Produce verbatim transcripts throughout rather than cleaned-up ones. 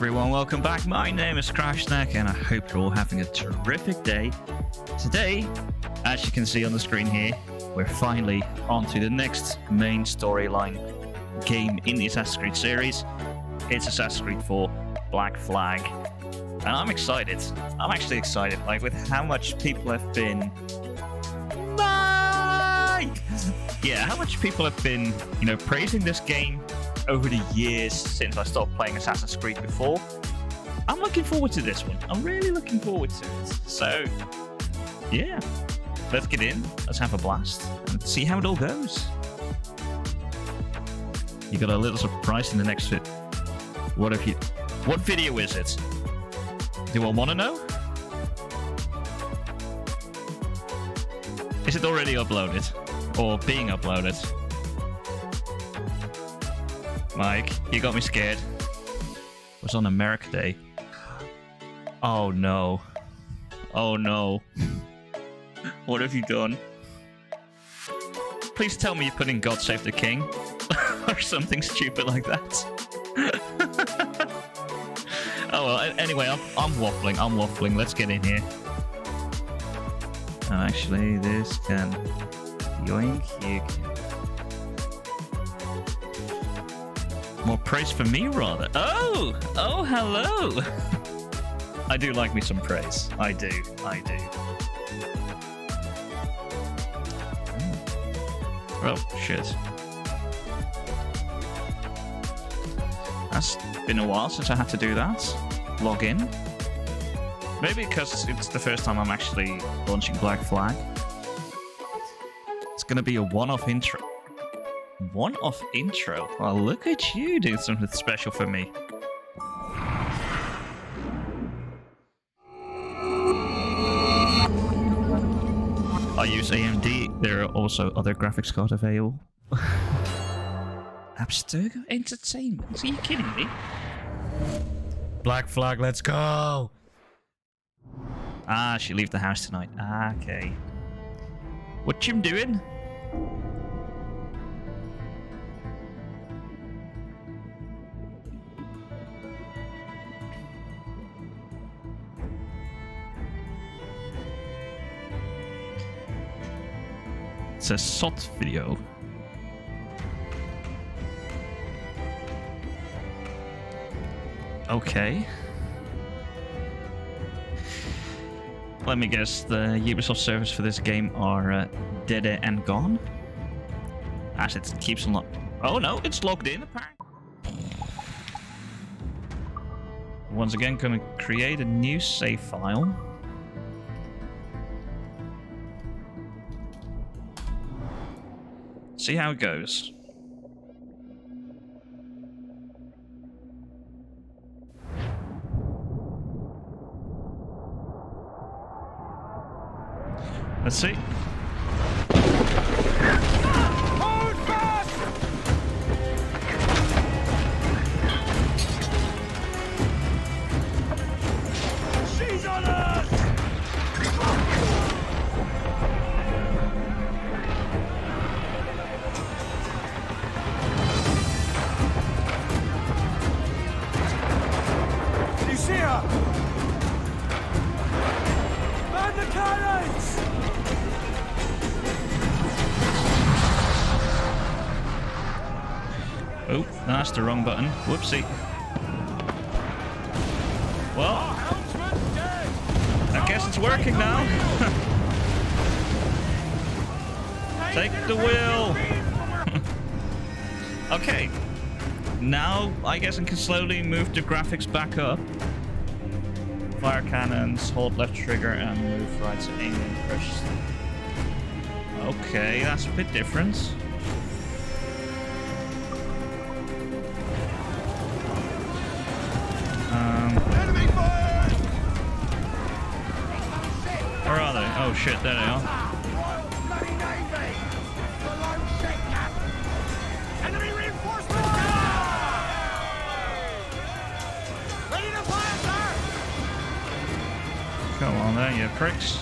everyone, welcome back. My name is Crashneck and I hope you're all having a terrific day. Today, as you can see on the screen here, we're finally on to the next main storyline game in the Assassin's Creed series. It's Assassin's Creed four, Black Flag. And I'm excited. I'm actually excited, like with how much people have been... Bye! Yeah, how much people have been, you know, praising this game over the years since I stopped playing Assassin's Creed before. I'm looking forward to this one. I'm really looking forward to it. So, yeah, let's get in. Let's have a blast and see how it all goes. You got a little surprise in the next bit. What if you? What video is it? Do I want to know? Is it already uploaded or being uploaded? Mike, you got me scared. It was on America Day. Oh no. Oh no. What have you done? Please tell me you're putting God Save the King or something stupid like that. Oh well, anyway, I'm, I'm waffling, I'm waffling. Let's get in here. Oh, actually, this can... Yoink, you can... More praise for me, rather. Oh! Oh, hello! I do like me some praise. I do. I do. Oh, shit. That's been a while since I had to do that. Log in. Maybe because it's the first time I'm actually launching Black Flag. It's going to be a one-off intro. One-off intro. Well, look at you doing something special for me. I use A M D. There are also other graphics cards available. Abstergo Entertainment. Are you kidding me? Black Flag, let's go. Ah, she leave the house tonight. Ah, okay. What you doing? It's a S O T video. Okay. Let me guess, the Ubisoft servers for this game are uh, dead and gone? As it keeps on... Oh no, it's logged in apparently. Once again, gonna create a new save file. See how it goes. Let's see. Hold back! She's on us! You see her? Burn the cannons! Oh, that's the wrong button. Whoopsie. Well, I guess it's working now. Take the wheel. Okay. Now, I guess I can slowly move the graphics back up. Fire cannons, hold left trigger, and move right to aim and press. Okay, that's a bit different. Oh shit, there they are. Come on there, you pricks.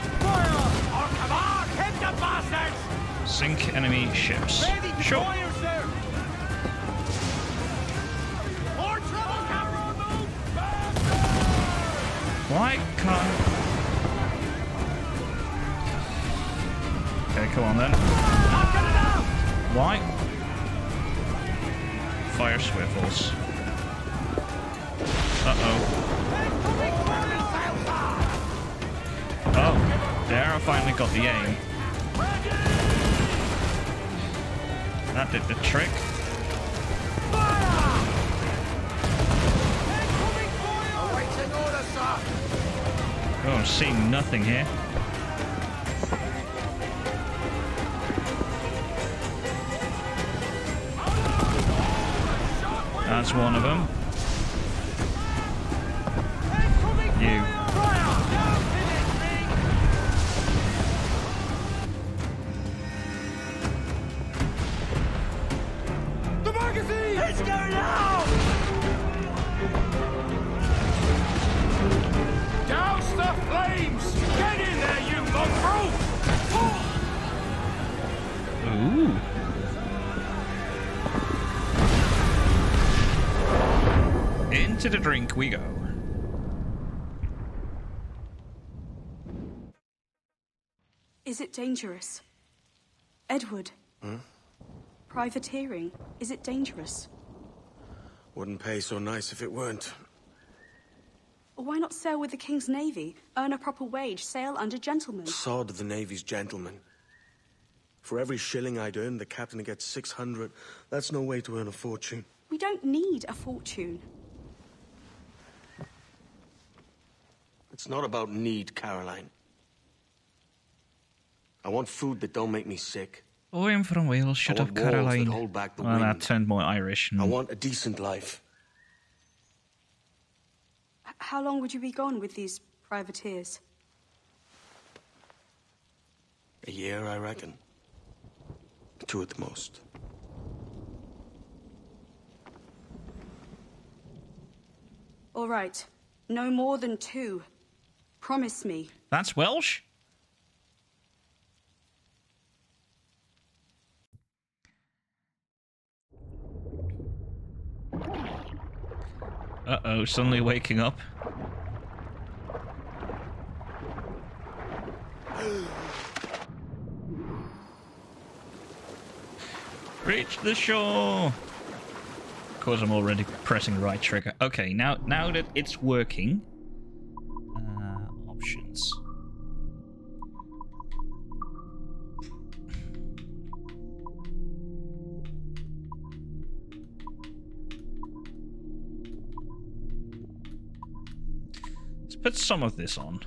Sink enemy ships. Sure. More trouble, right, come on. Okay, come on then. Right. Fire swivels. Uh-oh. Oh, there I finally got the aim. That did the trick. Oh, I'm seeing nothing here. That's one of them. You. The magazine! Let's go now! Douse the flames! Get in there, you mongrel! Ooh. Into the drink we go. Is it dangerous? Edward. Hmm? Privateering. Is it dangerous? Wouldn't pay so nice if it weren't. Why not sail with the King's Navy? Earn a proper wage, sail under gentlemen. Sod the Navy's gentlemen. For every shilling I'd earn, the captain gets six hundred. That's no way to earn a fortune. We don't need a fortune. It's not about need, Caroline. I want food that don't make me sick. Oh, I'm from Wales. Shut up, Caroline. That hold back the well, wind. That turned more Irish. And... I want a decent life. How long would you be gone with these privateers? A year, I reckon. Two at the most. All right. No more than two. Promise me. That's Welsh? Uh-oh, suddenly waking up. Reach the shore! Of course, I'm already pressing the right trigger. Okay, now, now that it's working... Uh, options. Put some of this on.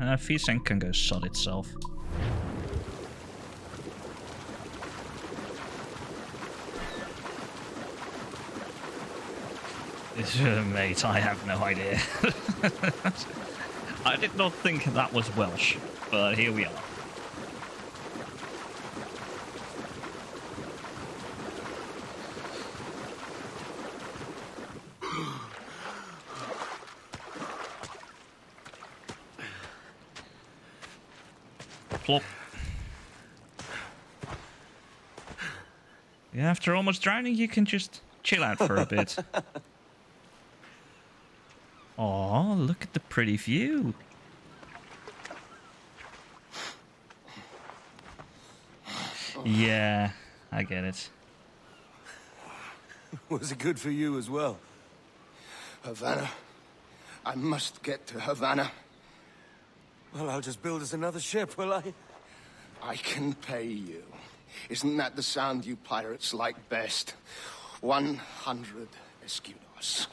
Uh, FeeSync can go sod itself. Uh, mate, I have no idea. I did not think that was Welsh, but here we are. After almost drowning, you can just chill out for a bit. Aw, look at the pretty view. Yeah, I get it. Was it good for you as well? Havana. I must get to Havana. Well, I'll just build us another ship, will I? I can pay you. Isn't that the sound you pirates like best? One hundred escudos.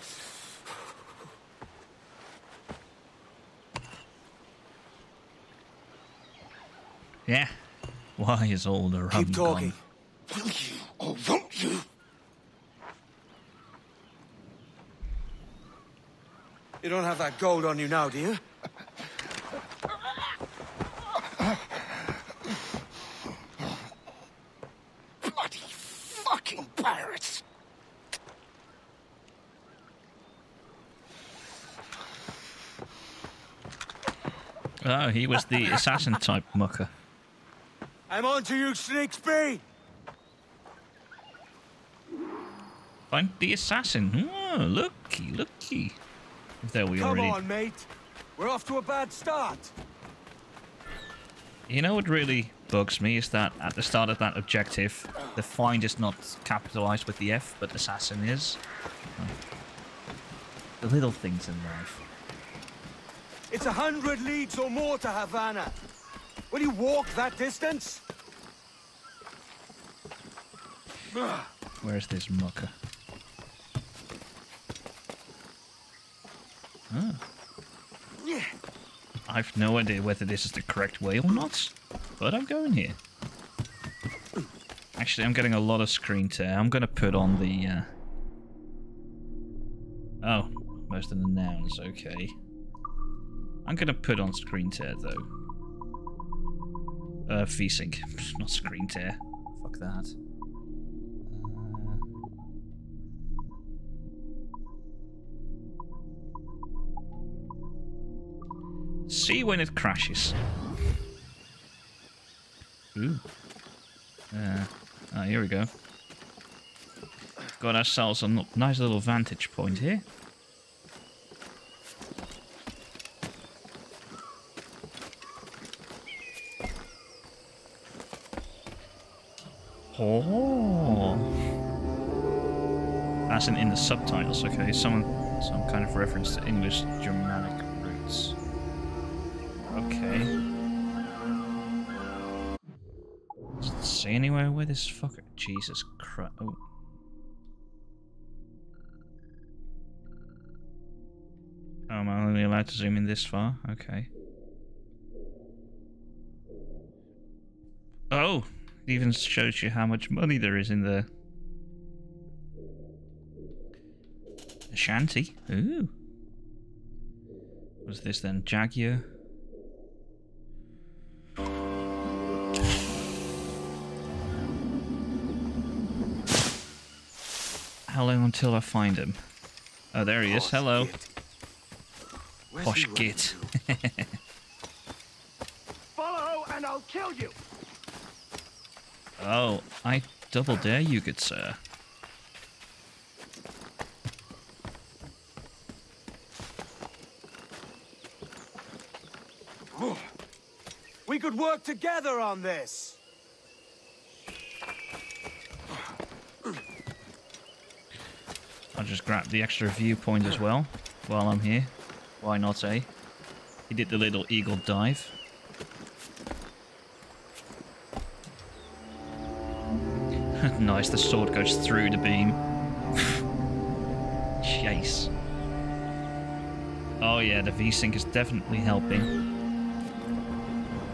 Yeah. Why is all the rum Keep talking. Gone? Will you or won't you? You don't have that gold on you now, do you? Pirates. Oh, he was the assassin type mucker. I'm on to you, Snakesby. Find the assassin. Oh, looky, looky. There we Come already... on, mate. We're off to a bad start. You know what really bugs me is that at the start of that objective, the find is not capitalized with the F, but assassin is. The little things in life. It's a hundred leagues or more to Havana. Will you walk that distance? Where's this mucker? Huh. Yeah. I've no idea whether this is the correct way or not, but I'm going here. Actually, I'm getting a lot of screen tear. I'm going to put on the... Uh... Oh, most of the nouns, okay. I'm going to put on screen tear, though. Uh, V-sync, not screen tear. Fuck that. See when it crashes. Ooh. Uh, oh, here we go. Got ourselves a nice little vantage point here. Oh. As in in the subtitles, okay. Some, some kind of reference to English Germanic roots. Okay. Does it say anywhere where this fucker... Jesus Christ. Oh. Oh, am I only allowed to zoom in this far? Okay. Oh! It even shows you how much money there is in the... Ashanti. Ooh. What's this then? Jaguar? How long until I find him? Oh, there he is. Hello. Posh git. Follow and I'll kill you. Oh, I double dare you, good sir. We could work together on this. I'll just grab the extra viewpoint as well, while I'm here. Why not, eh? He did the little eagle dive. Nice, the sword goes through the beam. Chase. Oh yeah, the V-Sync is definitely helping.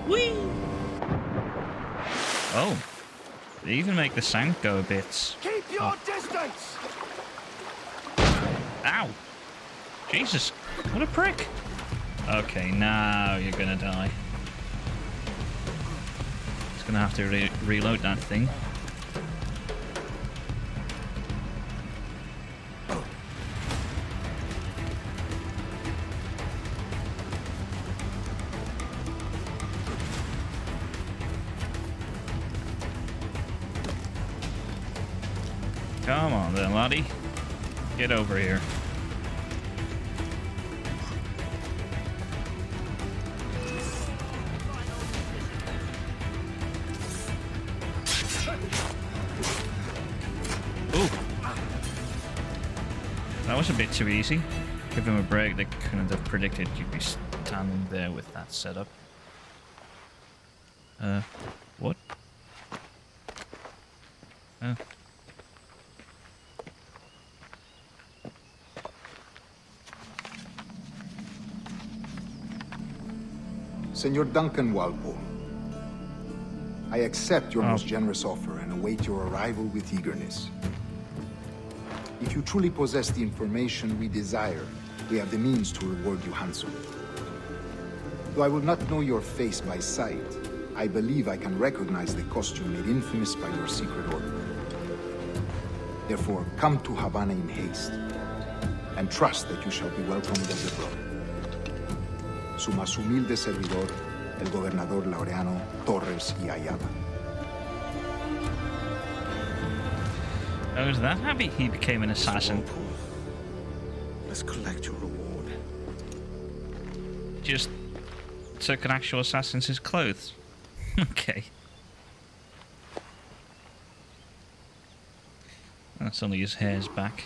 Whee! Oh. They even make the sound go a bit. Keep your oh. distance! Ow! Jesus, what a prick! Okay, now you're gonna die. It's gonna have to re reload that thing. Come on then, laddie. Get over here. Ooh. That was a bit too easy. Give him a break. They couldn't have predicted you'd be standing there with that setup. Uh, what? Oh. Senor Duncan Walpole, I accept your oh. most generous offer and await your arrival with eagerness. If you truly possess the information we desire, we have the means to reward you handsomely. Though I will not know your face by sight, I believe I can recognize the costume made infamous by your secret order. Therefore, come to Havana in haste, and trust that you shall be welcomed as a brother. Su más humilde servidor, el gobernador Laureano Torres y Ayala. I was that happy he became an assassin. Let's collect your reward. just took an actual assassin's clothes. Okay. That's only his hair's back.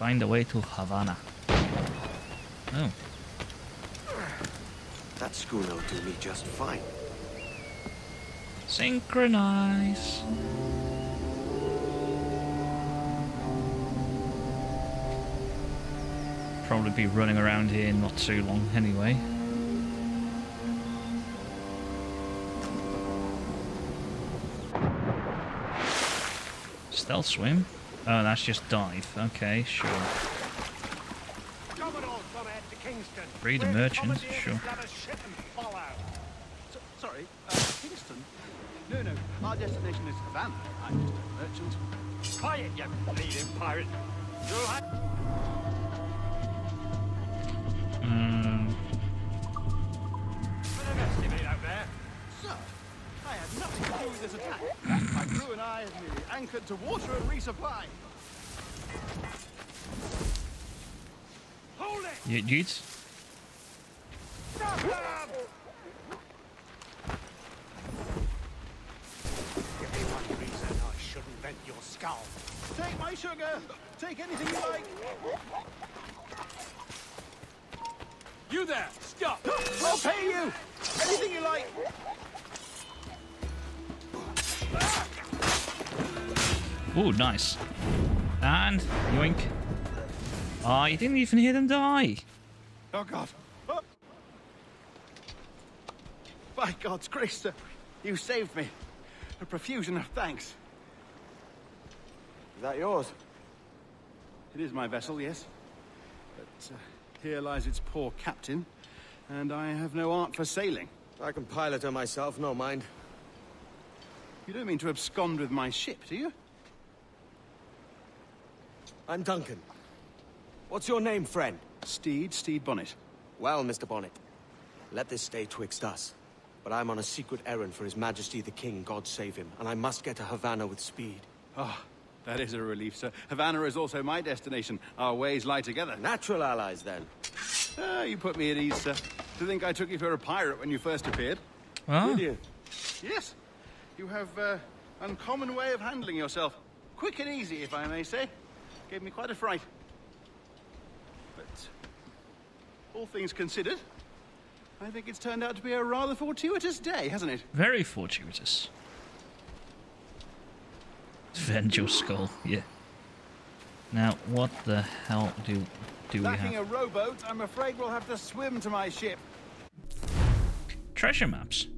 Find a way to Havana. Oh. That schooner will do me just fine. Synchronize. Probably be running around here not too long anyway. Stealth swim? Oh, that's just dive. Okay, sure. Breed a merchant, sure. Sorry, uh, Kingston? No, no, our destination is Havana. I'm just a merchant. Quiet, you bleeding pirate. Um. Sir, I had nothing to do with this attack. My crew and I have nearly anchored to water and resupply. Hold it! Yeah, dudes. Skull. Take my sugar! Take anything you like! You there! Stop! I'll pay you! Anything you like! Ooh, nice. And yoink. Ah, oh, you didn't even hear them die! Oh god. Oh. By God's grace, sir. You saved me. A profusion of thanks. Is that yours? It is my vessel, yes. But uh, here lies its poor captain, and I have no art for sailing. I can pilot her myself, no mind. You don't mean to abscond with my ship, do you? I'm Duncan. What's your name, friend? Steed, Steed Bonnet. Well, Mister Bonnet, let this stay twixt us. But I'm on a secret errand for His Majesty the King, God save him, and I must get to Havana with speed. Ah. That is a relief, sir. Havana is also my destination. Our ways lie together. Natural allies, then. Ah, you put me at ease, sir. To think I took you for a pirate when you first appeared. Ah. Did you? Yes. You have uh, an uncommon way of handling yourself. Quick and easy, if I may say. Gave me quite a fright. But all things considered, I think it's turned out to be a rather fortuitous day, hasn't it? Very fortuitous. Venge your skull, yeah. Now, what the hell do do Lacking we have? A rowboat, I'm afraid we'll have to swim to my ship. Treasure maps.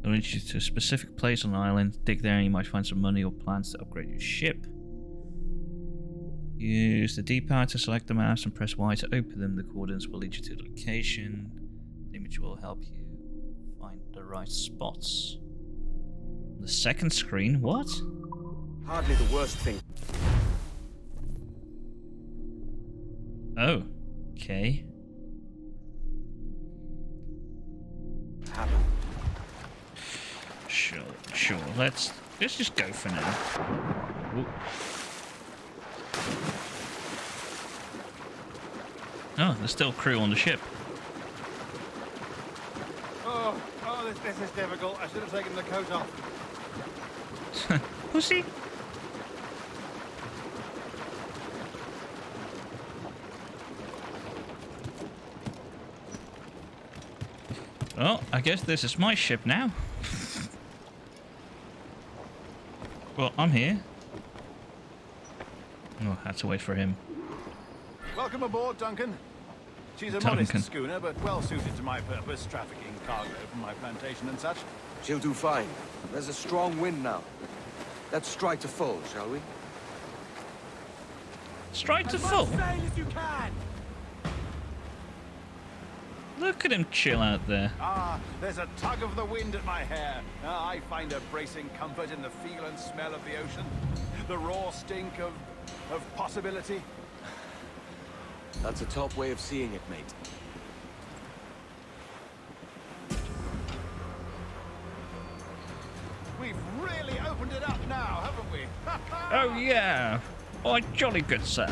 They'll lead you to a specific place on the island. Dig there, and you might find some money or plans to upgrade your ship. Use the D-pad to select the maps and press Y to open them. The coordinates will lead you to the location. The image will help you find the right spots. The second screen? What? Hardly the worst thing. Oh. Okay. Sure, sure. Let's let's just go for now. Ooh. Oh, there's still crew on the ship. Oh, oh, this this is difficult. I should have taken the coat off. Pussy. Well, I guess this is my ship now. Well, I'm here. Oh, I had to wait for him. Welcome aboard, Duncan. She's a Duncan. modest schooner, but well suited to my purpose, trafficking cargo from my plantation and such. She'll do fine. There's a strong wind now. Let's strike to full, shall we? Strike to full? Sail if you can. Look at him chill out there. Ah, there's a tug of the wind at my hair. Ah, I find a bracing comfort in the feel and smell of the ocean. The raw stink of, of possibility. That's a top way of seeing it, mate. Oh yeah! Oh, jolly good, sir.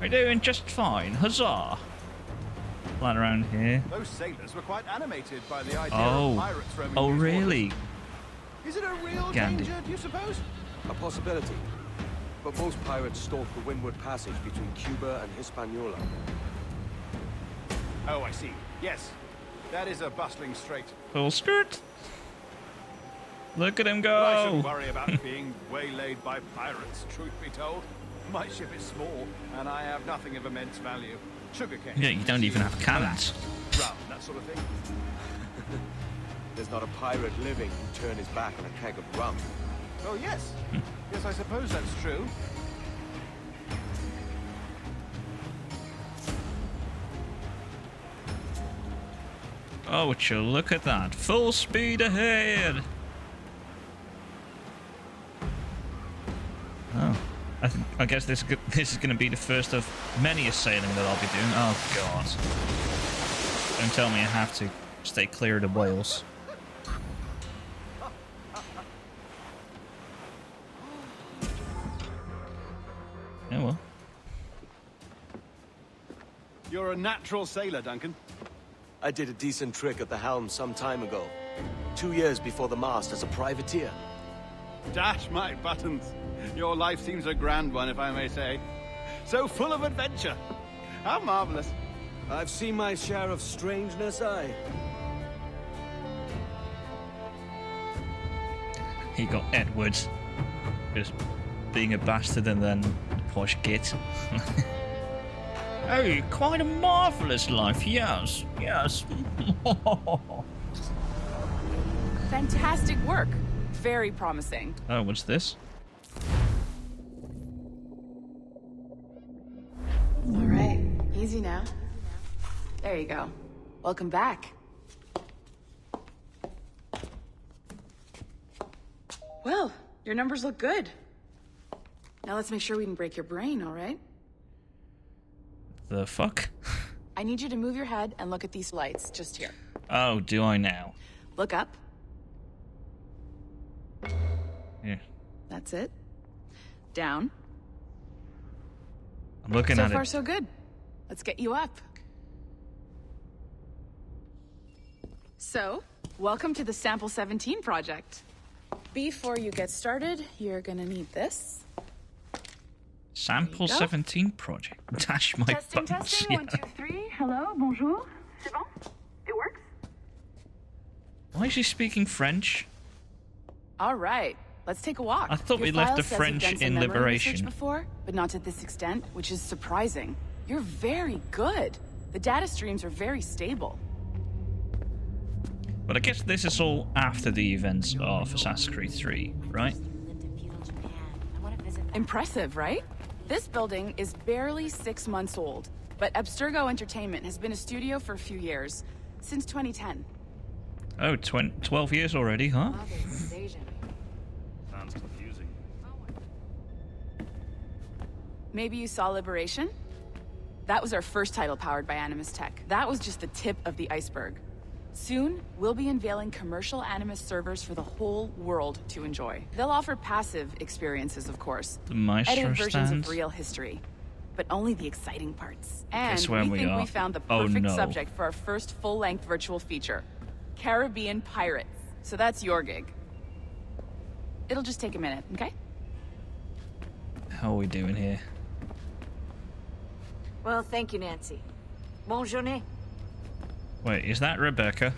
We're doing just fine. Huzzah! Flying around here. Those sailors were quite animated by the idea oh. of pirates roaming. Oh, really? Is it a real Gandhi. danger, do you suppose? A possibility. But most pirates stalk the Windward Passage between Cuba and Hispaniola. Oh, I see. Yes. That is a bustling strait. Full skirt. Look at him go. Well, I shouldn't worry about being waylaid by pirates, truth be told. My ship is small, and I have nothing of immense value. Sugarcane. Yeah, you don't even have cannons. Rum, that sort of thing. There's not a pirate living who turn his back on a keg of rum. Oh, yes. Yes, I suppose that's true. Oh, would you look at that. Full speed ahead. Oh. I, th I guess this this is going to be the first of many a sailing that I'll be doing. Oh, God. Don't tell me I have to stay clear of the whales. Yeah, well. You're a natural sailor, Duncan. I did a decent trick at the helm some time ago. Two years before the mast as a privateer. Dash my buttons. Your life seems a grand one, if I may say. So full of adventure. How marvelous. I've seen my share of strangeness, I. He got Edward. Just being a bastard and then posh git. Oh, quite a marvelous life, yes. Yes. Fantastic work. Very promising. Oh, what's this? All right, easy now. There you go. Welcome back. Well, your numbers look good. Now let's make sure we can break your brain, all right? The fuck? I need you to move your head and look at these lights just here. Oh, do I now? Look up. Yeah. That's it. Down. I'm looking at it. So far, so good. Let's get you up. So, welcome to the Sample seventeen project. Before you get started, you're gonna need this. Sample seventeen project. Dash my buttons. Testing, testing. Yeah. One, two, three. Hello, bonjour. C'est bon? It works? Why is he speaking French? All right. Let's take a walk. I thought Your we left the French in liberation before, but not to this extent, which is surprising. You're very good. The data streams are very stable. But I guess this is all after the events of Assassin's Creed three, right? Impressive, right? This building is barely six months old, but Abstergo Entertainment has been a studio for a few years, since twenty ten. Oh, twelve years already, huh? Sounds confusing. Maybe you saw Liberation? That was our first title powered by Animus Tech. That was just the tip of the iceberg. Soon, we'll be unveiling commercial Animus servers for the whole world to enjoy. They'll offer passive experiences, of course. The Maestro edited versions stands. of real history, but only the exciting parts. And we, we think are. we found the perfect oh, no. subject for our first full-length virtual feature. Caribbean Pirates. So that's your gig. It'll just take a minute, okay? How are we doing here? Well, thank you, Nancy. Bonne journée. Wait, is that Rebecca?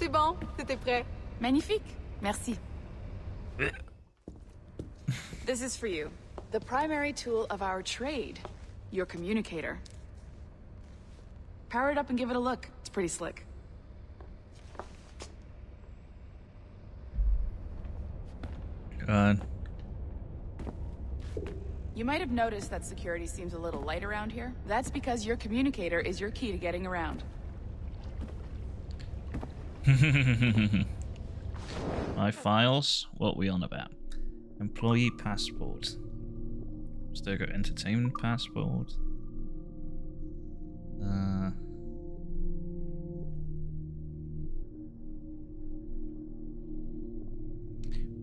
C'est bon, c'était prêt. Magnifique. Merci. This is for you. The primary tool of our trade. Your communicator. Power it up and give it a look. It's pretty slick. God. You might have noticed that security seems a little light around here. That's because your communicator is your key to getting around. My files? What we on about? Employee passport. Still got entertainment passport. Uh...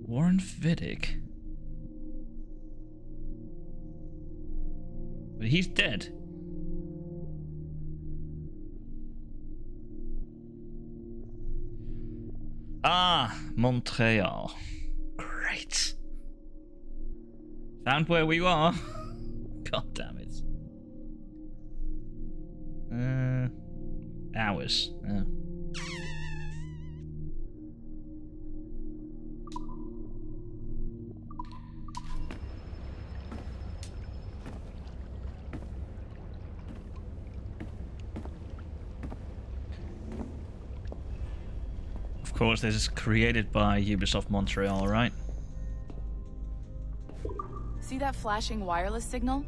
Warren Vidic. But he's dead. Ah, Montreal. Great. Found where we are. God damn it. Uh, hours. Oh. Of course, this is created by Ubisoft Montreal, right? See that flashing wireless signal?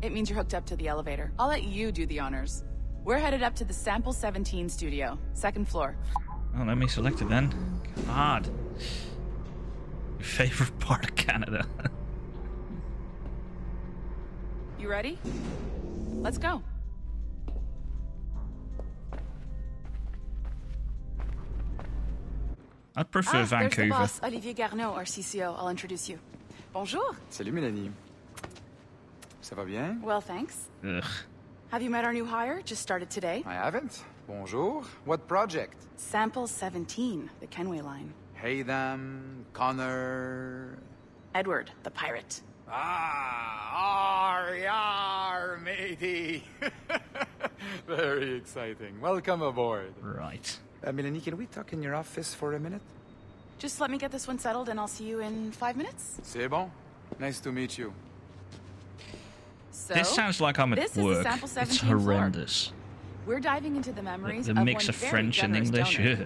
It means you're hooked up to the elevator. I'll let you do the honors. We're headed up to the Sample seventeen studio, second floor. Oh, let me select it then. God. Your favorite part of Canada. You ready? Let's go. I'd prefer ah, Vancouver. There's the boss, Olivier Garneau, our C C O. I'll introduce you. Bonjour. Salut, Melanie. Ça va bien? Well, thanks. Ugh. Have you met our new hire? Just started today? I haven't. Bonjour. What project? Sample seventeen, the Kenway line. Haytham, Connor... Edward, the pirate. Ah, ar, yar, matey. Very exciting. Welcome aboard. Right. Uh, Melanie, can we talk in your office for a minute? Just let me get this one settled and I'll see you in five minutes. C'est bon. Nice to meet you. So, this sounds like I'm at work. It's horrendous. Floor. We're diving into the memories the, the of mix one of French and English. Yeah.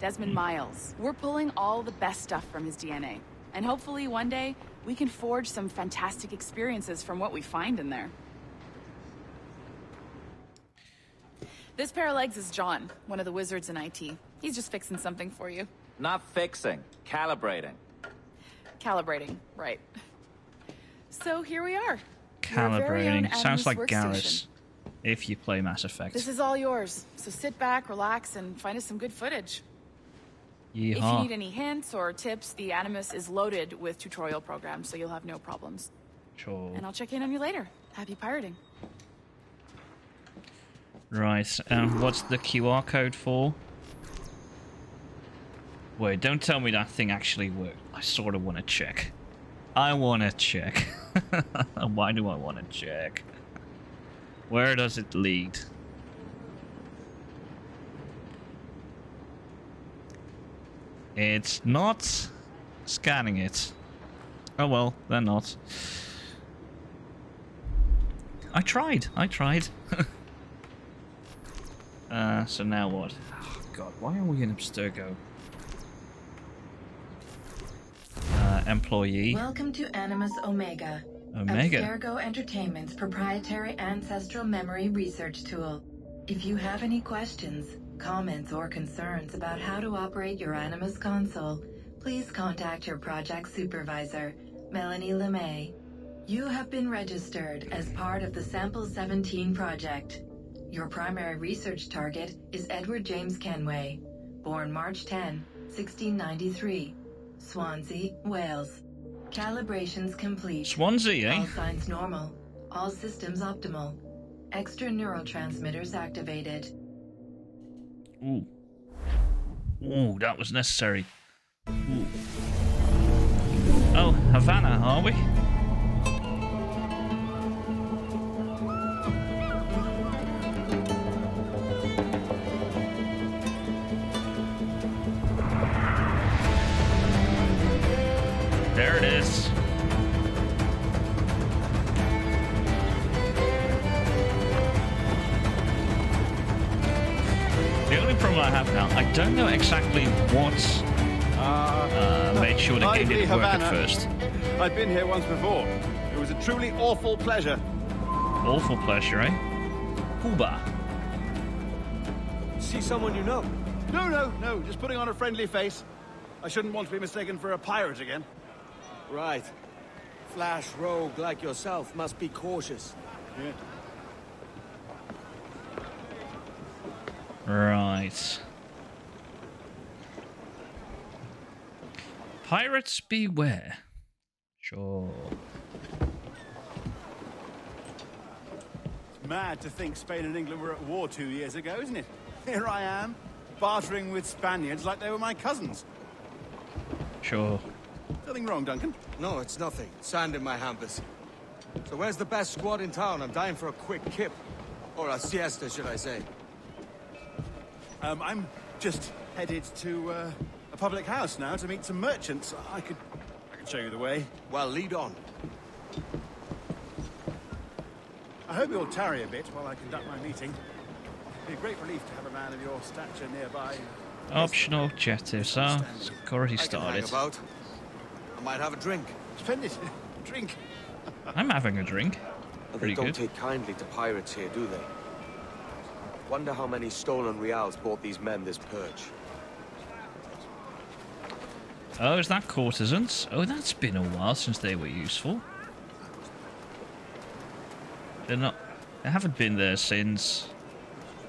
Desmond Miles. We're pulling all the best stuff from his D N A, and hopefully one day we can forge some fantastic experiences from what we find in there. This pair of legs is John, one of the wizards in I T. He's just fixing something for you. Not fixing, calibrating. Calibrating, right? So here we are. Calibrating. Sounds like Garrus, if you play Mass Effect. This is all yours, so sit back, relax, and find us some good footage. Yeehaw. If you need any hints or tips, the Animus is loaded with tutorial programs, so you'll have no problems. Sure. And I'll check in on you later. Happy pirating. Right, um, what's the Q R code for? Wait, don't tell me that thing actually worked. I sort of want to check. I want to check. Why do I want to check? Where does it lead? It's not scanning it. Oh well, they're not. I tried. I tried. uh, so now what? Oh God, why are we in Abstergo? Uh, employee. Welcome to Animus Omega. Omega. Abstergo Entertainment's proprietary ancestral memory research tool. If you have any questions, comments, or concerns about how to operate your Animus console, please contact your project supervisor, Melanie LeMay. You have been registered as part of the Sample seventeen project. Your primary research target is Edward James Kenway, born March tenth, sixteen ninety-three. Swansea, Wales. Calibrations complete. Swansea, eh? All signs normal. All systems optimal. Extra neurotransmitters activated. Ooh. Ooh, that was necessary. Ooh. Oh, Havana, are we? There it is. The only problem I have now, I don't know exactly what uh, uh, made sure the game didn't work at first. I've been here once before. It was a truly awful pleasure. Awful pleasure, eh? Cuba. See someone you know? No, no, no. Just putting on a friendly face. I shouldn't want to be mistaken for a pirate again. Right. Flash rogue like yourself must be cautious. Yeah. Right. Pirates beware. Sure. Mad to think Spain and England were at war two years ago, isn't it? Here I am, bartering with Spaniards like they were my cousins. Sure. Nothing wrong, Duncan? No, it's nothing. Sand in my hampers. So where's the best squad in town? I'm dying for a quick kip. Or a siesta, should I say. Um, I'm just headed to uh, a public house now to meet some merchants. I could... I could show you the way. Well, lead on. I hope you'll tarry a bit while I conduct my meeting. It'd be a great relief to have a man of your stature nearby. Optional objectives, huh? It's already started. I, I might have a drink. Splendid. Drink. I'm having a drink. Pretty they don't good. Take kindly to pirates here, do they? Wonder how many stolen reals bought these men this purge. Oh, is that courtesans? Oh, that's been a while since they were useful. They're not. They haven't been there since.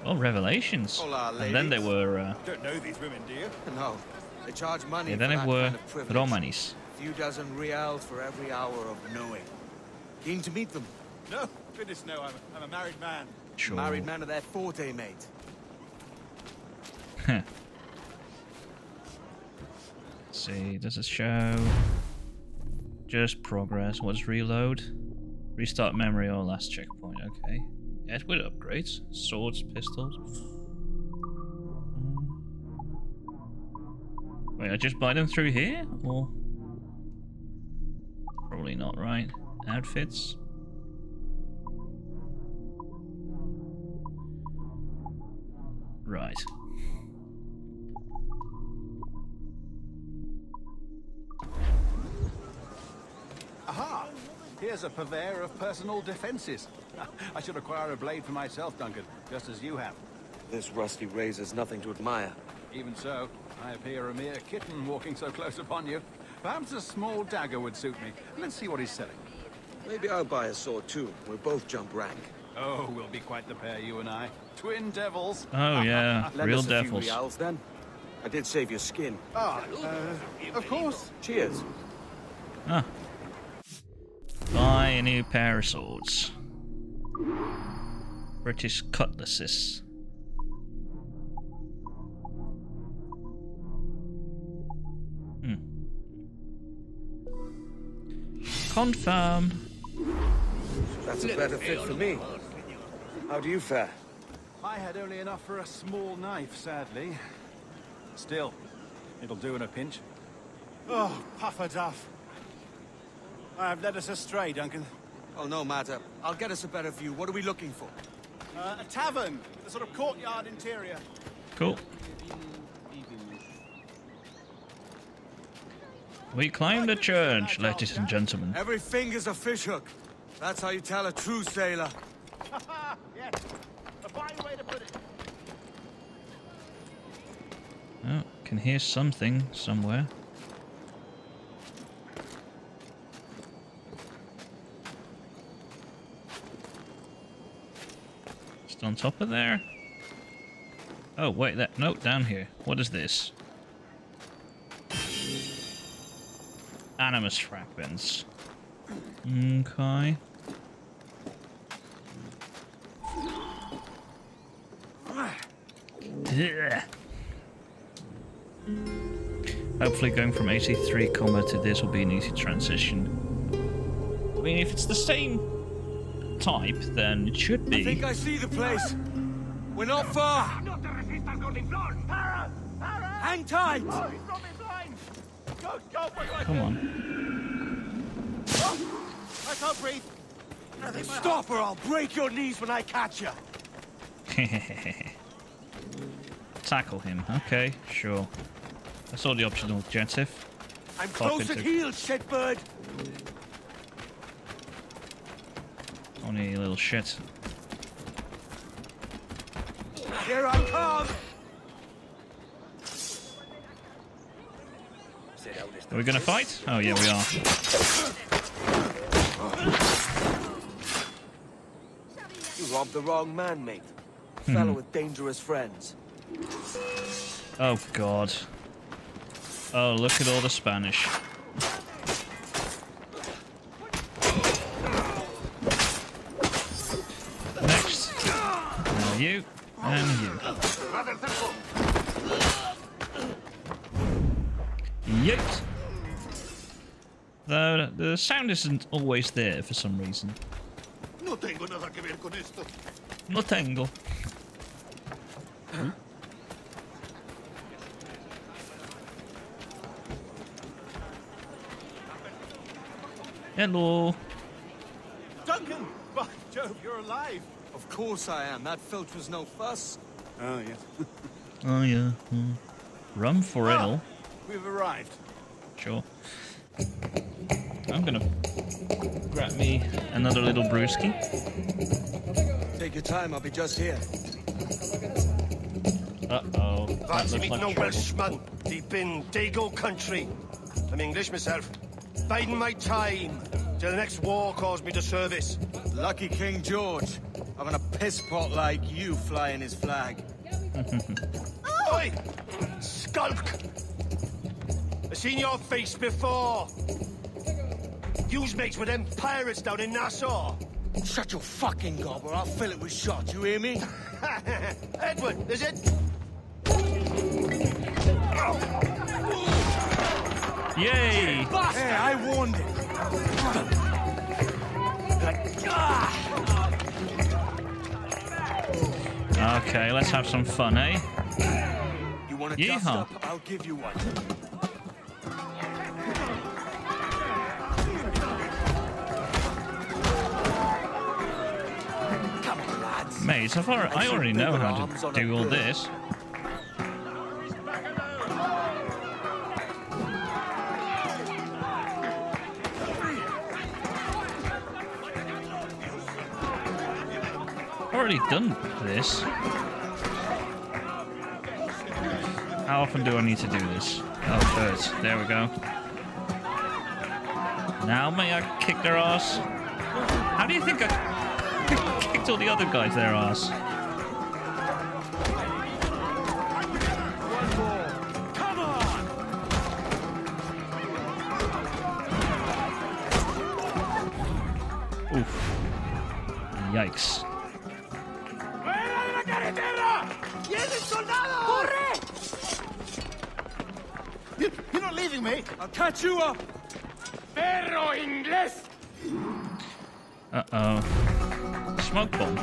Well, Revelations. Hola, and then they were. Uh, don't know these women, do you? No. They charge money. Yeah, then they were. Romanis. A few dozen reals for every hour of knowing. Keen to meet them. No, goodness no, I'm, I'm a married man. Sure. Married man of their forte, mate. See, does it show? Just progress. What's reload? Restart memory or last checkpoint. Okay. Edward upgrades. Swords, pistols. Mm. Wait, I just buy them through here? Or probably not, right? Outfits. Right. Aha! Here's a purveyor of personal defenses. I should acquire a blade for myself, Duncan, just as you have. This rusty razor's nothing to admire. Even so, I appear a mere kitten walking so close upon you. Perhaps a small dagger would suit me. Let's see what he's selling. Maybe I'll buy a sword too. We'll both jump rank. Oh, we'll be quite the pair, you and I. Twin devils. Oh, yeah. Real devils. Reals, then. I did save your skin. Ah, oh, uh, of course. Cheers. Ah. Buy a new pair of swords. British cutlasses. Hmm. Confirm. That's a better fit for me. How do you fare? I had only enough for a small knife, sadly. Still, it'll do in a pinch. Oh, puffer duff. I've led us astray, Duncan. Oh, no matter. I'll get us a better view. What are we looking for? Uh, a tavern with a sort of courtyard interior. Cool. We climbed the church, ladies and gentlemen. Every finger's a fishhook. That's how you tell a true sailor. Yes, a fine way to put it. Oh, can hear something somewhere. Just on top of there. Oh wait, that no, down here. What is this? Animus fragments. Okay. Yeah. Hopefully going from eighty-three comma to this will be an easy transition. I mean, if it's the same type, then it should be. I think I see the place. We're not far. Hang tight. Come on. I can't breathe. Stop or I'll break your knees when I catch you. Tackle him. Okay, sure. I saw the optional objective. I'm close at heel, shit bird. Only a little shit. Here I come. Are we gonna fight? Oh yeah, we are. You robbed the wrong man, mate. Hmm. Fellow with dangerous friends. Oh god. Oh, look at all the Spanish. Next you and you. Yeet. Though the sound isn't always there for some reason. No tengo nada que ver con esto. No tengo. Huh? Hello. Duncan! By Jove, you're alive! Of course I am. That filch was no fuss. Oh, yeah. Oh, yeah. Mm. Rum for ah, ale. We've arrived. Sure. I'm gonna grab me another little brewski. Take your time. I'll be just here. Uh-oh. That looks like no Welshman deep in Dago country. I'm English myself. Biding my time till the next war caused me to service. Lucky King George, having a pisspot like you flying his flag. Oh. Oi! Skulk! I've seen your face before. Yous mates with them pirates down in Nassau. Shut your fucking gob or I'll fill it with shot, you hear me? Edward, is it? Yay! Bastard. Hey, I warned him. Okay, let's have some fun, eh? You want to dust up? I'll give you one. Come on, lads. Mate, so far I already know how to do all this. Done this. How often do I need to do this? Oh, first. There we go. Now may I kick their ass? How do you think I kicked all the other guys their ass? Oof. Yikes. Mate, I'll catch you up. Perro Inglés. Uh oh. Smoke bomb.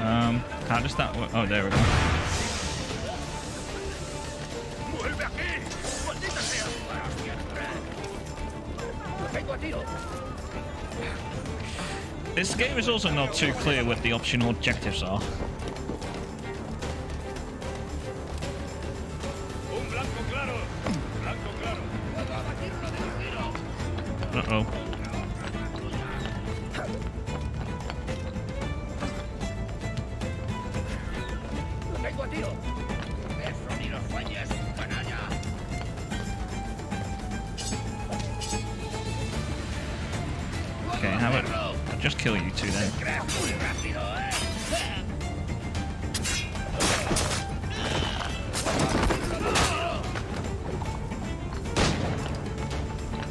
Um, how does that work? Oh, there we go. This game is also not too clear what the optional objectives are. Uh-oh. Okay, how about... just kill you two then.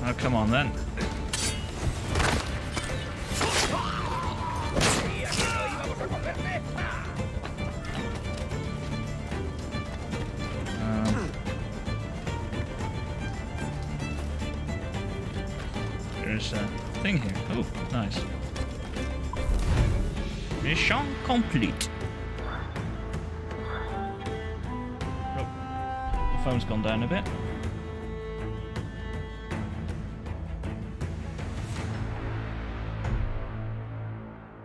Oh, come on then. Um, there's a thing here. Oh, nice. Mission complete. Oh, the phone's gone down a bit.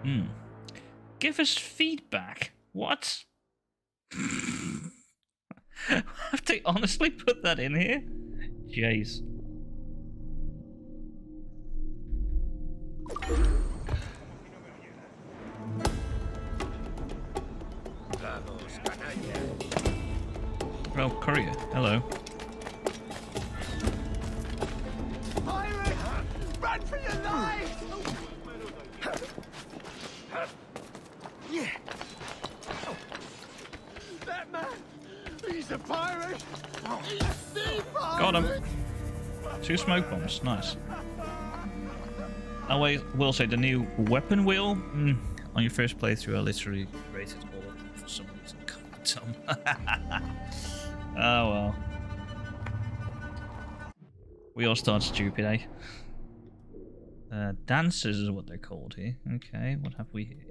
Hmm. Give us feedback. What? Have they honestly put that in here? Jeez. Oh, courier. Hello. Pirate! Run for your lives! Yeah. Oh. That man! He's a pirate! He's the pirate! Got him. Two smoke bombs. Nice. I will say the new weapon wheel mm. on your first playthrough, I literally rated all of them for some reason. God, Tom. Oh, well. We all start stupid, eh? Uh, dancers is what they're called here. Okay, what have we here?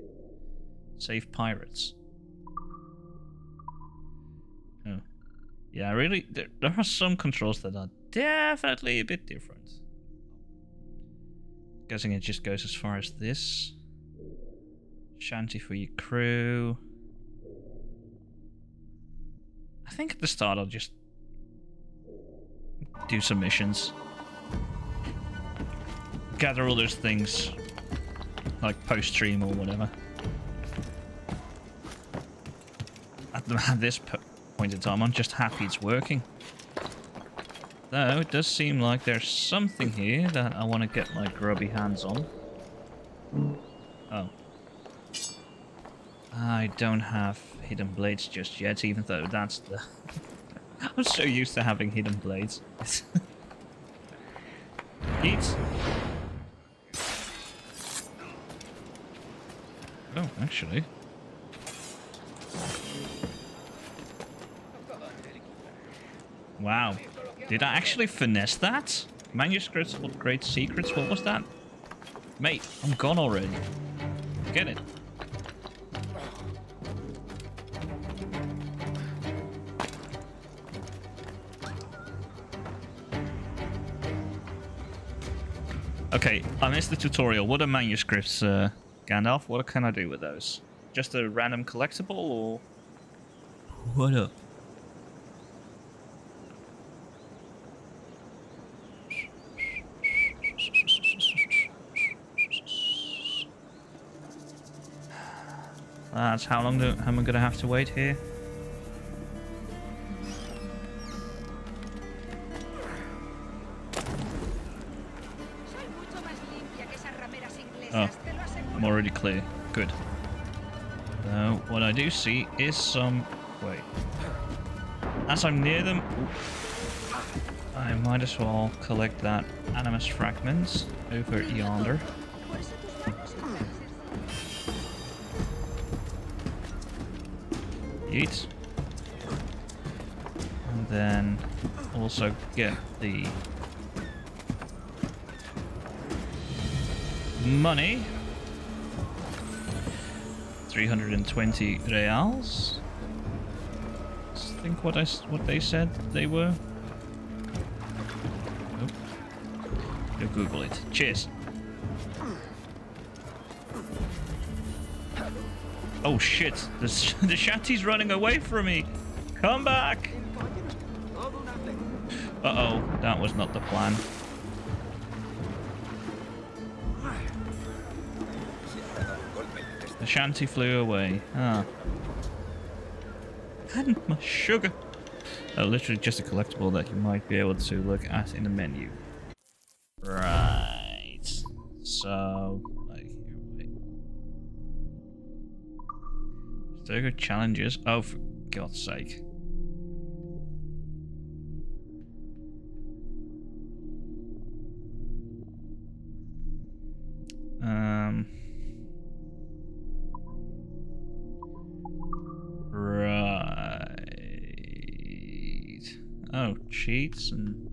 Save pirates. Oh. Yeah, really, there, there are some controls that are definitely a bit different. Guessing it just goes as far as this. Shanty for your crew. I think at the start I'll just do some missions. Gather all those things, like post-stream or whatever. At, the, at this point in time, I'm just happy it's working. Though, it does seem like there's something here that I want to get my grubby hands on. Oh. I don't have hidden blades just yet, even though that's the... I'm so used to having hidden blades. Eat. Oh, actually. Wow. Did I actually finesse that? Manuscripts of Great Secrets? What was that? Mate, I'm gone already. Get it. Okay, I missed the tutorial. What are manuscripts, uh, Gandalf? What can I do with those? Just a random collectible, or...? What up? That's how long do, am I gonna have to wait here? Oh, I'm already clear. Good. Now, what I do see is some... Wait. As I'm near them... I might as well collect that Animus Fragments over yonder. Yeet. And then also get the... money. three hundred twenty reals. I think what I what they said they were. Oh. You Google it. Cheers. Oh shit! The the shanty's running away from me. Come back. Uh oh, that was not the plan. The shanty flew away. Ah. And my sugar. Oh, literally just a collectible that you might be able to look at in the menu. Right. So, like, wait. There go challenges. Oh, for God's sake. Um. Right. Oh, cheats and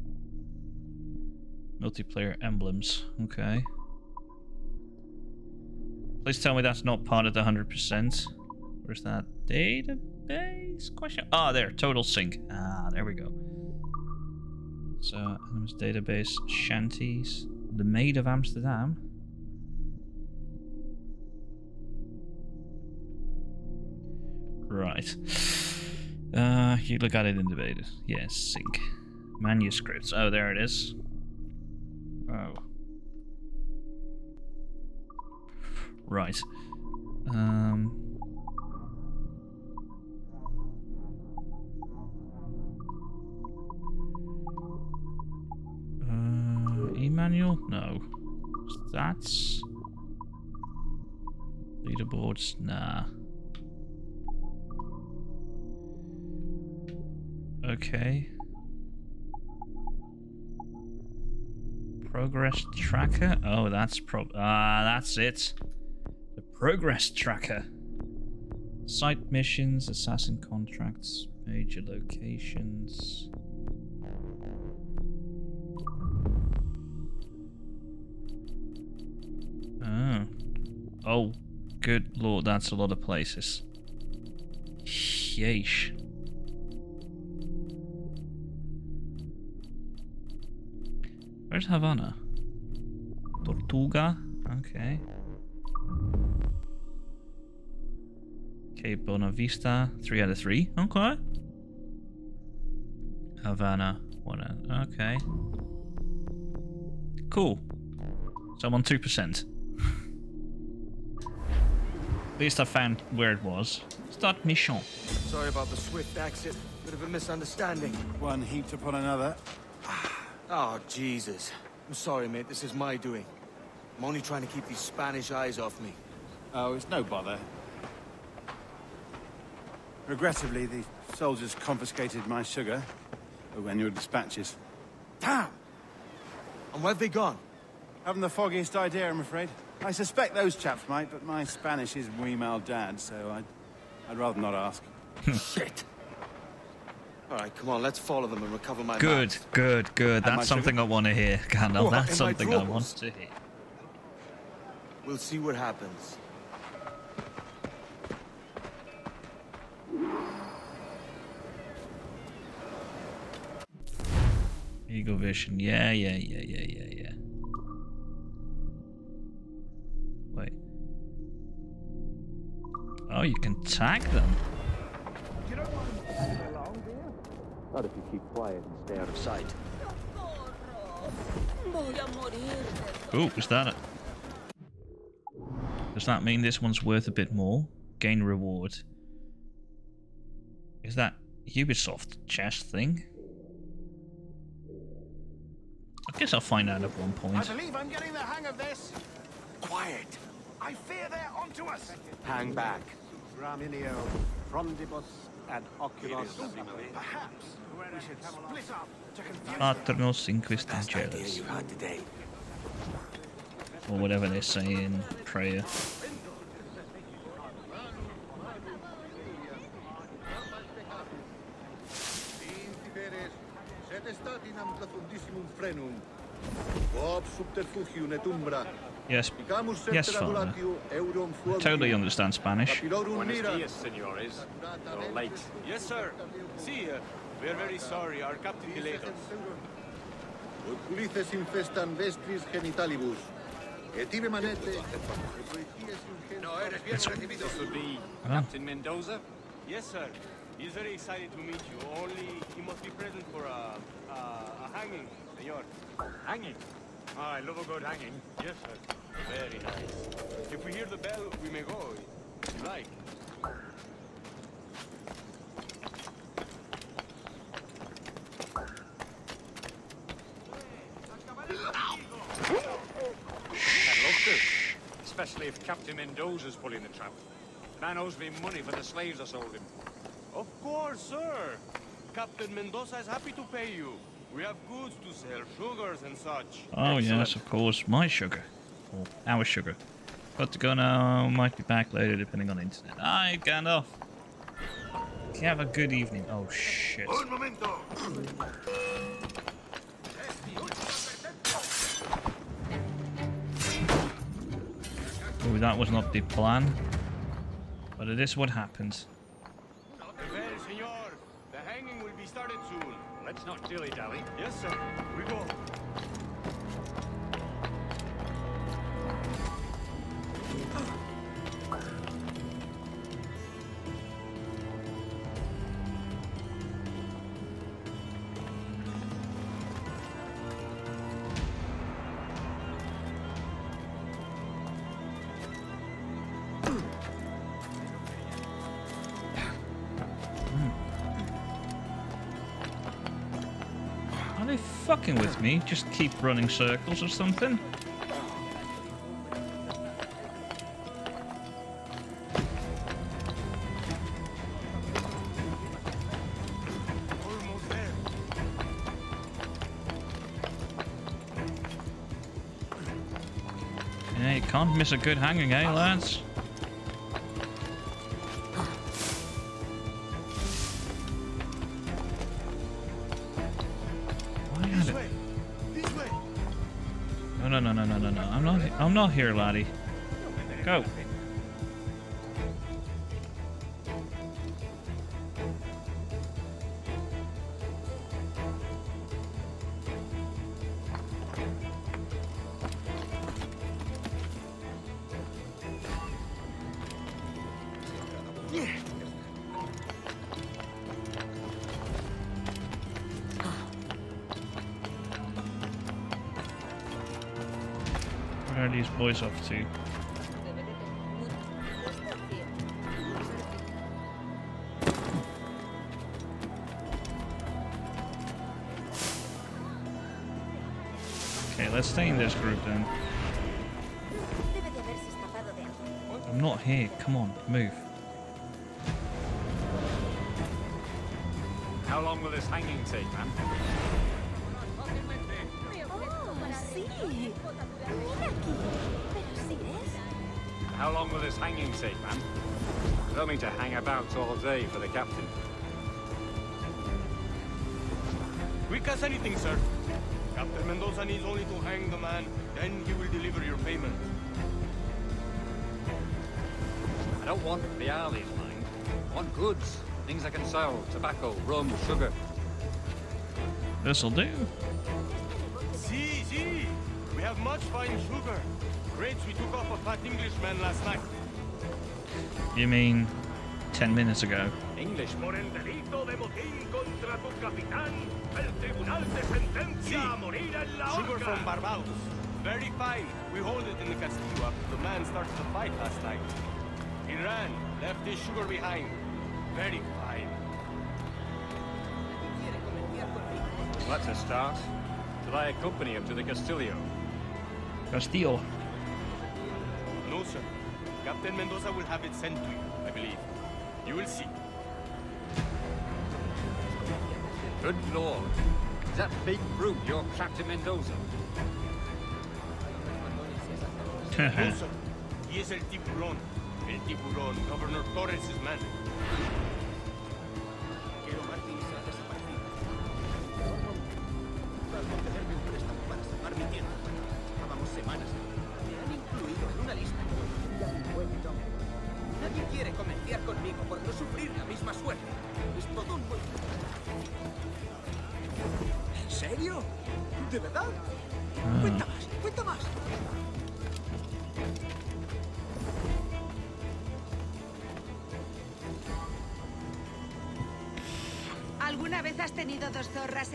multiplayer emblems. Okay. Please tell me that's not part of the one hundred percent. Where's that database question? Ah, there. Total sync. Ah, there we go. So, Animus database, shanties, the Maid of Amsterdam. Right. Uh, you look at it in the beta. Yes, sync. Manuscripts. Oh, there it is. Oh. Right. Um. Uh, e-manual? No. Stats. Leaderboards? Nah. Okay. Progress tracker? Oh, that's prob- Ah, that's it. The progress tracker. Site missions, assassin contracts, major locations. Oh. Oh, good lord, that's a lot of places. Yeesh. Where's Havana? Tortuga? Okay. Okay, Bonavista. Three out of three. Okay. Havana. One out. Okay. Cool. So I'm on two percent. At least I found where it was. Start mission. Sorry about the swift exit. Bit of a misunderstanding. One heaped upon another. Oh, Jesus. I'm sorry, mate. This is my doing. I'm only trying to keep these Spanish eyes off me. Oh, it's no bother. Regrettably, the soldiers confiscated my sugar when you were dispatches. Damn! And where have they gone? Haven't the foggiest idea, I'm afraid. I suspect those chaps might, but my Spanish is muy mal dad, so I'd, I'd rather not ask. Shit! All right, come on, let's follow them and recover my Good, bags. good, good. That's something I want to hear, Connor. That's something I want to hear. We'll see what happens. Eagle vision. Yeah, yeah, yeah, yeah, yeah, yeah. Wait. Oh, you can tag them. You don't want to tag them along, do you? Not if you keep quiet and stay out of sight. Ooh, was that it? Does that mean this one's worth a bit more? Gain reward. Is that Ubisoft chest thing? I guess I'll find out at one point. I believe I'm getting the hang of this. Quiet. I fear they're onto us. Hang back. Raminio, Frondibus, and Oculus. Perhaps we should split up to confuse Paternos. You had today. Or whatever they say in prayer. Yes, yes, Father. I totally understand Spanish. Yes, sir. See, we're very sorry. Our captain delayed us. It's... This would be Captain Mendoza? Yes, sir. He's very excited to meet you, only he must be present for a, a, a hanging, senor. Hanging? Oh, I love a good hanging. Yes, sir. Very nice. If we hear the bell, we may go, if you like. Especially if Captain Mendoza's pulling the trap. Man owes me money for the slaves I sold him. Of course, sir. Captain Mendoza is happy to pay you. We have goods to sell, sugars and such. Oh, excellent. Yes, of course. My sugar. Or our sugar. Got to go now. Might be back later, depending on internet. Aye, Gandalf. You have a good evening. Oh, shit. Un momento. Ooh, that was not the plan. But it is what happens. Started soon. Let's not dilly-dally. Yes, sir. We go. Fucking with me, just keep running circles or something. Yeah, you can't miss a good hanging, eh, lads? Why had it? No, no, no, no, no, no, no! I'm not. I'm not here, laddie. Go. Boys off to. Okay, let's stay in this group then. I'm not here. Come on, move. How long will this hanging take, man? How long will this hanging take, man? I don't mean to hang about all day for the captain. Quick as anything, sir. Captain Mendoza needs only to hang the man, then he will deliver your payment. I don't want reales, mind. I want goods. Things I can sell. Tobacco, rum, sugar. This'll do. See, see. We have much fine sugar. Rates we took off a fat Englishman last night. You mean ten minutes ago? English. Por el delito de motín contra tu capitán, el tribunal te sentencia a morir en la horca. Sugar from Barbados. Very fine. We hold it in the Castillo. The man started the fight last night. He ran, left his sugar behind. Very fine. Well, that's a start. Shall I accompany him to the Castillo? Castillo. No, sir. Captain Mendoza will have it sent to you, I believe. You will see. Good lord. Is that big brute your Captain Mendoza? No, sir. He is El Tiburón. El Tiburón, Governor Torres' man.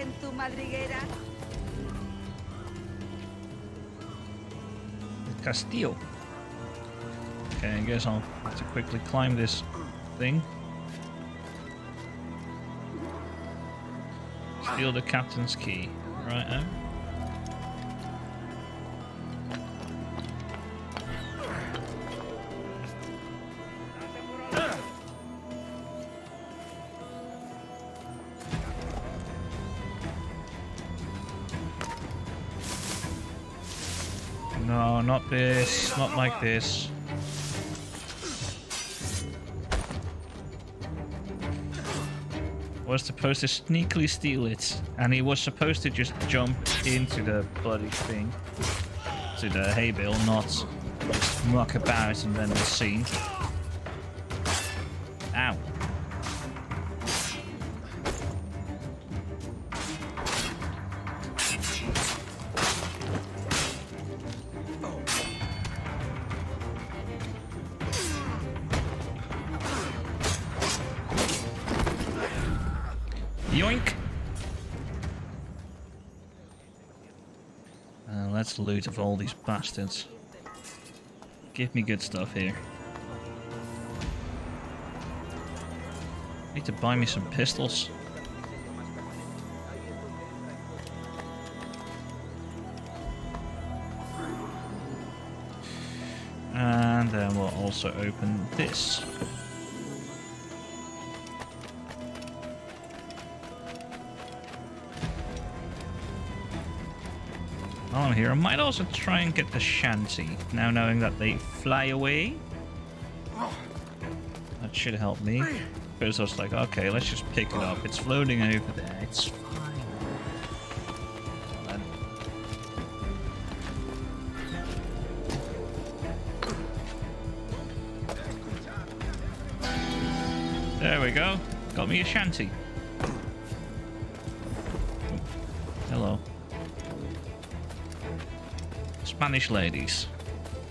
En tu madriguera. Castillo. Okay, I guess I'll have to quickly climb this thing. Steal the captain's key. Right, eh? This, not like this. Was supposed to sneakily steal it, and he was supposed to just jump into the bloody thing, to the hay bale, not muck about and then be seen. Ow. Loot of all these bastards. Give me good stuff here. Need to buy me some pistols. And then we'll also open this. on here. I might also try and get the shanty, now knowing that they fly away. That should help me. Because I was like, okay, let's just pick it up. It's floating over there. It's fine. Then. There we go. Got me a shanty. Hello. Spanish Ladies.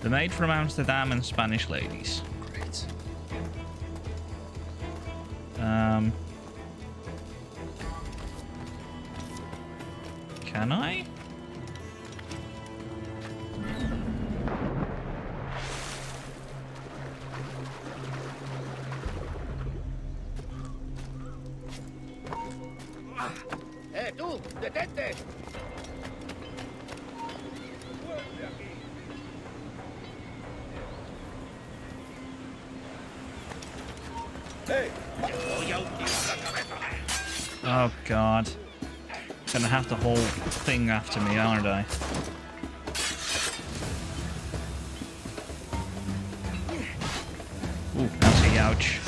The maid from Amsterdam and Spanish Ladies. Great. Um, can I? Hey, tú, detente. Hey. Oh god. Gonna have the whole thing after me, aren't I? Ooh, nasty, ouch.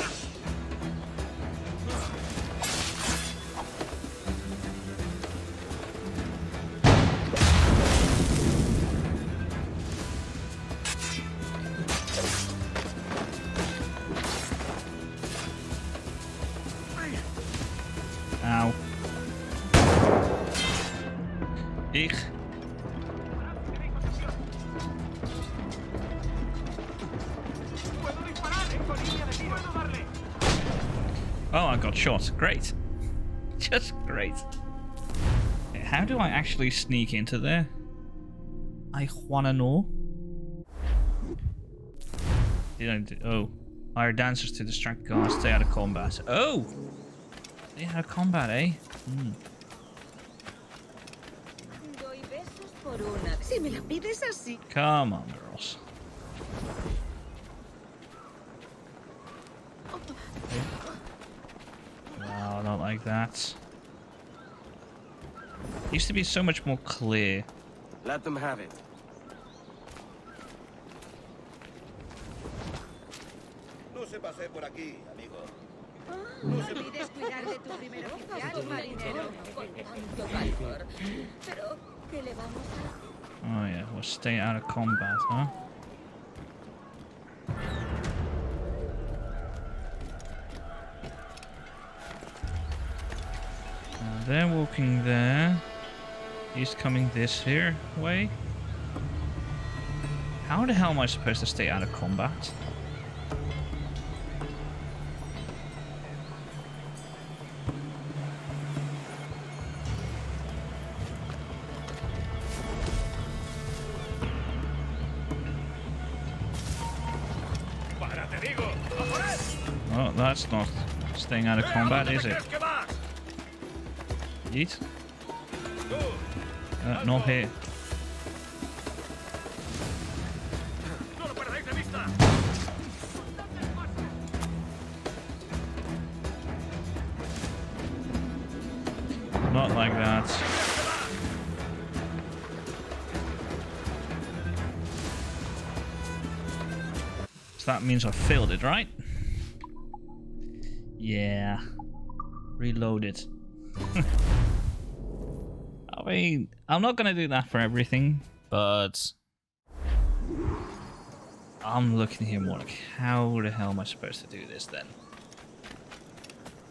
Shot. Great. Just great. How do I actually sneak into there? I wanna know. Did I do, oh. Hire dancers to distract guards. Stay out of combat. Oh! Stay out of combat, eh? Hmm. Come on, girls. Oh, not like that. It used to be so much more clear. Let them have it. No se pase por aquí, amigo. No se olvides cuidar de tu primer oficial, marinero. Pero que le vamos a... Oh yeah, we'll stay out of combat, huh? They're walking there. He's coming this here way. How the hell am I supposed to stay out of combat? Oh, that's not staying out of combat, is it? Eat. Uh, not here. Not like that. So that means I failed it, right? Yeah. Reload it. I mean, I'm not gonna do that for everything, but I'm looking here more like, how the hell am I supposed to do this then?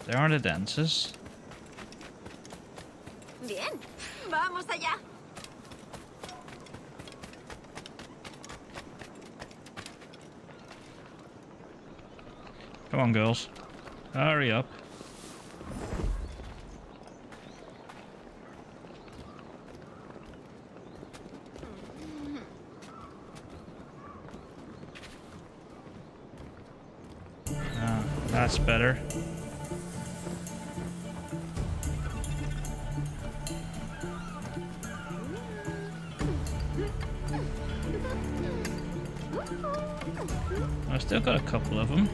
There are the dancers. Bien, vamos allá. Come on, girls, hurry up. That's better. I still got a couple of them.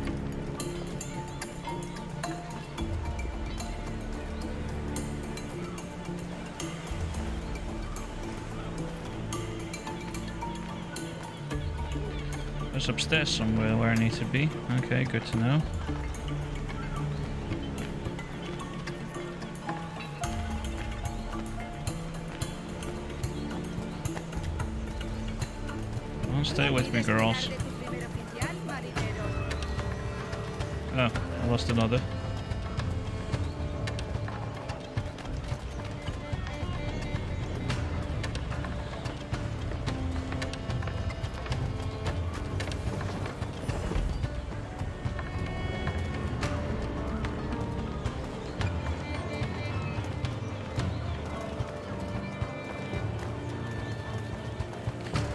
It's upstairs somewhere where I need to be. Okay, good to know. Well, stay with me, girls. Oh, I lost another.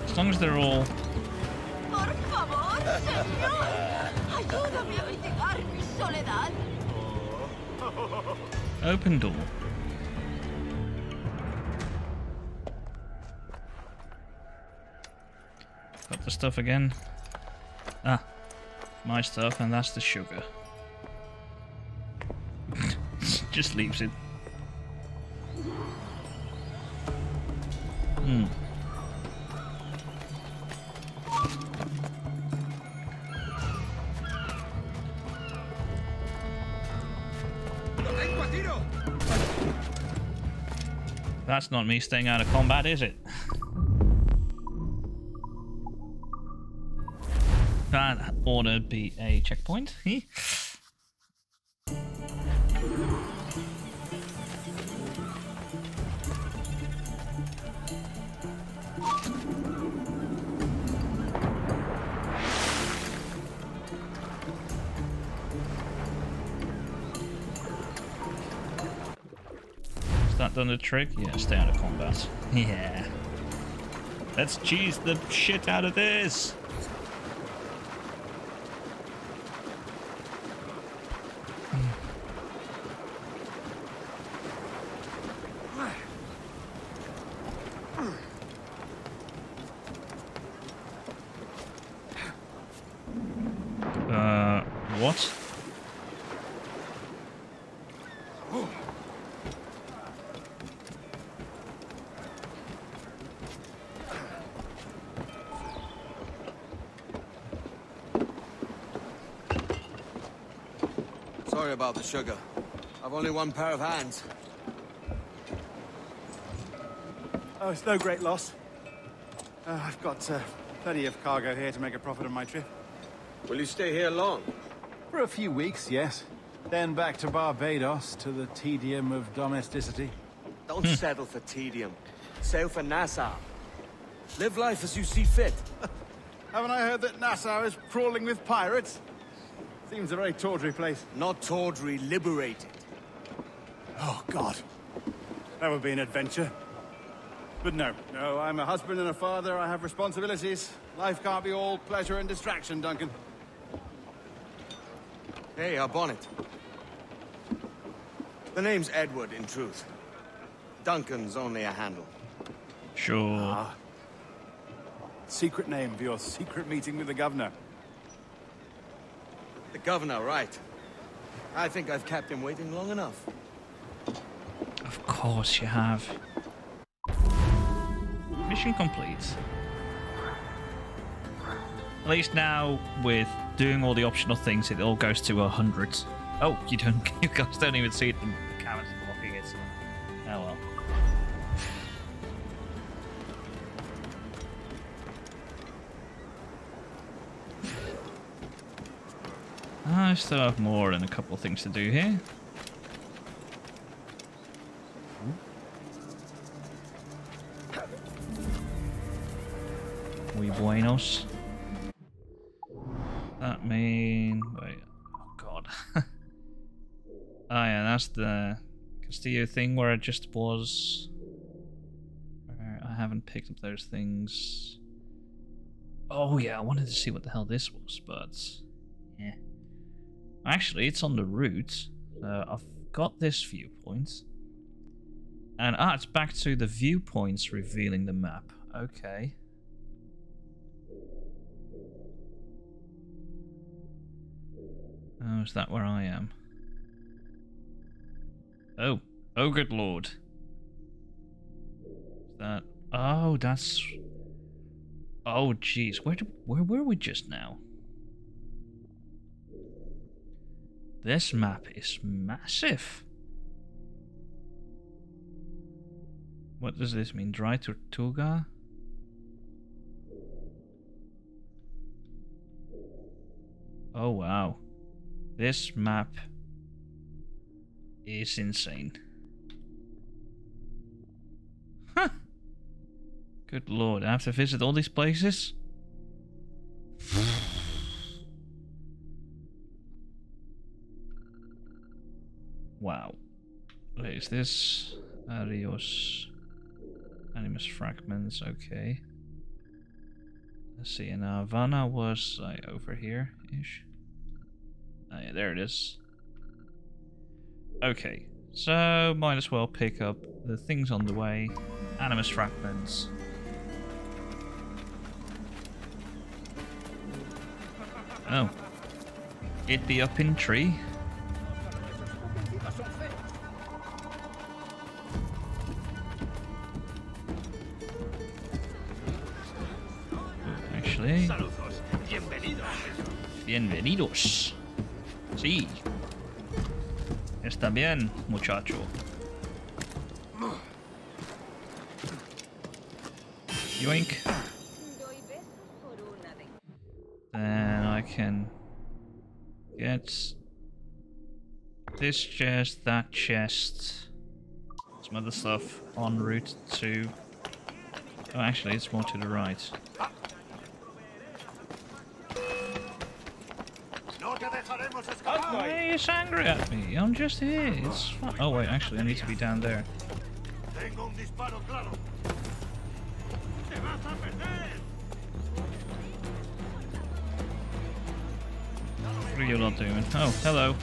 As long as they're all... Open door. Got the stuff again. Ah, my stuff, and that's the sugar. Just leaves it. Hmm. That's not me staying out of combat, is it? That ought to be a checkpoint. Done the trick? Yeah, stay out of combat. Yeah. Let's cheese the shit out of this! Uh, what? About the sugar. I've only one pair of hands. Oh, it's no great loss. Uh, I've got uh, plenty of cargo here to make a profit of my trip. Will you stay here long? For a few weeks, yes. Then back to Barbados, to the tedium of domesticity. Don't settle for tedium. Sail for Nassau. Live life as you see fit. Haven't I heard that Nassau is crawling with pirates? Seems a very tawdry place. Not tawdry, liberated. Oh, God. That would be an adventure. But no, no, I'm a husband and a father. I have responsibilities. Life can't be all pleasure and distraction, Duncan. Hey, our bonnet. The name's Edward, in truth. Duncan's only a handle. Sure. Ah. Secret name for your secret meeting with the governor. The governor, right. I think I've kept him waiting long enough. Of course you have. Mission complete. At least now, with doing all the optional things, it all goes to a hundred. Oh, you don't, you guys don't even see it. The camera's blocking it. Oh well. I still have more and a couple of things to do here. Muy buenos. That mean... Wait. Oh, God. Ah, oh, yeah, that's the Castillo thing where I just was. I haven't picked up those things. Oh, yeah, I wanted to see what the hell this was, but... yeah. Actually, it's on the route. Uh, I've got this viewpoint. And, ah, it's back to the viewpoints revealing the map. Okay. Oh, is that where I am? Oh. Oh, good lord. Is that... Oh, that's... Oh, jeez. Where, do, where were we just now? This map is massive. What does this mean? Dry Tortuga? Oh, wow. This map is insane. Huh. Good lord, I have to visit all these places? Wow. Wait, is this Arios Animus Fragments? Okay. Let's see, and Havana was like over here-ish. Oh, yeah, there it is. Okay, so might as well pick up the things on the way. Animus Fragments. Oh. It be up in tree. Actually... Bienvenidos. Sí. Está bien, muchacho. Yoink. Then I can get this chest, that chest, some other stuff en route to... Oh, actually, it's more to the right. Why are you angry at me? I'm just here. It's fun. Oh wait, actually I need to be down there. What are you lot doing? Oh, hello.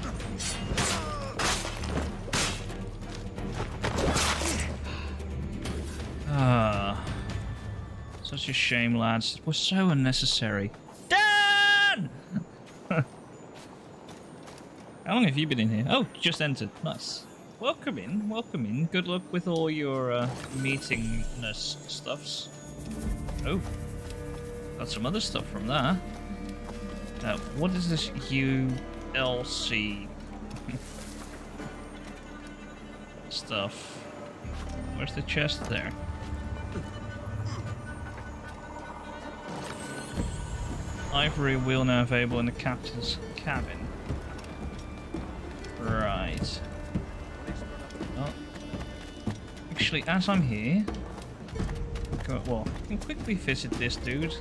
Ah, such a shame, lads. It was so unnecessary. How long have you been in here? Oh, just entered. Nice. Welcome in, welcome in. Good luck with all your uh, meetingness stuffs. Oh, got some other stuff from there. Uh, what is this U L C stuff? Where's the chest there? Ivory wheel now available in the captain's cabin. Right. Oh. Actually, as I'm here, go, well, I can quickly visit this dude.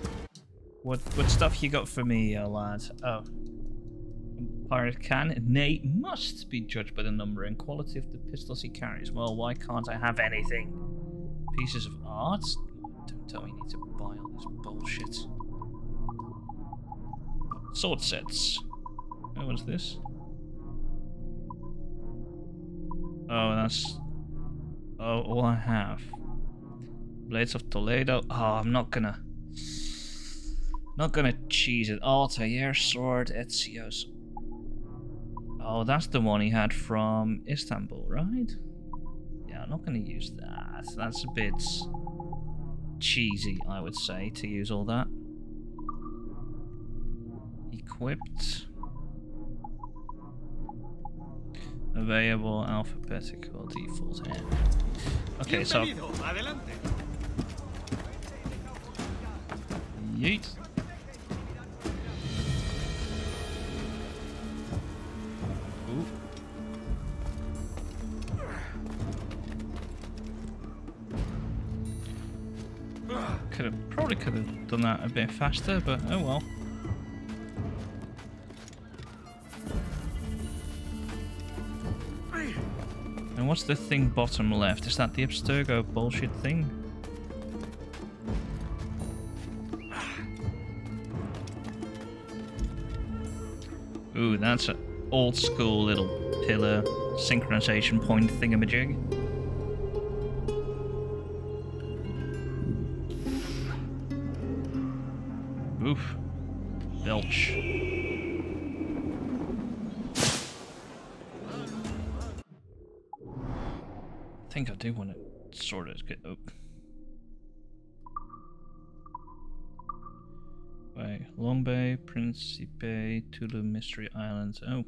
What what stuff you got for me, uh, lad? Oh, pirate can, nay, must be judged by the number and quality of the pistols he carries. Well, why can't I have anything? Pieces of art? Don't tell me you need to buy all this bullshit. Sword sets. What was this? Oh, that's... Oh, all I have. Blades of Toledo. Oh, I'm not gonna... Not gonna cheese it. Altair sword, Ezio's. Oh, that's the one he had from Istanbul, right? Yeah, I'm not gonna use that. That's a bit... cheesy, I would say, to use all that. Equipped... Available alphabetical default here. Okay, so. Yeet. Ooh. Could have probably could have done that a bit faster, but oh well. What's the thing bottom left? Is that the Abstergo bullshit thing? Ooh, that's an old school little pillar synchronization point thingamajig. Oof. Belch. I think I do want to sort of get up. Bay. Long Bay, Principe, Tulu, Mystery Islands. Oh.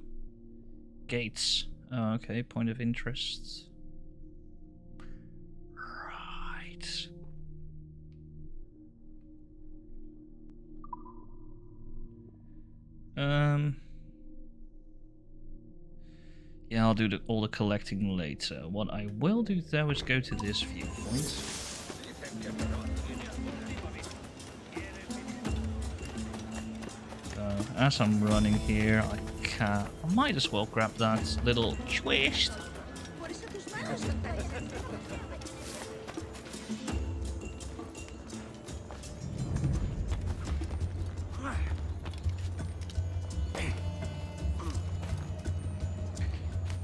Gates. Oh, okay, point of interest. Right. Um... Yeah, I'll do the, all the collecting later. What I will do though is go to this viewpoint. Uh, as I'm running here, I can I might as well grab that little twist.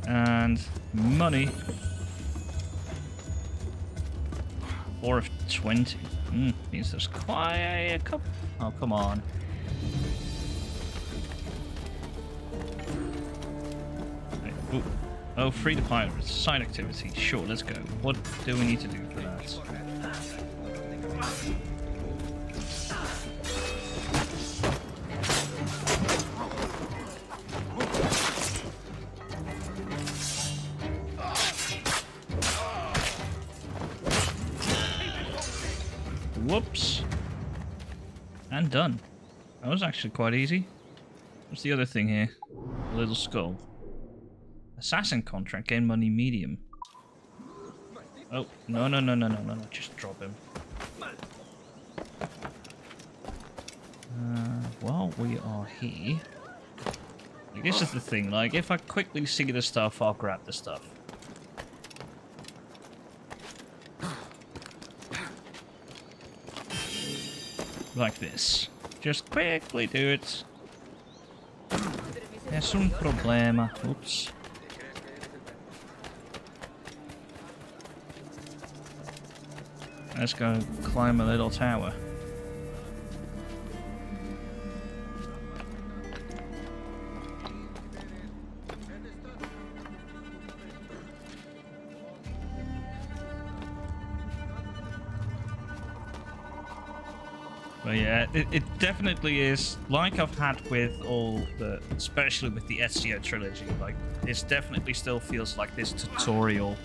And money. Four of twenty. Mm, means there's quite a couple. Oh, come on. Ooh. Oh, free the pirates. Side activity. Sure, let's go. What do we need to do for that? Whoops. And done. That was actually quite easy. What's the other thing here? A little skull. Assassin contract, gain money medium. Oh, no, no, no, no, no, no, no, just drop him. Uh, while we are here... Like, this is the thing, like, if I quickly see the stuff, I'll grab the stuff. Like this. Just quickly do it. There's some problema. Oops. Let's go climb a little tower. But yeah, it, it definitely is, like I've had with all the, especially with the Ezio trilogy, like, it definitely still feels like this tutorial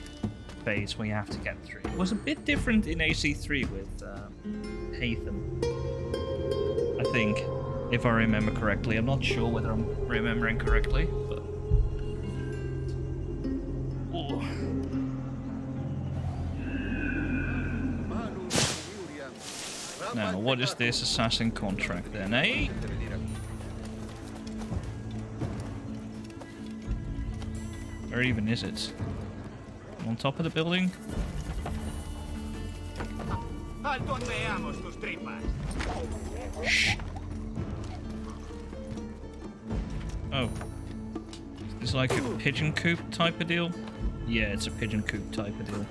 phase where you have to get through. It was a bit different in A C three with um, Haytham, I think, if I remember correctly. I'm not sure whether I'm remembering correctly, but... Oh. Now, what is this assassin contract then, eh? Where even is it? On top of the building? Shh. Oh. Is this like a pigeon coop type of deal? Yeah, it's a pigeon coop type of deal.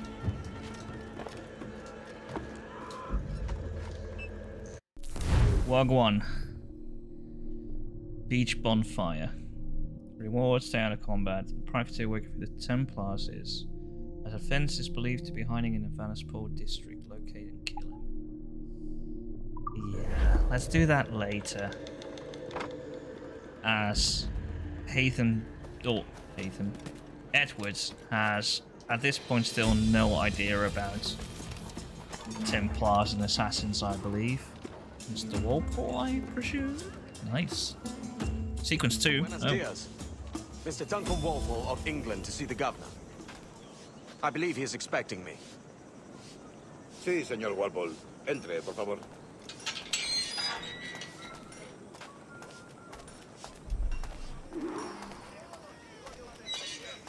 Wagwan. Beach bonfire. Rewards, stay out of combat. The privateer working for the Templars is... As a fence is believed to be hiding in Havana's poor district, locate and kill him. Yeah, let's do that later. As Haytham, or Haytham, Edwards has at this point still no idea about Templars and Assassins, I believe. Mister Walpole, I presume? Nice. Sequence two. Buenos dias. Oh. Mister Duncan Walpole of England to see the governor. I believe he is expecting me. Sí, Señor Walpole. Entre, por favor.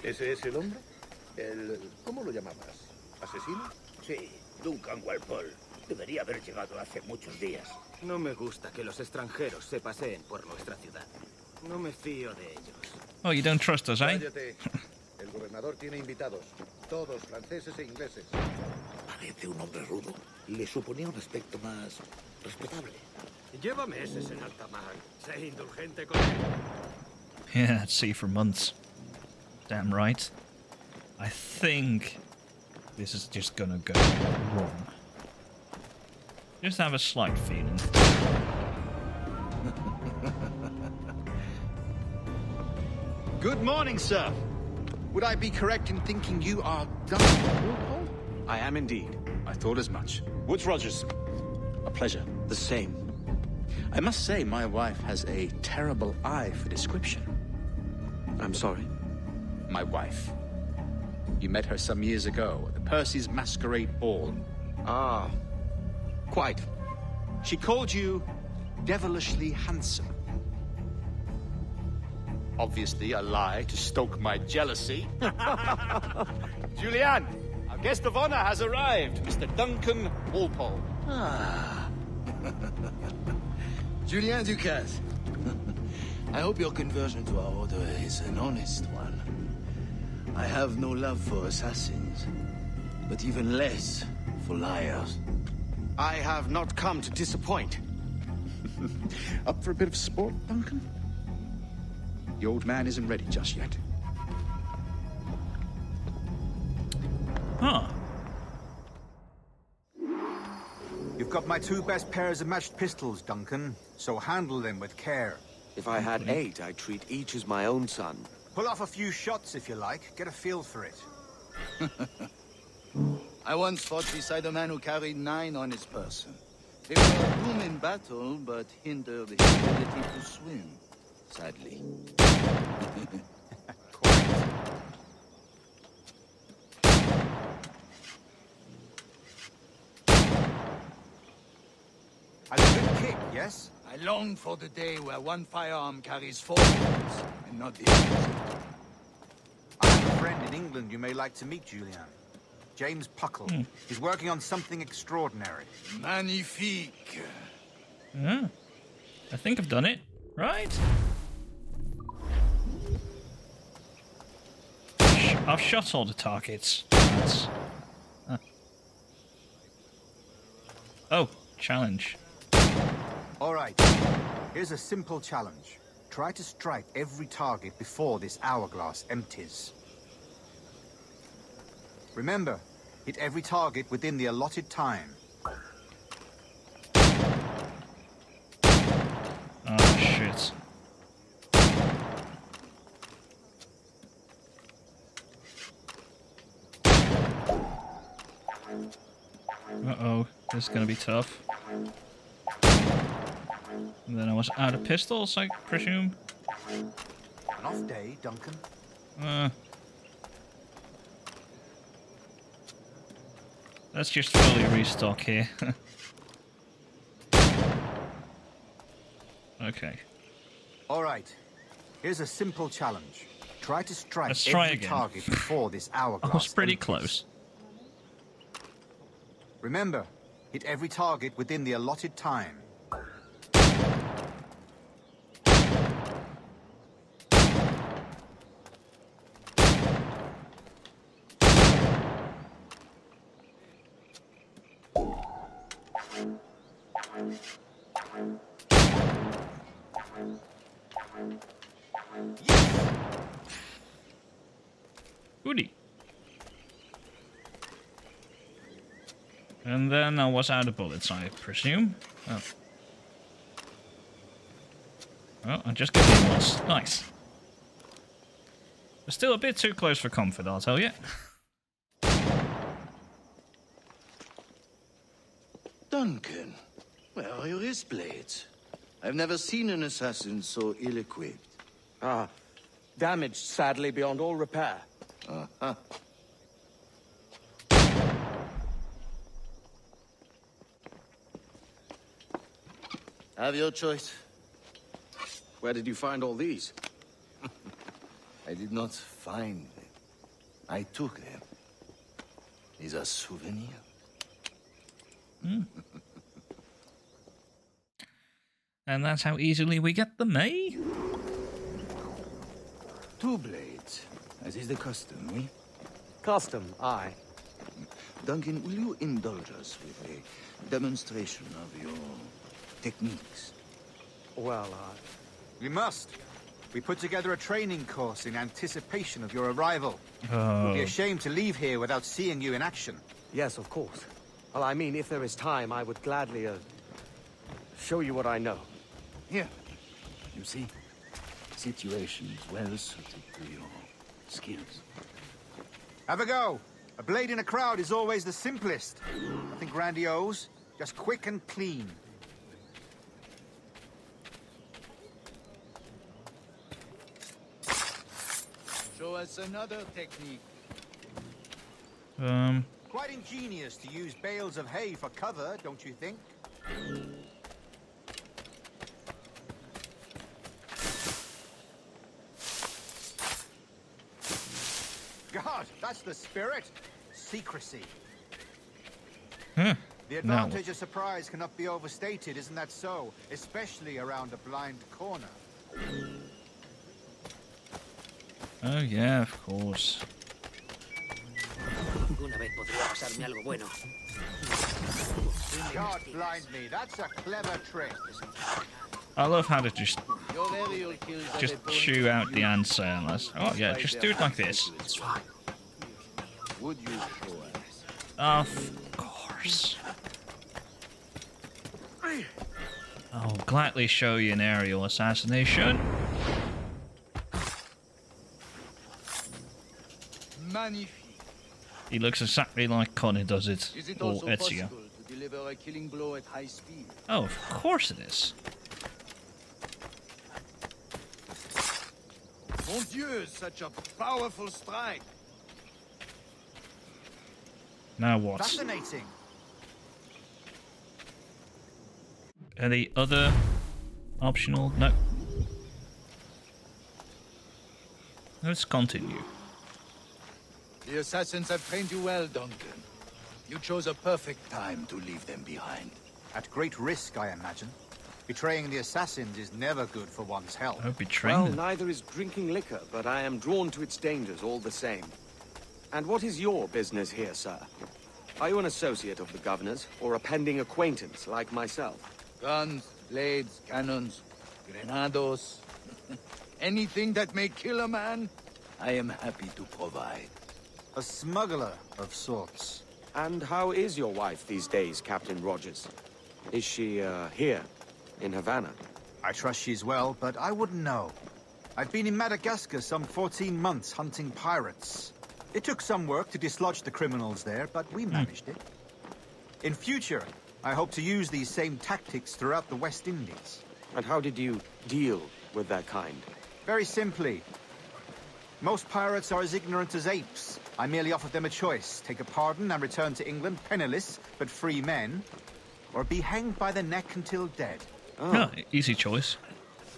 ¿Ese es el hombre? El... ¿Cómo lo llamabas? ¿Asesino? Sí, Duncan Walpole. Debería haber llegado hace muchos días. No me gusta que los extranjeros se paseen por nuestra ciudad. No me fío de ellos. Oh, you don't trust us, eh? El gobernador tiene invitados, todos franceses e ingleses. Parece un hombre rudo. Le suponía un aspecto más respetable. Llévame ese en alta mar. Sé indulgente con él. Yeah, I'd see for months. Damn right. I think this is just gonna go wrong. Just have a slight feeling. Good morning, sir. Would I be correct in thinking you are Duncan Walpole? I am indeed. I thought as much. Woods Rogers. A pleasure. The same. I must say my wife has a terrible eye for description. I'm sorry? My wife. You met her some years ago at the Percy's Masquerade Ball. Ah. Quite. She called you devilishly handsome. Obviously a lie to stoke my jealousy. Julianne, our guest of honor has arrived, Mister Duncan Walpole. Ah. Julien Ducasse. I hope your conversion to our order is an honest one. I have no love for assassins, but even less for liars. I have not come to disappoint. Up for a bit of sport, Duncan? The old man isn't ready just yet. Huh. You've got my two best pairs of matched pistols, Duncan, so handle them with care. If I had eight, I'd treat each as my own son. Pull off a few shots if you like, get a feel for it. I once fought beside a man who carried nine on his person. They were a boom in battle, but hindered his ability to swim, sadly. A good kick, yes? I long for the day where one firearm carries four bullets, and not the other. I have a friend in England you may like to meet, Julian. James Puckle. Mm. He's working on something extraordinary. Magnifique. Yeah. I think I've done it. Right? I've shot all the targets. That's... Ah. Oh, challenge. Alright. Here's a simple challenge. Try to strike every target before this hourglass empties. Remember, hit every target within the allotted time. Oh, shit. Uh-oh, this is gonna be tough. And then I was out of pistols, I presume. An off day, Duncan. Uh... Let's just fully restock here. Okay. All right. Here's a simple challenge. Try to strike Let's try every again. target before this hourglass. I was pretty empties. close. Remember, hit every target within the allotted time. And then I was out of bullets, I presume. Oh, well, I just got him once. Nice. But still a bit too close for comfort, I'll tell you. Duncan, where are your wristblades? I've never seen an assassin so ill-equipped. Ah, damaged, sadly, beyond all repair. Uh-huh. Have your choice. Where did you find all these? I did not find them. I took them. These are souvenirs. Mm. And that's how easily we get them, eh? Two blades, as is the custom, eh? Custom, aye. Duncan, will you indulge us with a demonstration of your... techniques? Well, uh... we must. We put together a training course in anticipation of your arrival. Oh. It would be a shame to leave here without seeing you in action. Yes, of course. Well, I mean, if there is time, I would gladly, uh... show you what I know. Here, you see, situations well suited to your skills. Have a go. A blade in a crowd is always the simplest. Nothing grandiose, just quick and clean. Show us another technique. Um. Quite ingenious to use bales of hay for cover, don't you think? God, that's the spirit. Secrecy. Huh. The advantage of surprise cannot be overstated, isn't that so? Especially around a blind corner. Oh yeah, of course. God blind me, that's a clever trick. I love how to just just chew out the answer. Unless, oh yeah, just do it like this. Of course. I'll gladly show you an aerial assassination. Magnifique. He looks exactly like Connor does it, is it or Ezio. To deliver a killing blow at high speed? Oh, of course it is. Mon Dieu, such a powerful strike. Now what? Fascinating. Any other optional? No. Let's continue. The assassins have trained you well, Duncan. You chose a perfect time to leave them behind. At great risk, I imagine. Betraying the assassins is never good for one's health. Oh, betraying well, them. Neither is drinking liquor, but I am drawn to its dangers all the same. And what is your business here, sir? Are you an associate of the governor's, or a pending acquaintance like myself? Guns, blades, cannons, grenados. Anything that may kill a man, I am happy to provide. A smuggler of sorts. And how is your wife these days, Captain Rogers? Is she, uh, here, in Havana? I trust she's well, but I wouldn't know. I've been in Madagascar some fourteen months hunting pirates. It took some work to dislodge the criminals there, but we managed it. In future, I hope to use these same tactics throughout the West Indies. And how did you deal with that kind? Very simply. Most pirates are as ignorant as apes. I merely offered them a choice. Take a pardon and return to England, penniless, but free men. Or be hanged by the neck until dead. Oh. No, easy choice.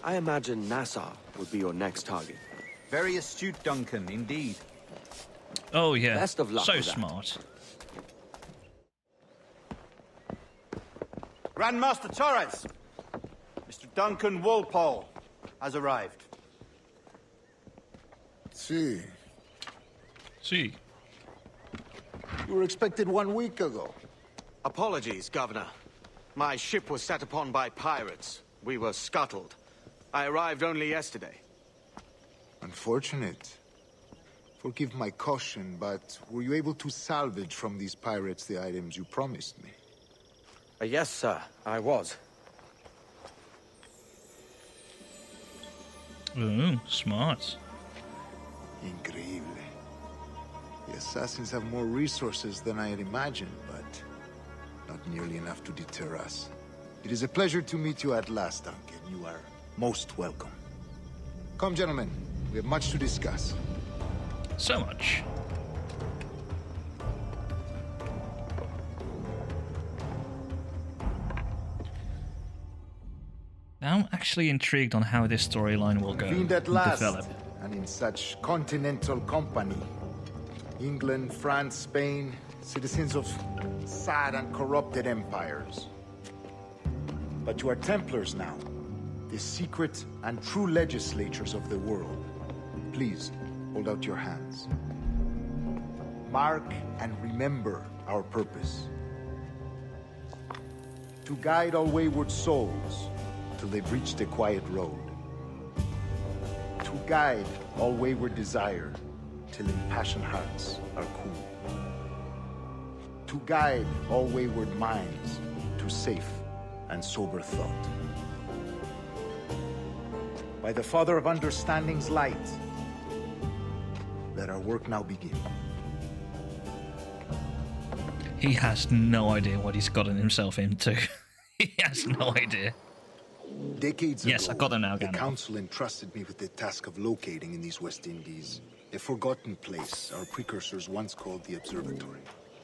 I imagine Nassau would be your next target. Very astute, Duncan, indeed. Oh, yeah. Best of luck. So smart. Grandmaster Torres! Mister Duncan Walpole has arrived. See. See. You were expected one week ago. Apologies, Governor. My ship was set upon by pirates. We were scuttled. I arrived only yesterday. Unfortunate. Forgive my caution, but were you able to salvage from these pirates the items you promised me? Uh, yes, sir. I was. Ooh, smart. Incredible. The assassins have more resources than I had imagined, but not nearly enough to deter us. It is a pleasure to meet you at last, Duncan. You are most welcome. Come, gentlemen. We have much to discuss. So much. Now I'm actually intrigued on how this storyline will go and develop. And in such continental company. England, France, Spain, citizens of sad and corrupted empires. But you are Templars now, the secret and true legislators of the world. Please, hold out your hands. Mark and remember our purpose. To guide all wayward souls till they've reached a quiet road. To guide all wayward desire till impassioned hearts are cool. To guide all wayward minds to safe and sober thought. by the Father of Understanding's light. Let our work now begin. He has no idea what he's gotten himself into. He has no idea. Decades yes, ago, I got them now, the Garneau. Council entrusted me with the task of locating in these West Indies a forgotten place our precursors once called the Observatory.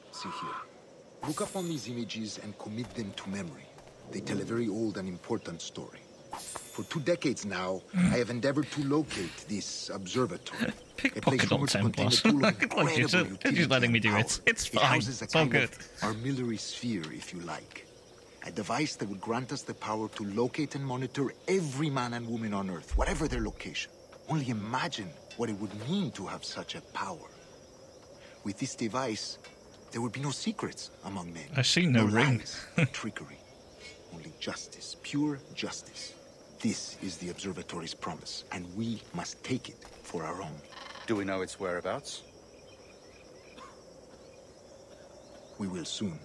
See here. Look up on these images and commit them to memory. They tell a very old and important story. For two decades now, I have endeavored to locate this observatory. Pickpocket on Templars. You're just letting me do it. It's fine. It's all good. Our armillary sphere, if you like. A device that would grant us the power to locate and monitor every man and woman on Earth, whatever their location. Only imagine what it would mean to have such a power. With this device, there would be no secrets among men. I see no, no ring. Lies, trickery. Only justice. Pure justice. This is the observatory's promise, and we must take it for our own. Do we know its whereabouts? We will soon.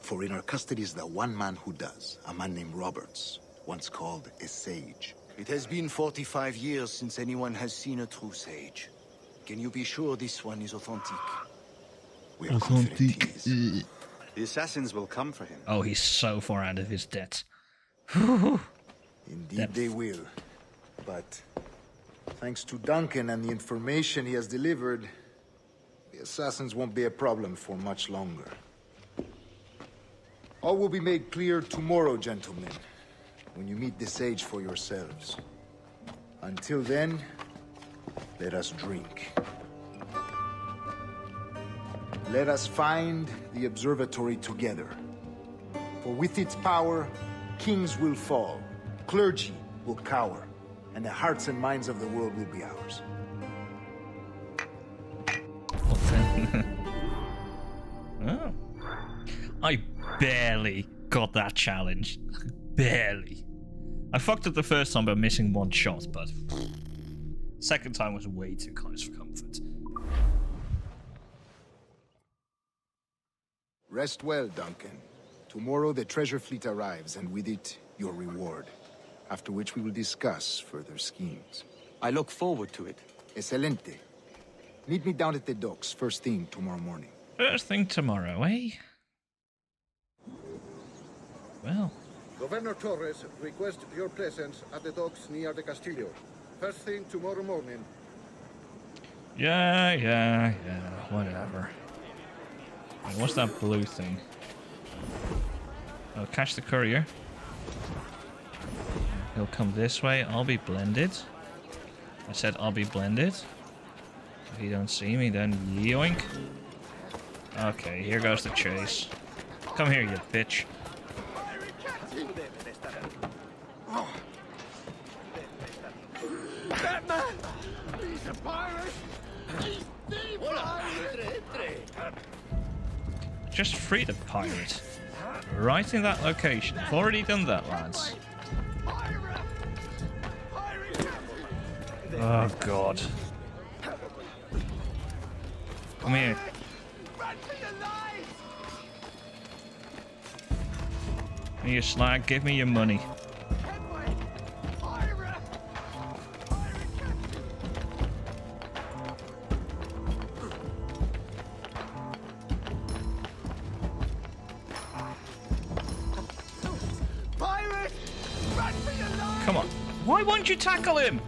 For in our custody is the one man who does, a man named Roberts, once called a sage. It has been forty-five years since anyone has seen a true sage. Can you be sure this one is authentic? We are authentic. Confident he is. The assassins will come for him. Oh, he's so far out of his debt. Indeed Depth. They will. But thanks to Duncan and the information he has delivered, the assassins won't be a problem for much longer. All will be made clear tomorrow, gentlemen, when you meet the sage for yourselves. Until then, let us drink. Let us find the observatory together. For with its power, kings will fall, clergy will cower, and the hearts and minds of the world will be ours. What the? Oh. I barely got that challenge. Barely. I fucked up the first time by missing one shot, but second time was way too close for comfort. Rest well, Duncan. Tomorrow the treasure fleet arrives, and with it, your reward. After which we will discuss further schemes. I look forward to it. Excelente. Meet me down at the docks first thing tomorrow morning. First thing tomorrow, eh? Well. Governor Torres requests your presence at the docks near the Castillo. First thing tomorrow morning. Yeah, yeah, yeah, whatever. Wait, what's that blue thing? Oh, catch the courier. He'll come this way. I'll be blended. I said I'll be blended. If you don't see me, then yoink. Okay, here goes the chase. Come here, you bitch. Batman! He's a pirate! He's the pirate! Just free the pirate. Right in that location. I've already done that, lads. Oh, God. Come here. You slag, give me your money. Come on. Why won't you tackle him?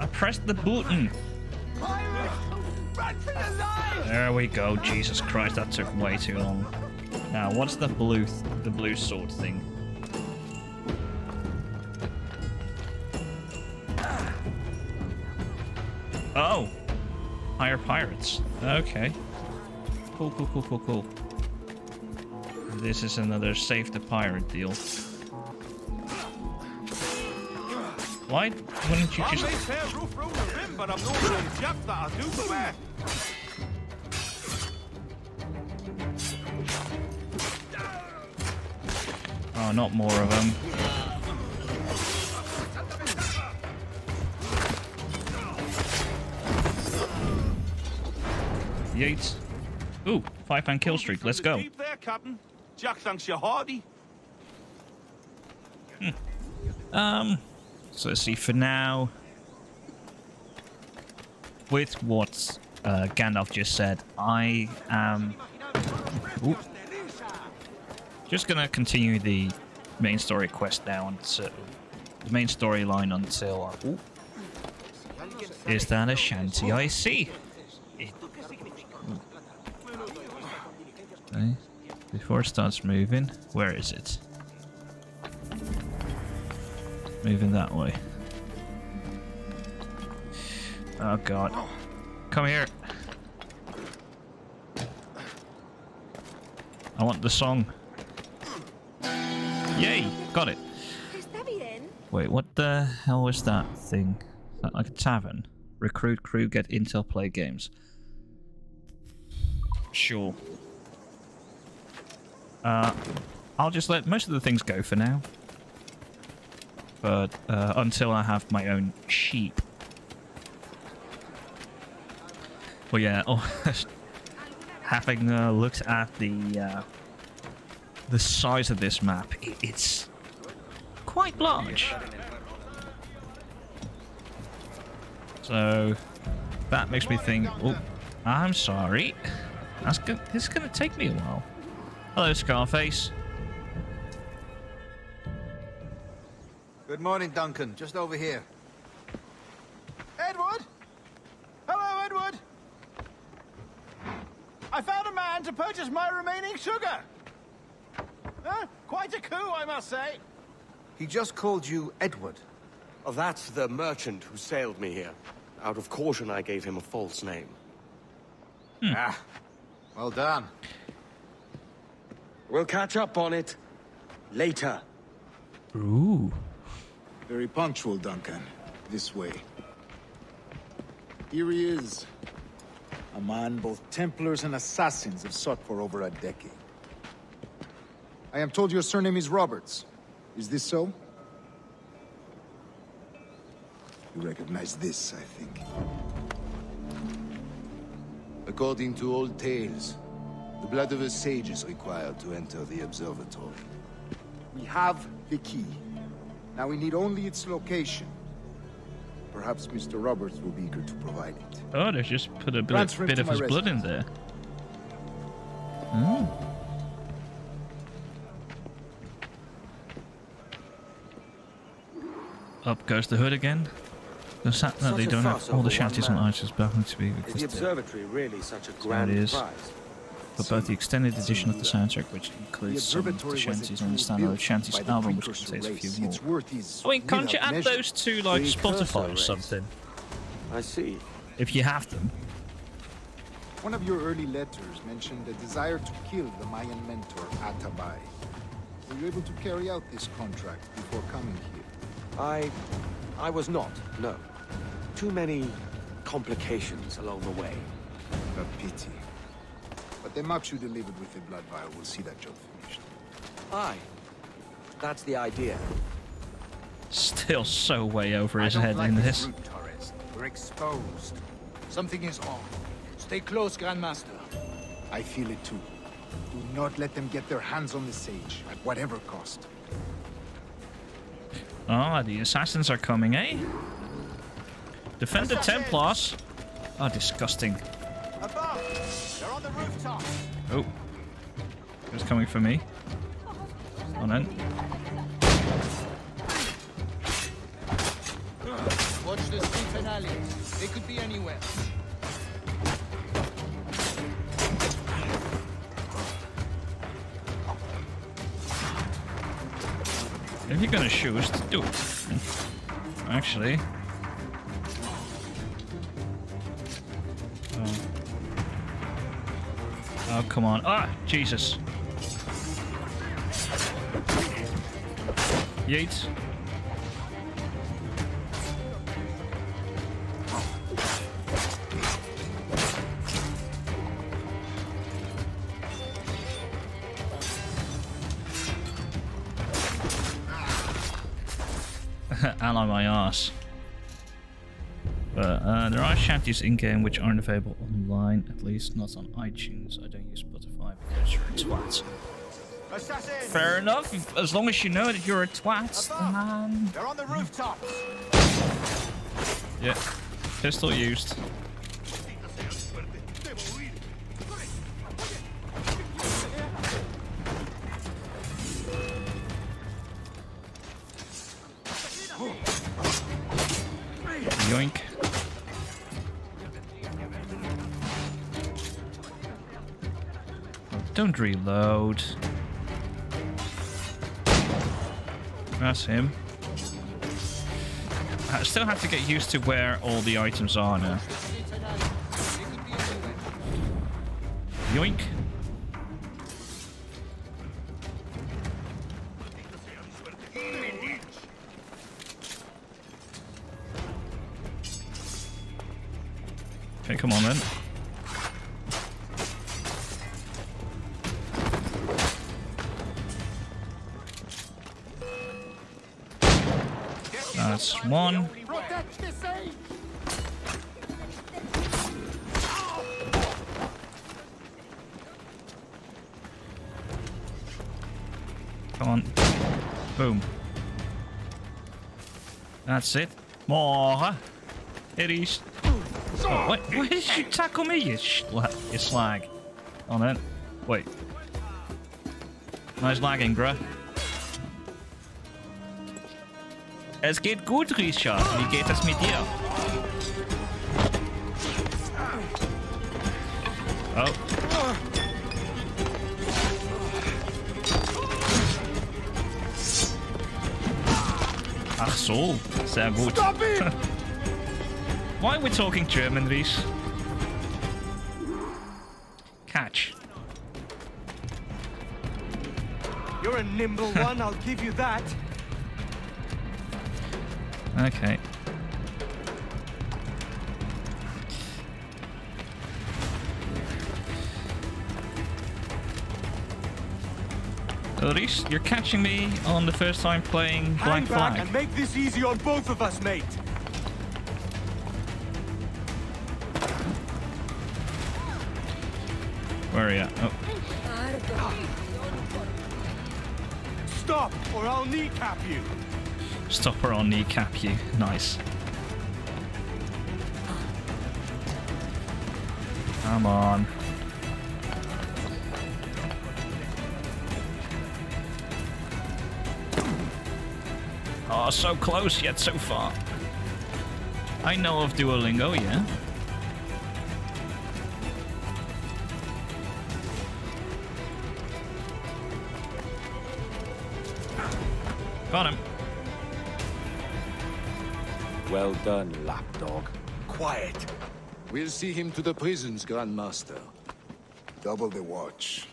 I pressed the button. There we go. Jesus Christ, that took way too long. Now, what's the blue, th the blue sword thing? Oh, hire pirates. Okay. Cool, cool, cool, cool, cool. This is another save the pirate deal. Why wouldn't you just? Oh, not more of them. Yeet. Ooh, five-man kill streak. Let's go. Jack, thanks you're hardy. Hmm. Um, so let's see. For now, with what uh, Gandalf just said, I am ooh, just going to continue the main story quest now until the main storyline until ooh, is that a shanty I see? It, okay. Before it starts moving, where is it? Moving that way. Oh god. Come here. I want the song. Yay! Got it. Wait, what the hell was that thing? Is that like a tavern? Recruit crew, get intel, play games. Sure. Uh, I'll just let most of the things go for now. But uh, until I have my own sheep. Well, yeah. Oh, having uh, looked at the uh, the size of this map, it's quite large. So that makes me think. Oh, I'm sorry. That's good. This is gonna take me a while. Hello, Scarface. Good morning, Duncan. Just over here. Edward? Hello, Edward! I found a man to purchase my remaining sugar! Huh? Quite a coup, I must say. He just called you Edward. Oh, that's the merchant who sailed me here. Out of caution, I gave him a false name. Hmm. Ah, well done. We'll catch up on it later. Ooh. Very punctual, Duncan. This way. Here he is. A man both Templars and assassins have sought for over a decade. I am told your surname is Roberts. Is this so? You recognize this, I think. According to old tales, the blood of a sage is required to enter the observatory. We have the key. Now we need only its location. Perhaps Mister Roberts will be eager to provide it. Oh, they just put a bit, bit of his residence. Blood in there. Mm. Up goes the hood again. The fact that they don't have all the shanties and items baffling to me because the observatory really such a grand prize. But both the extended edition of the soundtrack, which includes some of the shanties and the standalone shanties album, which contains a few more. I mean, can't you add those to, like, Spotify or something? I see. If you have them. One of your early letters mentioned a desire to kill the Mayan mentor, Atabay. Were you able to carry out this contract before coming here? I... I was not, no. Too many complications along the way. A pity. But the maps you delivered with the blood vial will see that job finished. Aye. That's the idea. Still so way over his head in this. I don't like this route, Torres. We're exposed. Something is wrong. Stay close, Grandmaster. I feel it too. Do not let them get their hands on the sage, at whatever cost. Ah, oh, the assassins are coming, eh? Defend the Templars. Ah, oh, disgusting. Above. They're on the rooftop. Oh. It was coming for me. On in. Watch the Sentinelli. They could be anywhere. If you're gonna shoot us, do it. Actually. Oh, come on. Ah, Jesus. Yeats. Ally my ass. But uh, there are shanties in-game which aren't available online, at least not on iTunes. I don't use Spotify because you're a twat. Assassins. Fair enough. As long as you know that you're a twat, man. They're on the rooftops. Yeah. Pistol used. Yoink. Don't reload. That's him. I still have to get used to where all the items are now. Yoink. Okay, come on then. That's one. Come on. Boom. That's it. More. It is. Oh, wait, why did you tackle me, you, schla you slag? On it. Wait. Nice lagging, bruh. Es geht gut, Richard. Wie geht es mit dir? Oh. Ach so, sehr gut. Stop it! Why are we talking German, Reese? Catch. You're a nimble one, I'll give you that. Okay. Reese, you're catching me on the first time playing Black Flag. Hang back and make this easy on both of us, mate. Where are you at? Oh. Stop, or I'll kneecap you. Stop, or I'll kneecap you. Nice. Come on. Oh, so close yet so far. I know of Duolingo, yeah. Got him. Well done, lapdog. Quiet. We'll see him to the prisons, Grandmaster. Double the watch.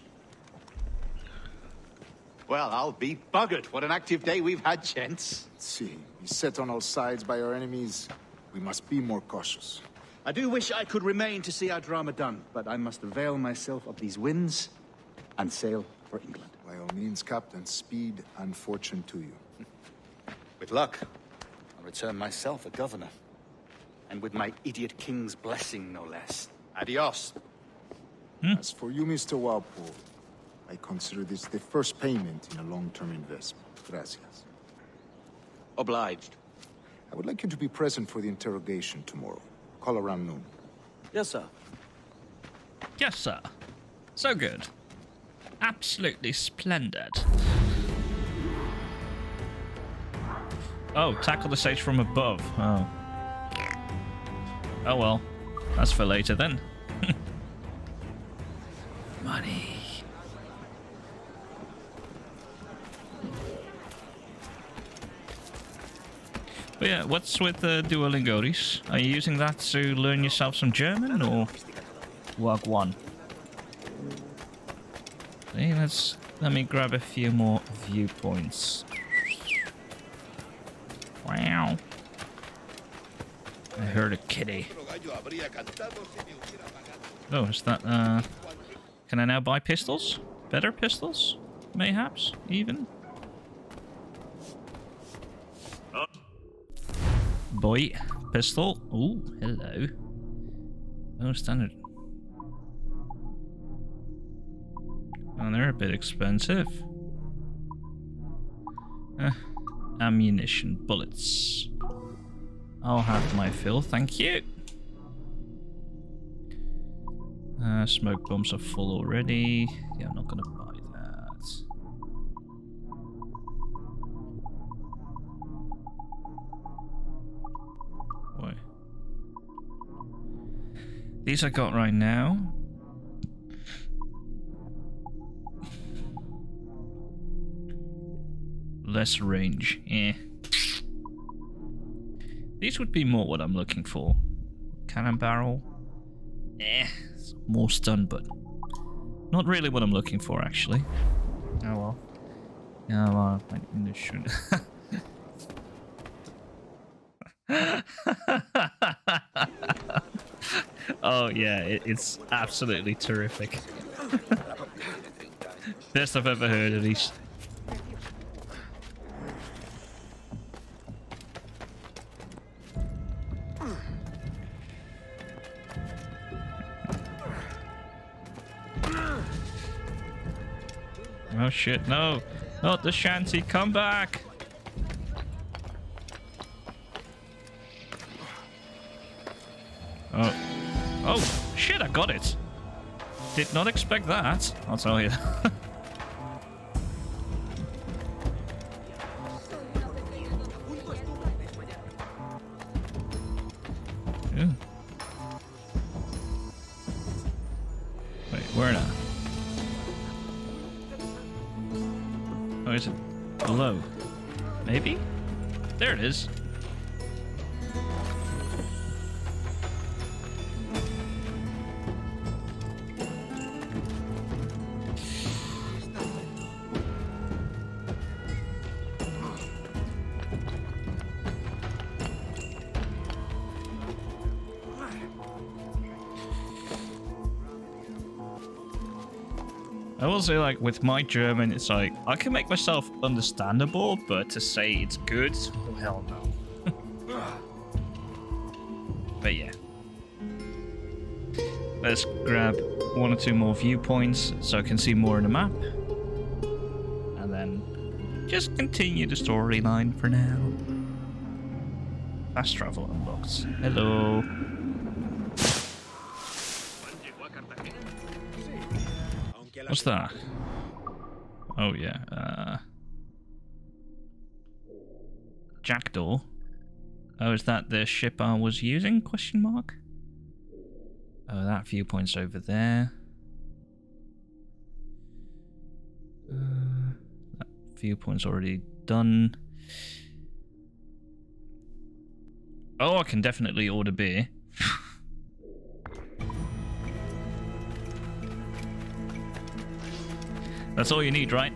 Well, I'll be buggered. What an active day we've had, gents. Let's see. We're set on all sides by our enemies. We must be more cautious. I do wish I could remain to see our drama done, but I must avail myself of these winds and sail for England. By all means, Captain, speed and fortune to you. With luck, I'll return myself a governor. And with my idiot king's blessing, no less. Adios. Hmm? As for you, Mister Walpole, I consider this the first payment in a long-term investment. Gracias. Obliged. I would like you to be present for the interrogation tomorrow. Call around noon. Yes, sir. Yes, sir. So good. Absolutely splendid. Oh, tackle the sage from above. Oh. Oh well. That's for later then. Money. But yeah, what's with the uh, Duolingoris? Are you using that to learn yourself some German or work one? Hey, let's let me grab a few more viewpoints. Wow. I heard a kitty. Oh, is that, uh... Can I now buy pistols? Better pistols? Mayhaps, even? Oh. Boy. Pistol. Ooh, hello. No standard. And there are bit expensive. Uh, ammunition, bullets. I'll have my fill, thank you. Uh, smoke bombs are full already. Yeah, I'm not gonna buy that. Boy. These I got right now. Less range, eh. These would be more what I'm looking for. Cannon barrel, eh. More stun, but not really what I'm looking for, actually. Oh well. Oh well, I didn't shoot. Oh yeah, it, it's absolutely terrific. Best I've ever heard of these. Oh shit, no! Not the shanty, come back! Oh. Oh, shit, I got it! Did not expect that, I'll tell you. Yeah. Wait, where now? Is it below? Maybe? There it is. I will say, like, with my German, it's like, I can make myself understandable, but to say it's good, oh hell no. But yeah. Let's grab one or two more viewpoints so I can see more in the map. And then just continue the storyline for now. Fast travel unlocked. Hello. What's that? Oh yeah, uh... Jackdaw? Oh, is that the ship I was using? Question mark? Oh, that viewpoint's over there. Uh, that viewpoint's already done. Oh, I can definitely order beer. That's all you need, right?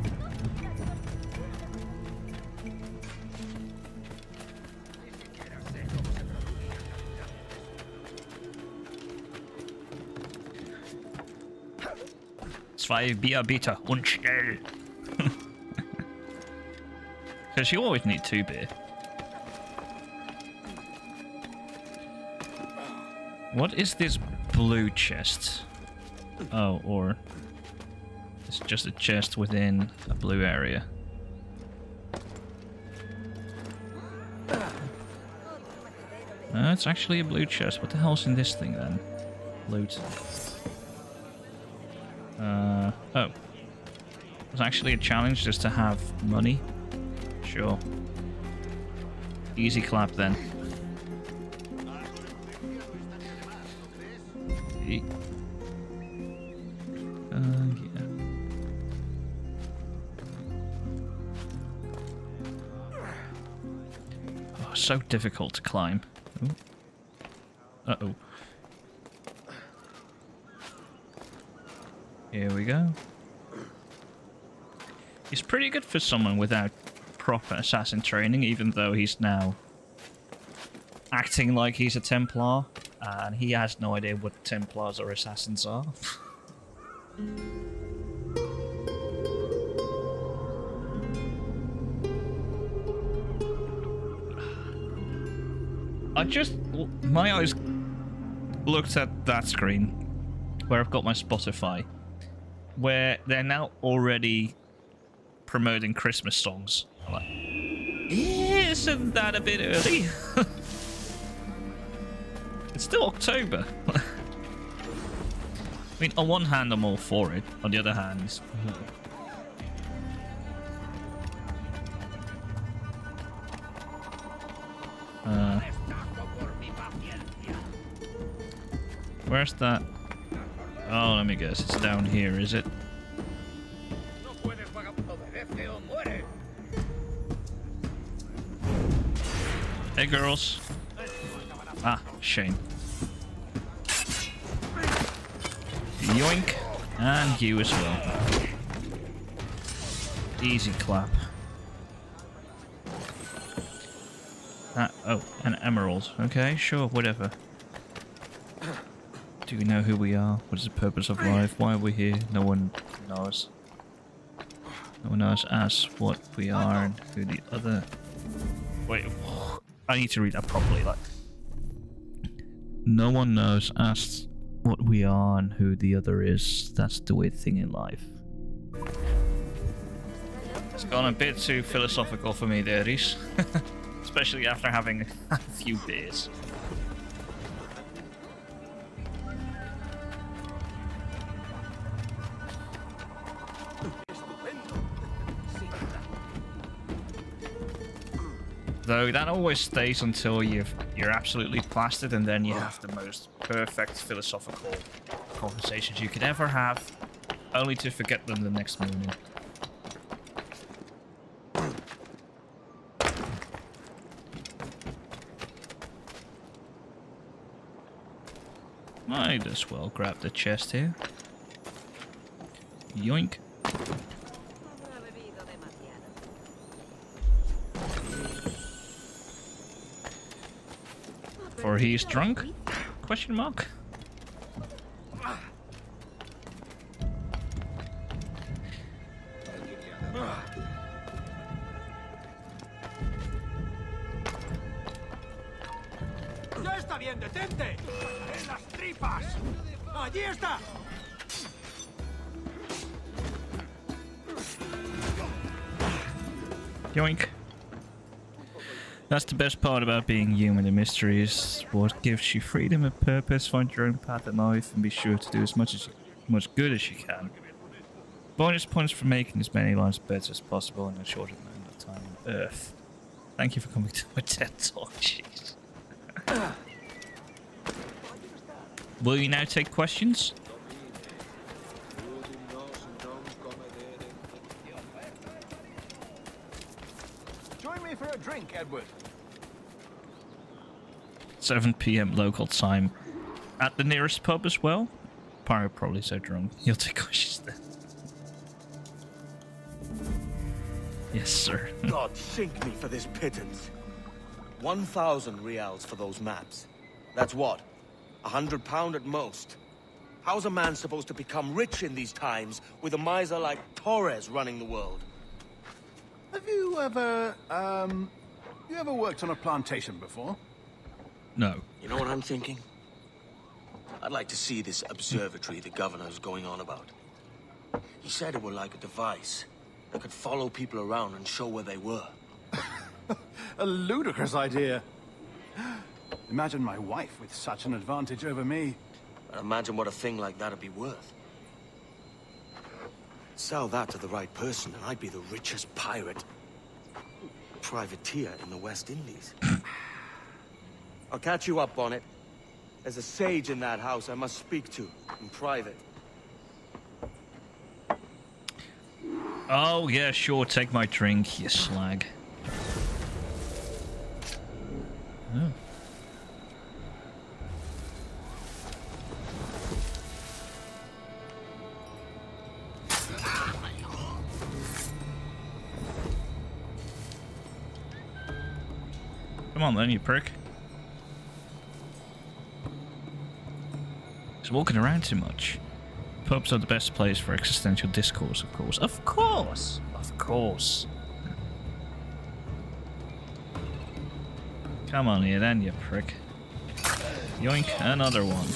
Zwei Bier bitte und schnell. Because you always need two beer. What is this blue chest? Oh, or... It's just a chest within a blue area. No, it's actually a blue chest. What the hell's in this thing then? Loot. Uh, oh. It's actually a challenge just to have money. Sure. Easy clap then. E So difficult to climb. Uh oh. Here we go. He's pretty good for someone without proper assassin training, even though he's now acting like he's a Templar, and he has no idea what Templars or assassins are. I just, my eyes looked at that screen where I've got my Spotify where they're now already promoting Christmas songs. I'm like, isn't that a bit early? It's still October. I mean, on one hand, I'm all for it. On the other hand, uh, where's that? Oh, let me guess. It's down here, is it? Hey, girls. Ah, shame. Yoink. And you as well. Easy clap. Ah, oh, an emerald. Okay, sure, whatever. Do we know who we are? What is the purpose of life? Why are we here? No one knows. No one knows us, what we are, and who the other... Wait, I need to read that properly, like... No one knows us, what we are, and who the other is. That's the weird thing in life. It's gone a bit too philosophical for me there, Reese. Especially after having a few beers. Though that always stays until you've, you're absolutely plastered, and then you have the most perfect philosophical conversations you could ever have, only to forget them the next morning. Might as well grab the chest here. Yoink. Or he's drunk? Question mark? Yoink. That's the best part about being human in mystery, is what gives you freedom and purpose. Find your own path in life and be sure to do as much as you, much good as you can. Bonus points for making as many lives better as possible in a short amount of time on Earth. Thank you for coming to my TED Talk, jeez. Will you now take questions? Join me for a drink, Edward. seven p m local time. At the nearest pub as well? Pyro probably so drunk. He'll take questions then. Yes, sir. God sink me for this pittance. one thousand reals for those maps. That's what? A hundred pound at most. How's a man supposed to become rich in these times with a miser like Torres running the world? Have you ever, um, you ever worked on a plantation before? No. You know what I'm thinking? I'd like to see this observatory the governor's going on about. He said it were like a device that could follow people around and show where they were. A ludicrous idea. Imagine my wife with such an advantage over me. But imagine what a thing like that would be worth. Sell that to the right person and I'd be the richest pirate... privateer in the West Indies. I'll catch you up on it. There's a sage in that house I must speak to, in private. Oh, yeah, sure, take my drink, you slag. Oh. Come on then, you prick. He's walking around too much. Pubs are the best place for existential discourse, of course. Of course! Of course. Come on here then, you prick. Yoink, another one.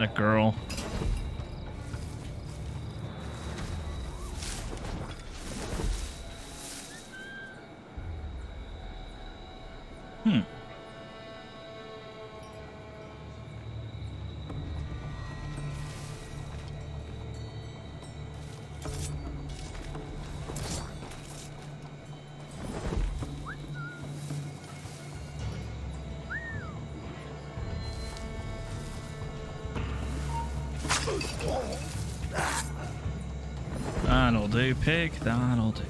That a girl. Hmm. That'll do, pig. That'll do.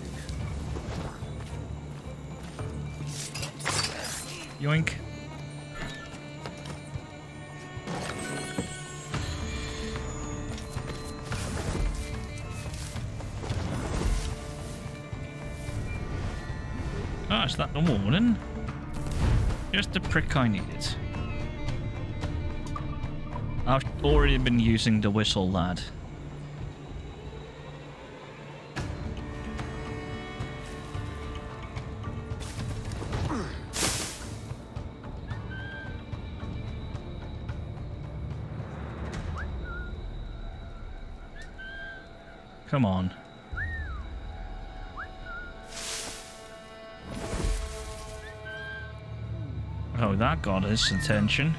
Yoink. Ah, is that the warning? Just the prick I needed. I've already been using the whistle, lad. Come on. Oh, that got his attention.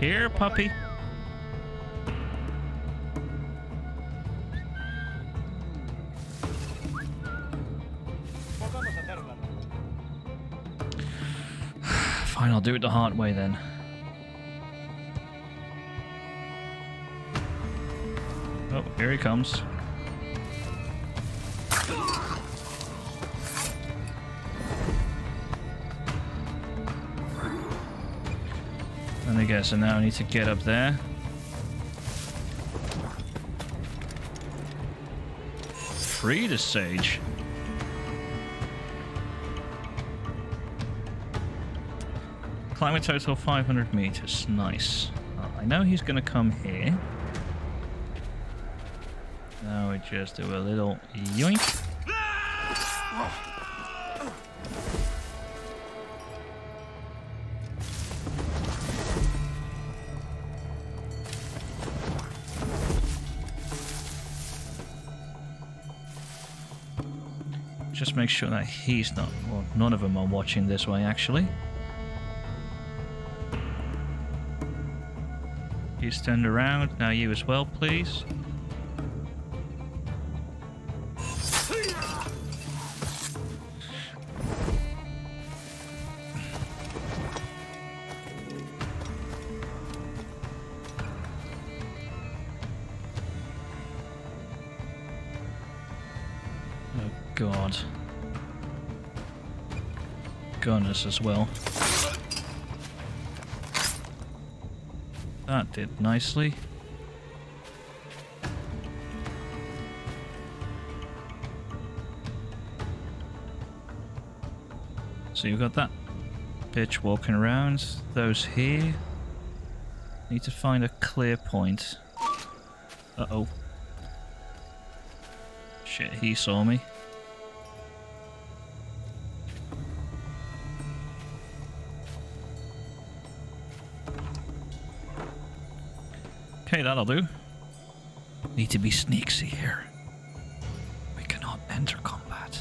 Here, puppy. Fine, I'll do it the hard way then. Oh, here he comes. And I guess I now need to get up there. Free the sage. Climb a total of five hundred meters. Nice. Well, I know he's going to come here. Now we just do a little yoink. Just make sure that he's not... Well, none of them are watching this way, actually. He's turned around. Now you as well, please. Oh, God. Gunners as well. That did nicely. So you've got that bitch walking around. Those here. Need to find a clear point. Uh-oh. Shit, he saw me. Okay, that'll do. Need to be sneaky here. We cannot enter combat.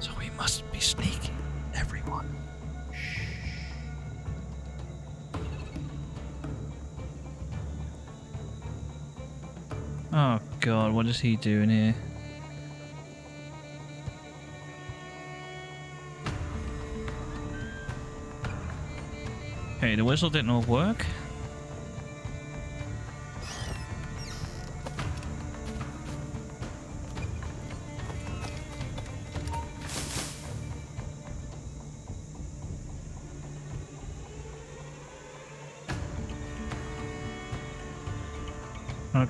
So we must be sneaky, everyone. Shh. Oh God, what is he doing here? Okay, the whistle didn't all work.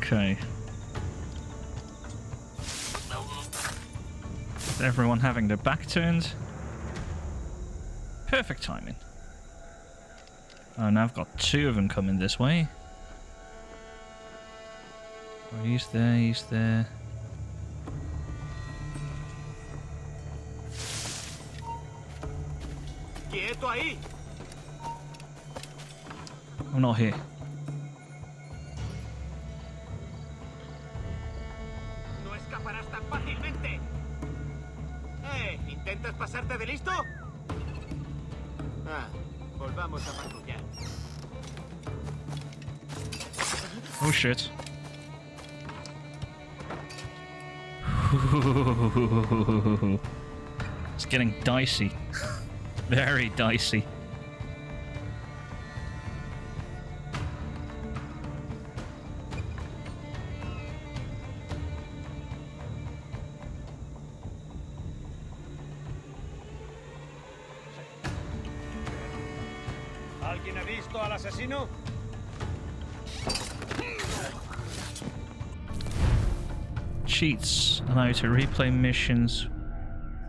Okay. Is everyone having their back turned? Perfect timing. Oh, now I've got two of them coming this way. Oh, he's there, he's there. I'm not here. Oh shit. It's getting dicey. Very dicey. Cheats allow you to replay missions.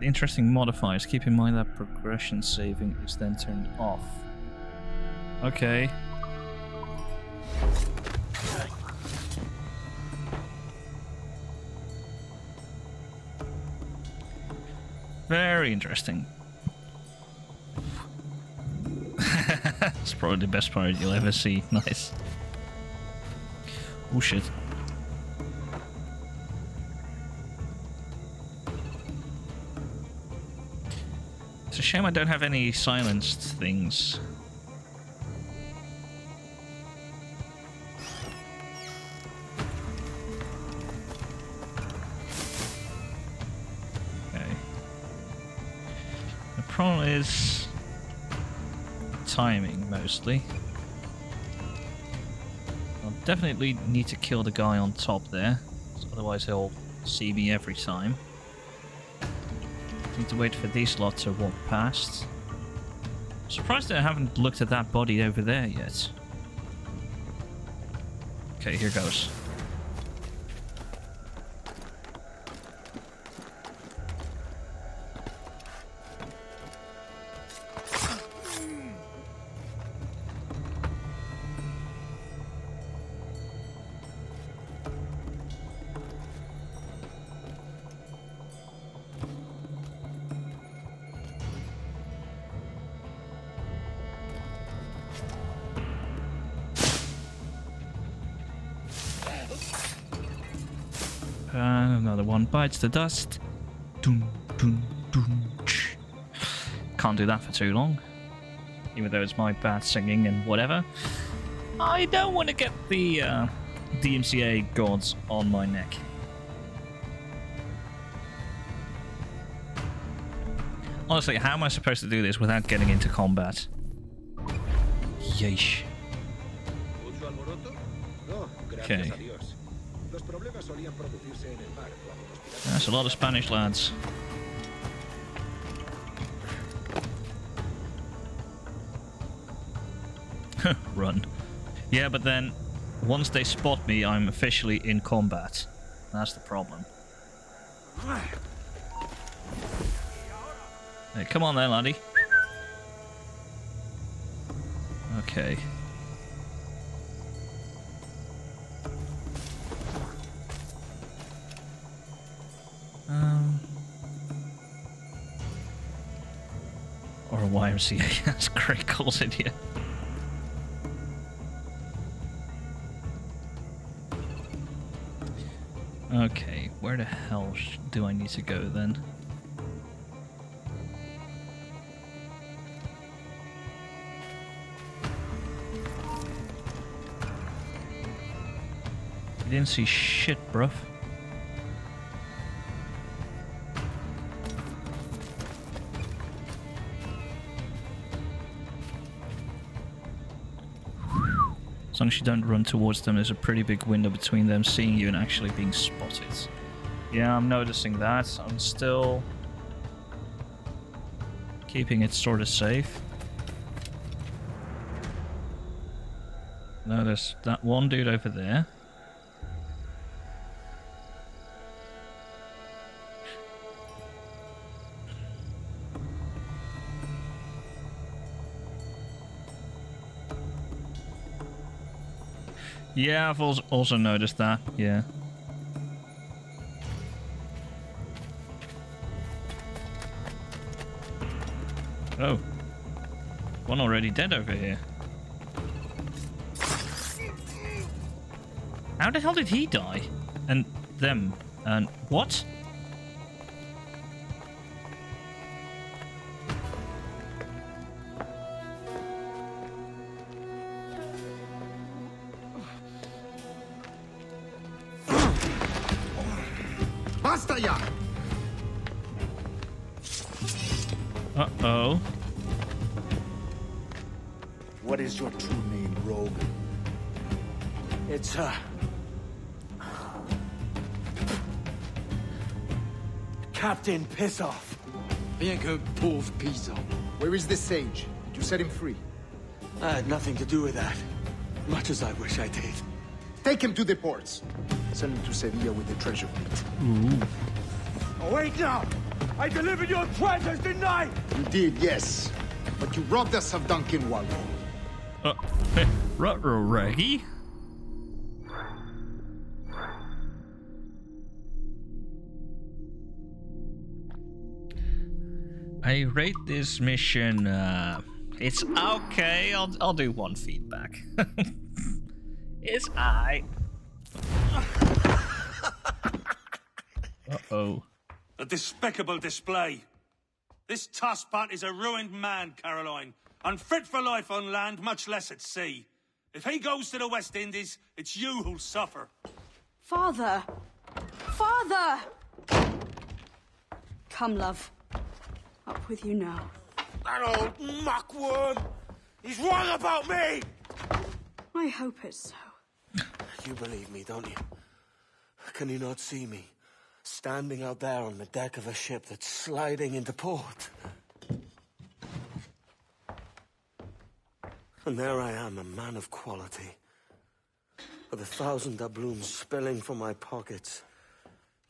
The interesting modifiers. Keep in mind that progression saving is then turned off. Okay. Very interesting. It's probably the best pirate you'll ever see. Nice. Oh shit. It's a shame I don't have any silenced things. Okay. The problem is timing mostly. I'll definitely need to kill the guy on top there, otherwise he'll see me every time. Need to wait for these lot to walk past. Surprised that I haven't looked at that body over there yet. Okay, here goes. Bites the dust. Doom, doom, doom. Can't do that for too long, even though it's my bad singing and whatever. I don't want to get the uh, D M C A gods on my neck. Honestly, how am I supposed to do this without getting into combat? Yeesh. Okay. That's a lot of Spanish lads. Run. Yeah, but then once they spot me, I'm officially in combat. That's the problem. Hey, come on there, laddie. Okay. Y M C A has great calls in here. Okay, where the hell do I need to go then? I didn't see shit, bruv. As long as you don't run towards them, there's a pretty big window between them seeing you and actually being spotted. Yeah, I'm noticing that. I'm still keeping it sort of safe. Notice that one dude over there. Yeah, I've also noticed that, yeah. Oh. one already dead over here. How the hell did he die? And them. And what? Uh-oh. What is your true name, rogue? It's uh Captain Pissoff. Bien que pauvre pizza. Where is the sage? Did you set him free? I had nothing to do with that. Much as I wish I did. Take him to the ports. Send him to Sevilla with the treasure fleet. Mm-hmm. Oh, wait now! I delivered your treasures, didn't I? You did, yes. But you robbed us of Duncan Walpole. Uh, Rutro Raggy? I rate this mission. Uh, it's okay. I'll I'll do one feedback. It's I. Uh oh. A despicable display. This tosspot is a ruined man, Caroline. Unfit for life on land, much less at sea. If he goes to the West Indies, it's you who'll suffer. Father! Father! Come, love. Up with you now. That old muckworm! He's wrong about me! I hope it's so. You believe me, don't you? Can you not see me? Standing out there on the deck of a ship that's sliding into port. And there I am, a man of quality. With a thousand doubloons spilling from my pockets.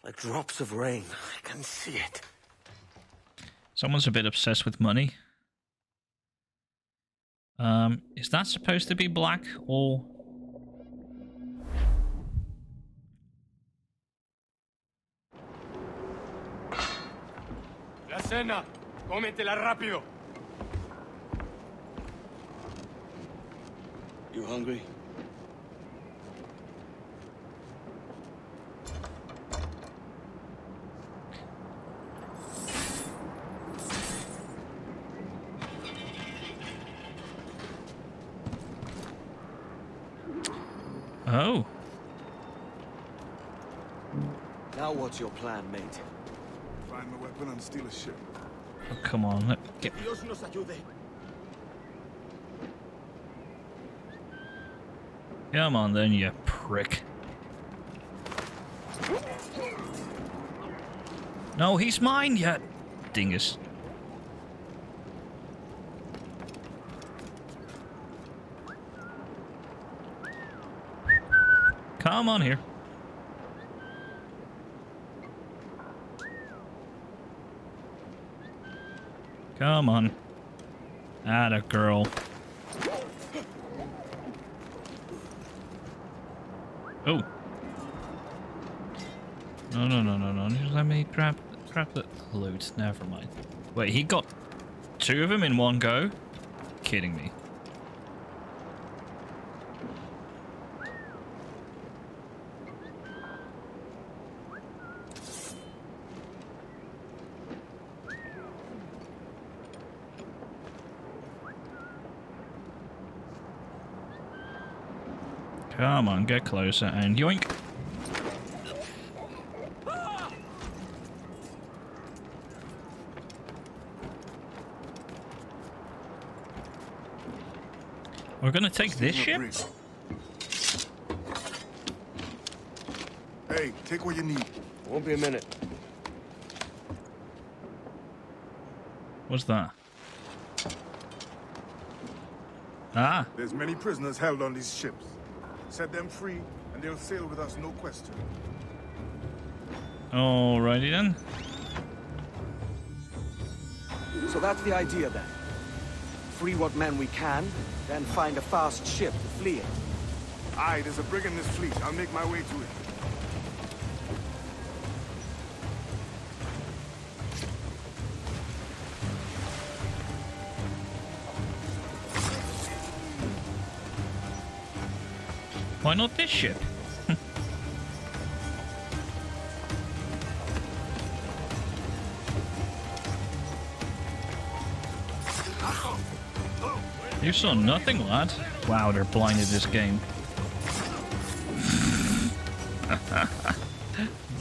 Like drops of rain. I can see it. Someone's a bit obsessed with money. Um, is that supposed to be black or... La cena, cómetela rápido. You hungry? Oh. Now what's your plan, mate? Find the weapon and steal a ship. Oh, come on, let me get... Come on then, you prick. No, he's mine yet, dingus. Come on here. Come on. Atta girl. Oh. No, no, no, no, no. Just let me grab, grab the loot. Never mind. Wait, he got two of them in one go? Kidding me. Come on, get closer and yoink. We're gonna take this ship? Hey, take what you need. Won't be a minute. What's that? Ah. There's many prisoners held on these ships. Set them free, and they'll sail with us, no question. Alrighty then. So that's the idea then. Free what men we can, then find a fast ship to flee it. Aye, there's a brig in this fleet. I'll make my way to it. Why not this ship? You saw nothing, lad. Wow, they're blind in this game.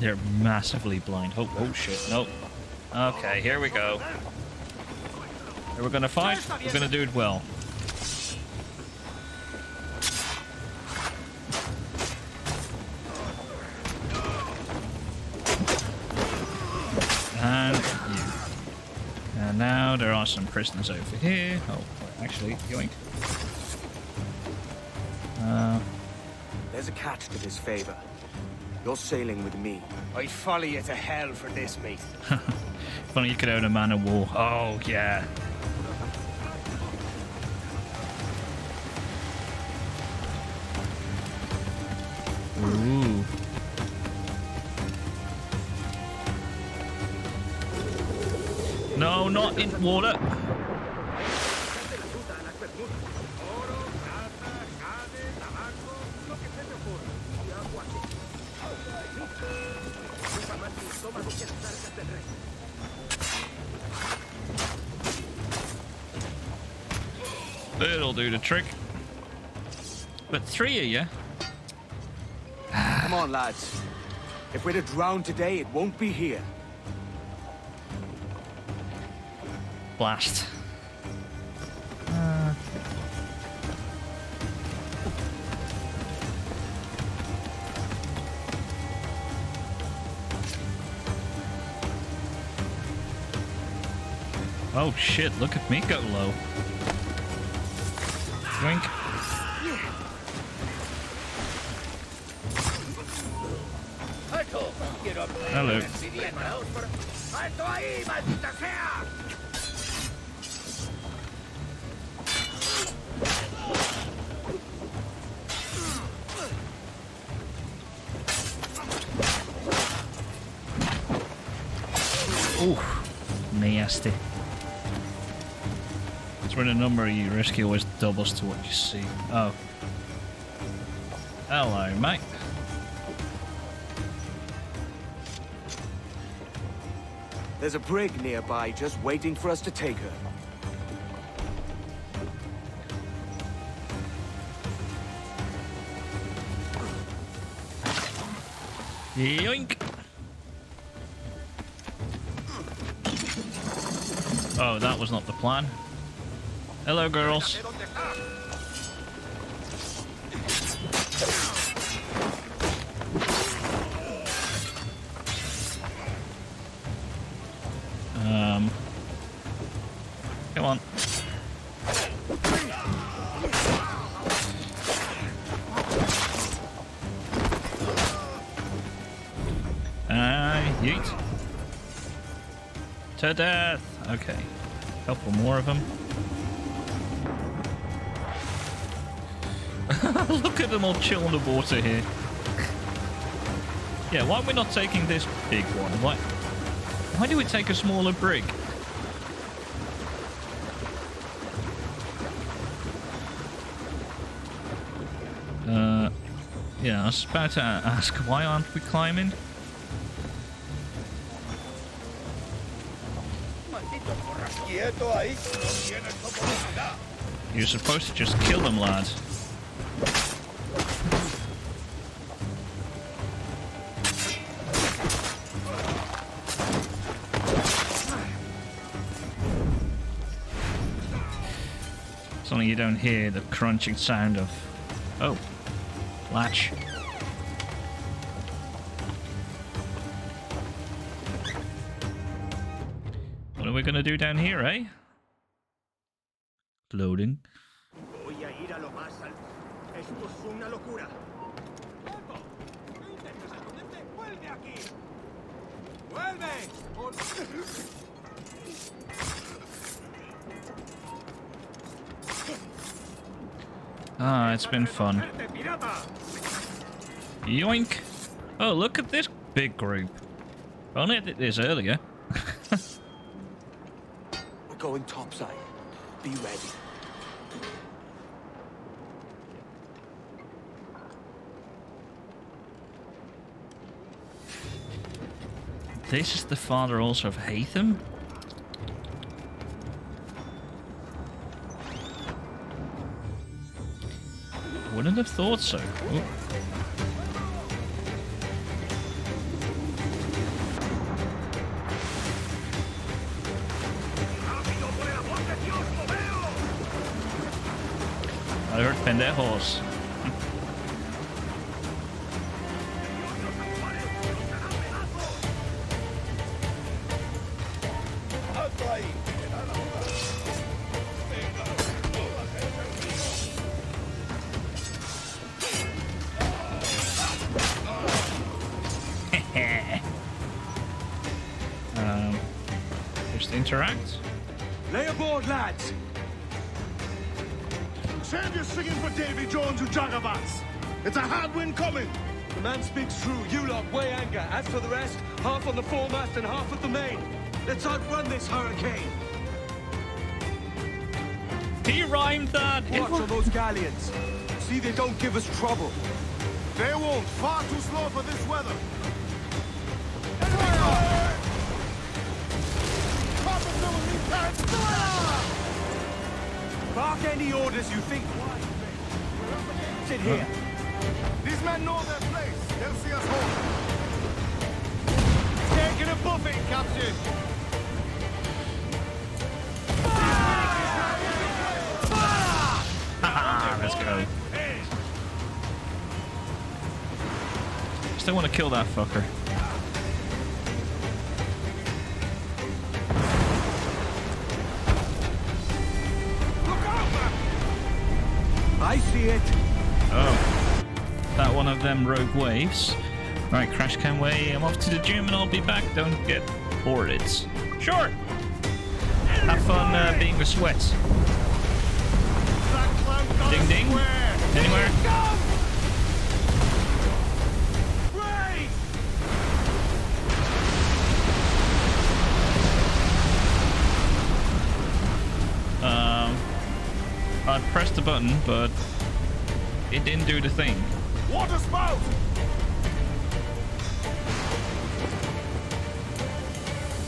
They're massively blind. Oh, oh shit, no. Okay, here we go. We're gonna fight, we're gonna do it well. And you. And now there are some prisoners over here. Oh, actually, yoink. Uh, There's a catch to this favor. You're sailing with me. I'd follow you to hell for this, mate. Funny you could own a man of war. Oh, yeah. Ooh. No, not in water. That'll do the trick. But three of you. Come on, lads. If we're to drown today, it won't be here. Blast. Uh... Oh shit, look at me go low. Drink. Hello. Oh, nasty. That's where the number you rescue always doubles to what you see. Oh. Hello, mate. There's a brig nearby just waiting for us to take her. Yoink! Oh, that was not the plan. Hello, girls. Um, come on. Ah, uh, yeet. To death. Okay. Couple more of them. Look at them all chill in the water here. Yeah, why are we not taking this big one? Why? Why do we take a smaller brig? Uh, yeah, I was about to ask, why aren't we climbing? You're supposed to just kill them, lad. You don't hear the crunching sound of oh latch. What are we gonna do down here, eh? Loading. Ah, it's been fun. Yoink! Oh, look at this big group. I only did this earlier. We're going topside. Be ready. This is the father also of Haytham? Wouldn't have thought so. Ooh. I heard pendejos. Interact. Lay aboard, lads. Save your singing for Davy Jones, you jagabats. It's a hard wind coming. The man speaks true. You lot weigh anchor. As for the rest, half on the foremast and half at the main. Let's outrun this hurricane. He rhymed that. Watch on those galleons. See they don't give us trouble. They won't. Far too slow for this weather. Bark any orders you think. Sit here. These men know their place. They'll see us home. Taking a buffet, Captain. Haha, let's go. Still want to kill that fucker. It. Oh, that one of them rogue waves. Right, Crash Kenway, I'm off to the gym and I'll be back. Don't get bored. Sure. Have fun uh, being with sweat. Ding ding. Anywhere. Um, I pressed the button, but it didn't do the thing. Water spout!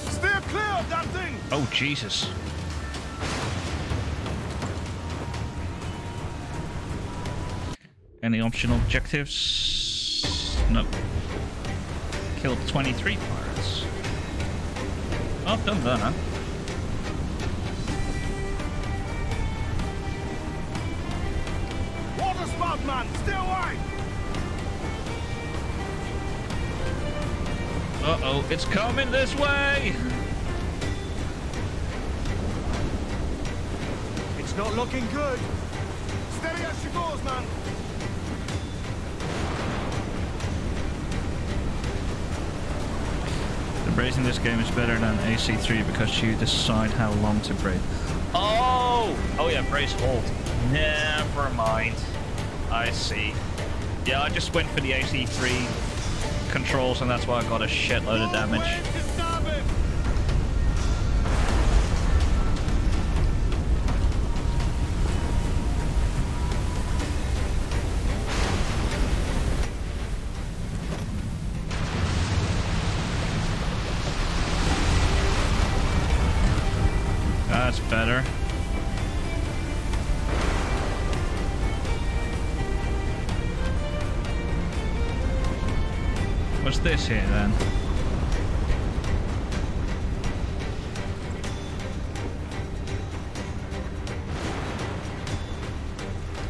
Steer clear of that thing! Oh, Jesus. Any optional objectives? No. Killed twenty-three pirates. I've done that. Man, stay away. Uh-oh, it's coming this way. It's not looking good. Steady as she goes, man. The brace in this game is better than A C three because you decide how long to brace. Oh! Oh yeah, brace hold. Never mind. I see. Yeah, I just went for the A C three controls and that's why I got a shitload of damage. That's better. What's this here then?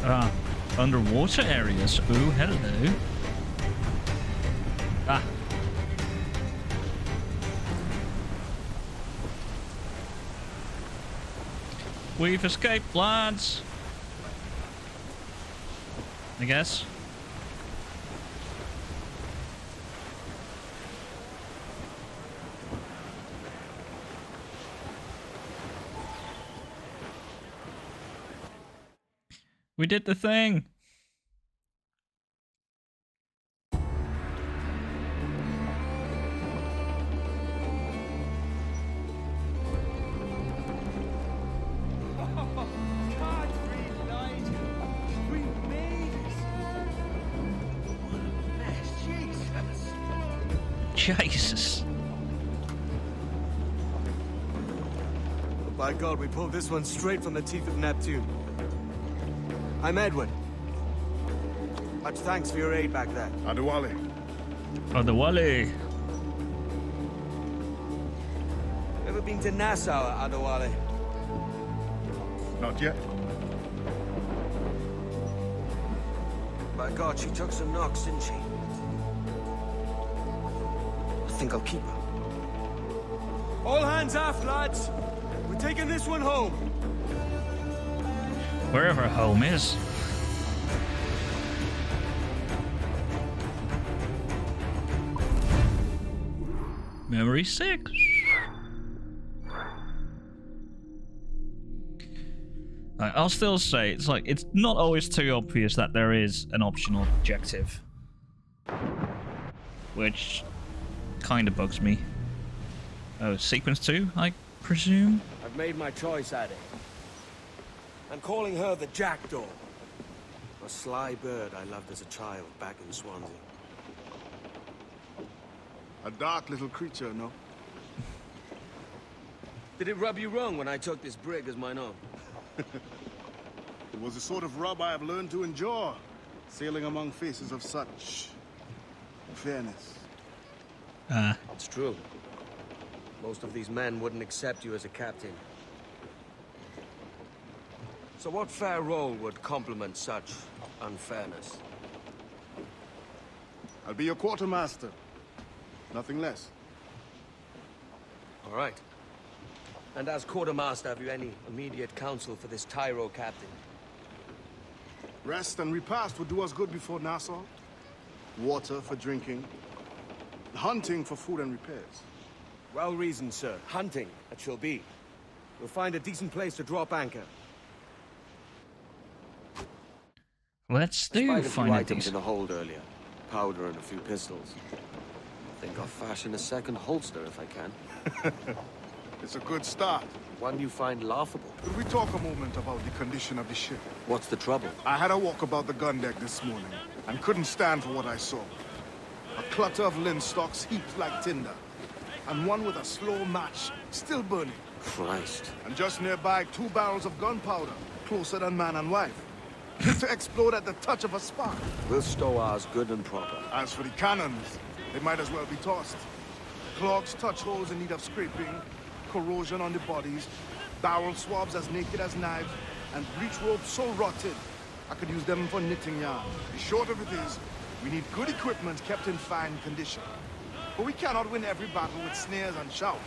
Ah, underwater areas. Ooh, hello. Ah. We've escaped, lads. I guess. We did the thing. Jesus. By God, we pulled this one straight from the teeth of Neptune. I'm Edward. Much thanks for your aid back there. Adewale. Adewale. Ever been to Nassau, Adewale? Not yet. By God, she took some knocks, didn't she? I think I'll keep her. All hands aft, lads. We're taking this one home. Wherever home is. Memory six. I'll still say it's like it's not always too obvious that there is an optional objective, which kind of bugs me. Oh, sequence two, I presume. I've made my choice, Addy. I'm calling her the Jackdaw, a sly bird I loved as a child back in Swansea. A dark little creature, no? Did it rub you wrong when I took this brig as mine own? It was a sort of rub I have learned to endure, sailing among faces of such fairness. Uh. It's true. Most of these men wouldn't accept you as a captain. So what fair role would complement such unfairness? I'll be your quartermaster. Nothing less. All right. And as quartermaster, have you any immediate counsel for this tyro captain? Rest and repast would do us good before Nassau. Water for drinking. Hunting for food and repairs. Well reasoned, sir. Hunting, it shall be. We'll find a decent place to drop anchor. Let's do find a decent... in the hold earlier. Powder and a few pistols. I think I'll fashion a second holster if I can. It's a good start. One you find laughable. Could we talk a moment about the condition of the ship? What's the trouble? I had a walk about the gun deck this morning, and couldn't stand for what I saw. A clutter of linstocks heaped like tinder, and one with a slow match, still burning. Christ. And just nearby, two barrels of gunpowder, closer than man and wife. Fit to explode at the touch of a spark. We'll stow ours good and proper. As for the cannons, they might as well be tossed. Clogs, touch holes in need of scraping, corrosion on the bodies, barrel swabs as naked as knives, and breech ropes so rotted, I could use them for knitting yarn. The short of it is, we need good equipment kept in fine condition. But we cannot win every battle with snares and shouts.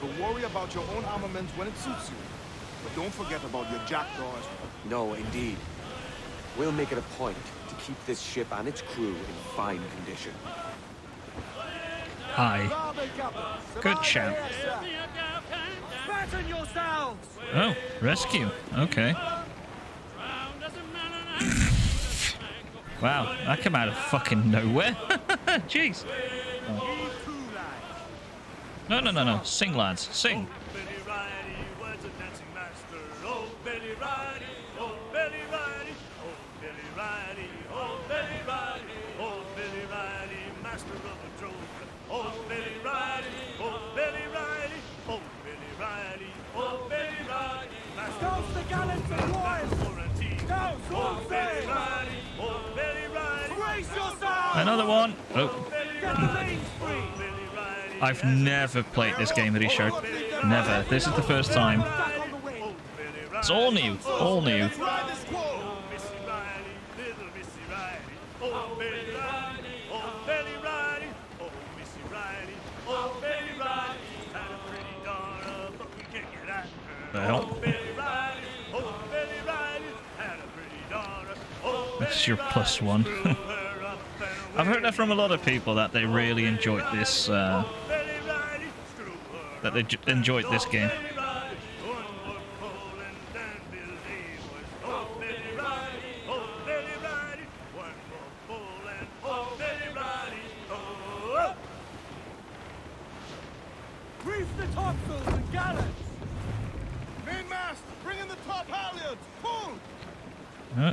So worry about your own armament when it suits you. But don't forget about your jackdaws. No, indeed. We'll make it a point to keep this ship and its crew in fine condition. Hi. Good chap. Oh, rescue. Okay. Wow, that came out of fucking nowhere. Jeez. Oh. No, no, no, no. Sing, lads. Sing. Another one. Oh. I've never played this game that he showed. Never. This is the first time. It's all new. All new. Well. This is your plus one. I've heard that from a lot of people that they really enjoyed this. Uh, that they j enjoyed this game.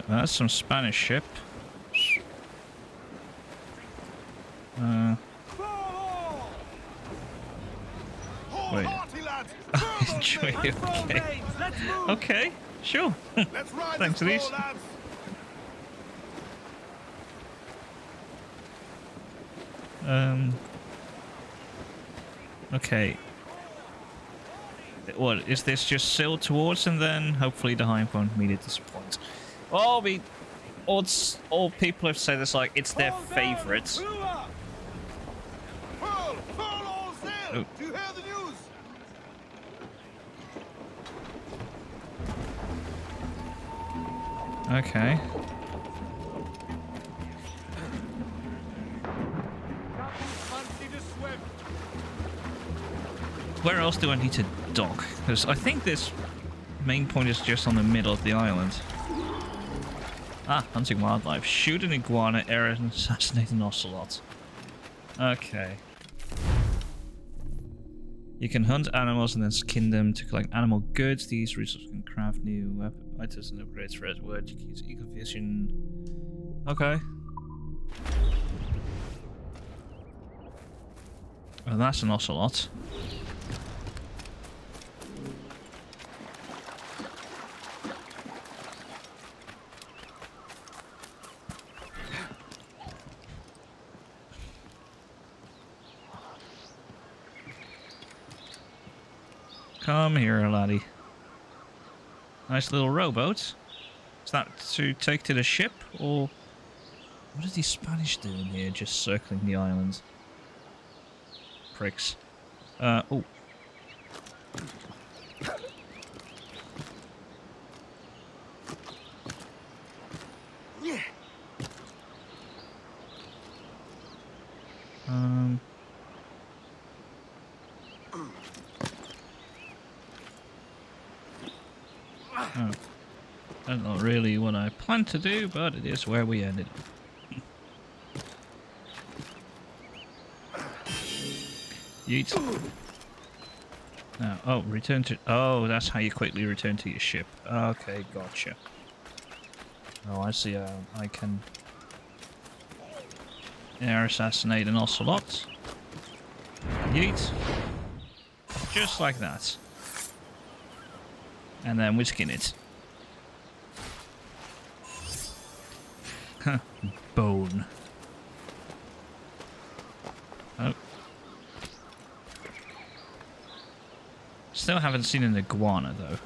That's some Spanish ship. Uh, wait. Enjoy it. Okay. Okay. Sure. Thanks, Elise. Um. Okay. What is this? Just sail towards and then hopefully the hind won't meet at this point. Oh, we. All, all people have said it's like it's their favourite. Oh. Okay. Where else do I need to dock? Because I think this main point is just on the middle of the island. Ah, hunting wildlife. Shoot an iguana, err, and assassinate an ocelot. Okay. You can hunt animals and then skin them to collect animal goods. These resources can craft new weapon items and upgrades for Edward. You can use ecovision. Okay. Oh, that's an ocelot. Come here, laddie. Nice little rowboat. Is that to take to the ship, or what are these Spanish doing here? Just circling the island. Pricks. Uh oh. Yeah. Um. Oh. That's not really what I planned to do, but it is where we ended. Yeet. Oh, oh, return to... Oh, that's how you quickly return to your ship. Okay, gotcha. Oh, I see. Uh, I can... air assassinate an ocelot. Yeet. Just like that. And then we skin it. Huh. Bone. Oh. Still haven't seen an iguana, though.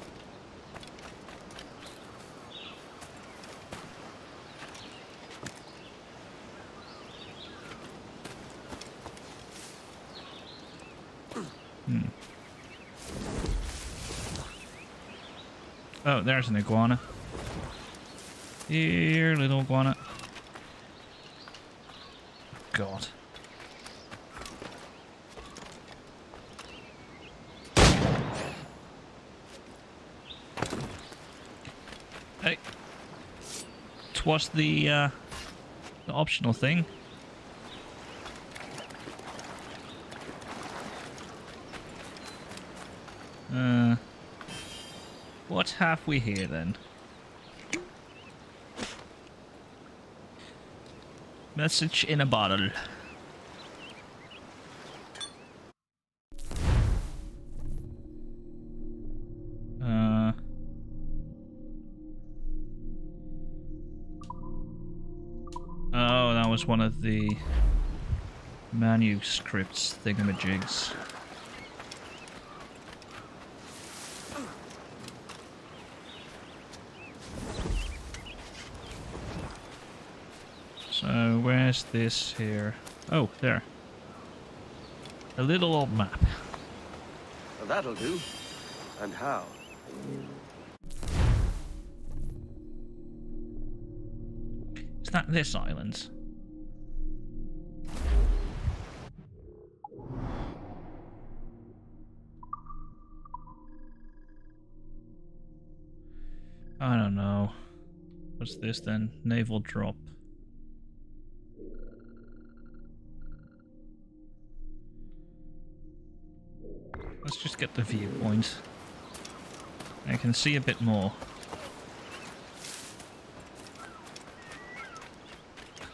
Hmm. Oh, there's an iguana. Here, little iguana. God. Hey. Twas the, uh, the optional thing. Uh... What have we here then? Message in a bottle. Uh. Oh, that was one of the manuscripts thingamajigs. So where's this here? Oh, there. A little old map. Well, that'll do. And how? Is that this island? I don't know. What's this then? Naval drop. Let's just get the viewpoint. I can see a bit more.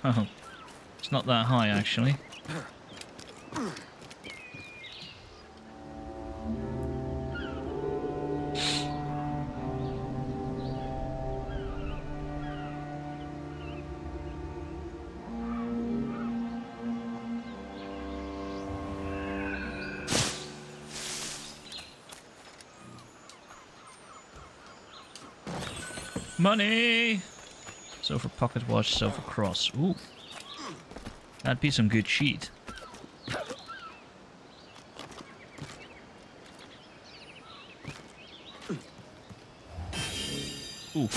Oh, it's not that high actually. Money! So for pocket watch, so for cross. Ooh. That'd be some good cheat. Ooh.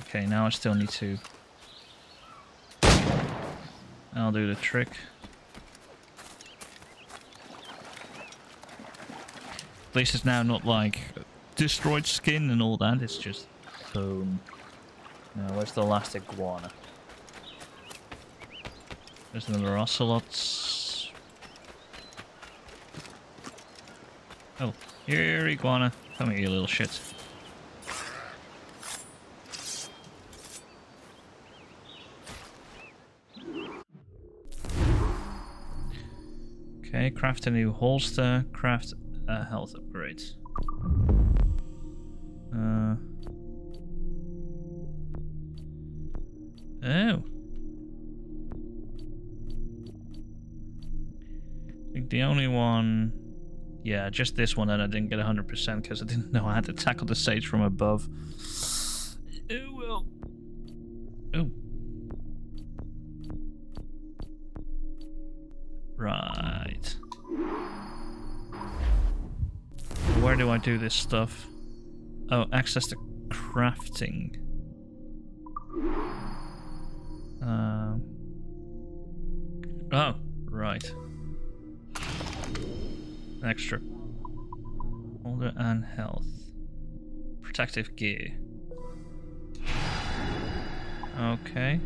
Okay, now I still need to... I'll do the trick. At least it's now not like destroyed skin and all that, it's just boom. Now, where's the last iguana? There's another ocelot. Oh, here, iguana. Come here, you little shit. Okay, craft a new holster, craft a health upgrade. Uh. Oh. I think the only one... Yeah, just this one that I didn't get one hundred percent because I didn't know I had to tackle the sage from above. Oh, well. Oh. Right. Where do I do this stuff? Oh, access to crafting. Um. Oh, right. Extra. Holder and health. Protective gear. Okay.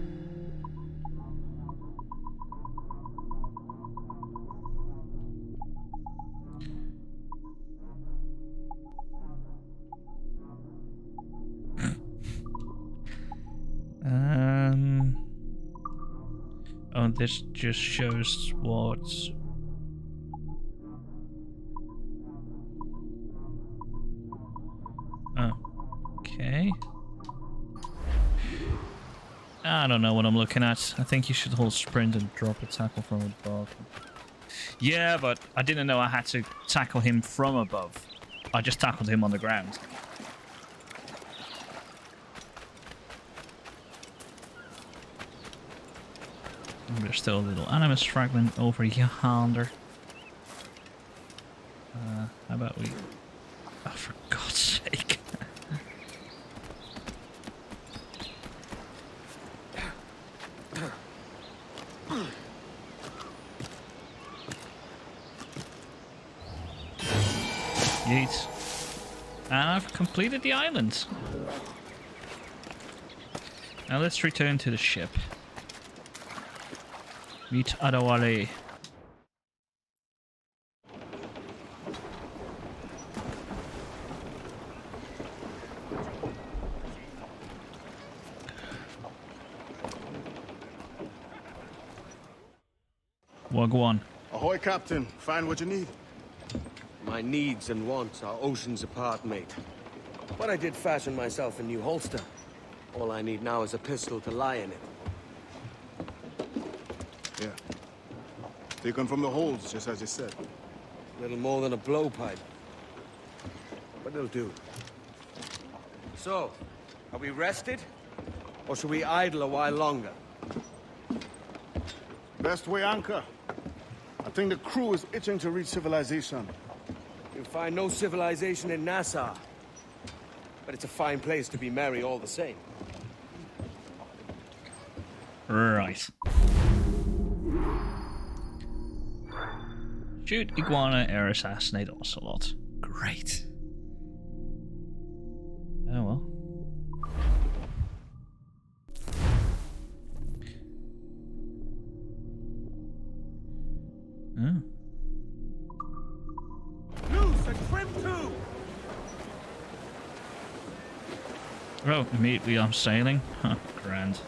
Um. Oh, this just shows what. Oh. Okay. I don't know what I'm looking at. I think you should hold sprint and drop a tackle from above. Yeah, but I didn't know I had to tackle him from above. I just tackled him on the ground. There's still a little animus fragment over yonder. Uh, how about we... Oh, for God's sake. Yeet. And I've completed the island. Now let's return to the ship. Meet Adewale. Wagwan. Ahoy, Captain. Find what you need. My needs and wants are oceans apart, mate. But I did fashion myself a new holster. All I need now is a pistol to lie in it. Yeah. Taken from the holds, just as you said. Little more than a blowpipe. But it'll do. So, are we rested? Or should we idle a while longer? Best we anchor. I think the crew is itching to reach civilization. You'll find no civilization in Nassau. But it's a fine place to be merry all the same. Right. Shoot iguana, air assassinate ocelot. Great. Oh well. Oh. Loose and trim too. Oh, immediately I'm sailing. Huh, grand.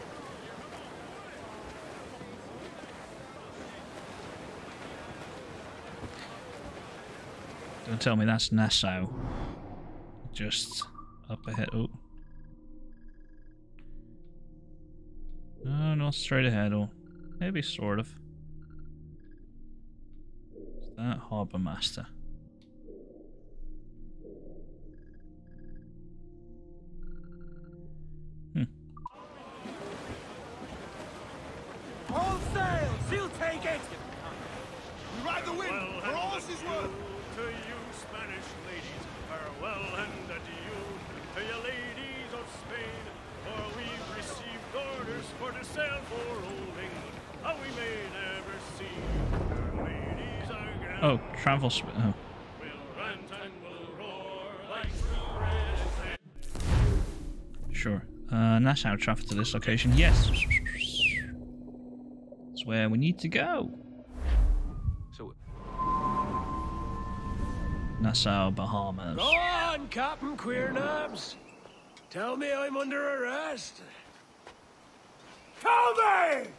Don't tell me that's Nassau. Just up ahead. Oh. No, not straight ahead. Or maybe sort of. Is that Harbour Master? Oh, travel sp oh. Sure. Uh, Nassau travel to this location. Yes. That's where we need to go. So Nassau, Bahamas. Go on, Captain Queer Nabs. Tell me I'm under arrest. Tell me!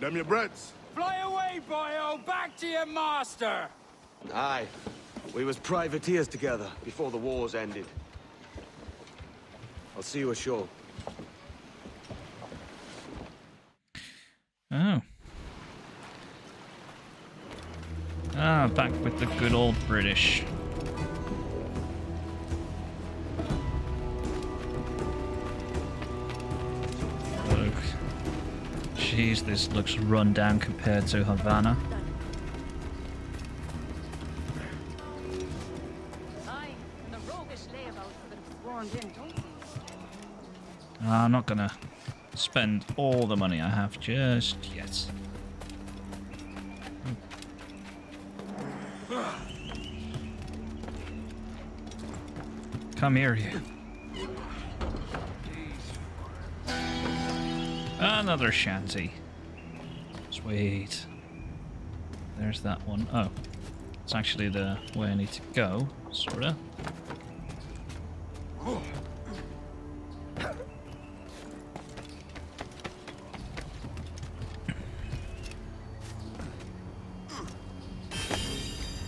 Damn your breaths. Fly away, boyo! Back to your master! Aye. We was privateers together before the wars ended. I'll see you ashore. Oh. Ah, back with the good old British. Jeez, this looks run down compared to Havana. I'm not gonna spend all the money I have just yet. Come here, you. Another shanty. Sweet. There's that one. Oh. It's actually the way I need to go. Sorta.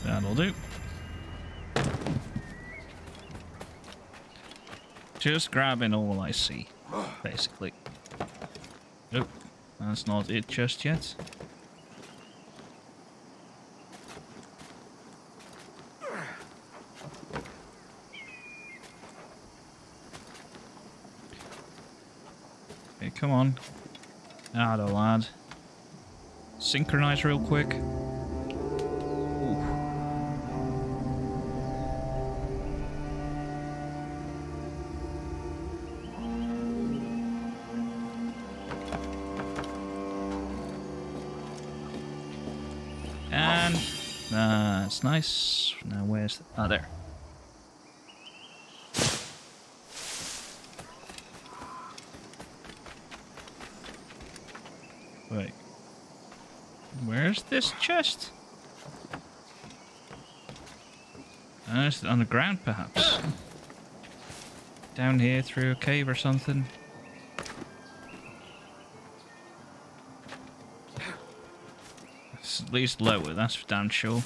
That'll do. Just grabbing all I see, basically. Nope, that's not it just yet. Okay, come on. Atta lad. Synchronize real quick. Nice. Now where's the... Ah, there. Wait. Where's this chest? Uh, it's on the ground, perhaps. Down here through a cave or something. It's at least lower, that's for damn sure.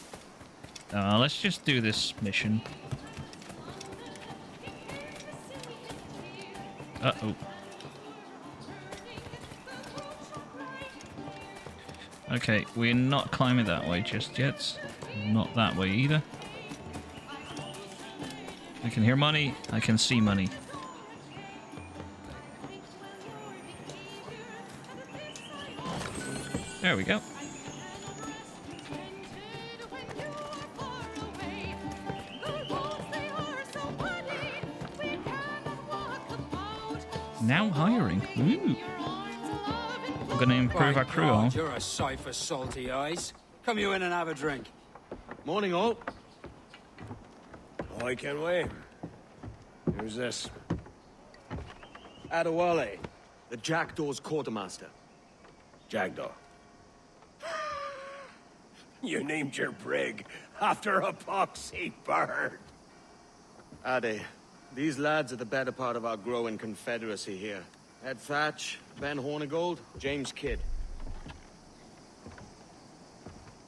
Uh, let's just do this mission. Uh-oh. Okay, we're not climbing that way just yet. Not that way either. I can hear money. I can see money. There we go. Now hiring. Ooh. We're going to improve our crew. God, you're a sight for salty eyes. Come you in and have a drink. Morning, all. I can wait. Who's this? Adewale, the Jackdaw's quartermaster. Jackdaw. You named your brig after a poxy bird. Ade. These lads are the better part of our growing confederacy here. Ed Thatch, Ben Hornigold, James Kidd.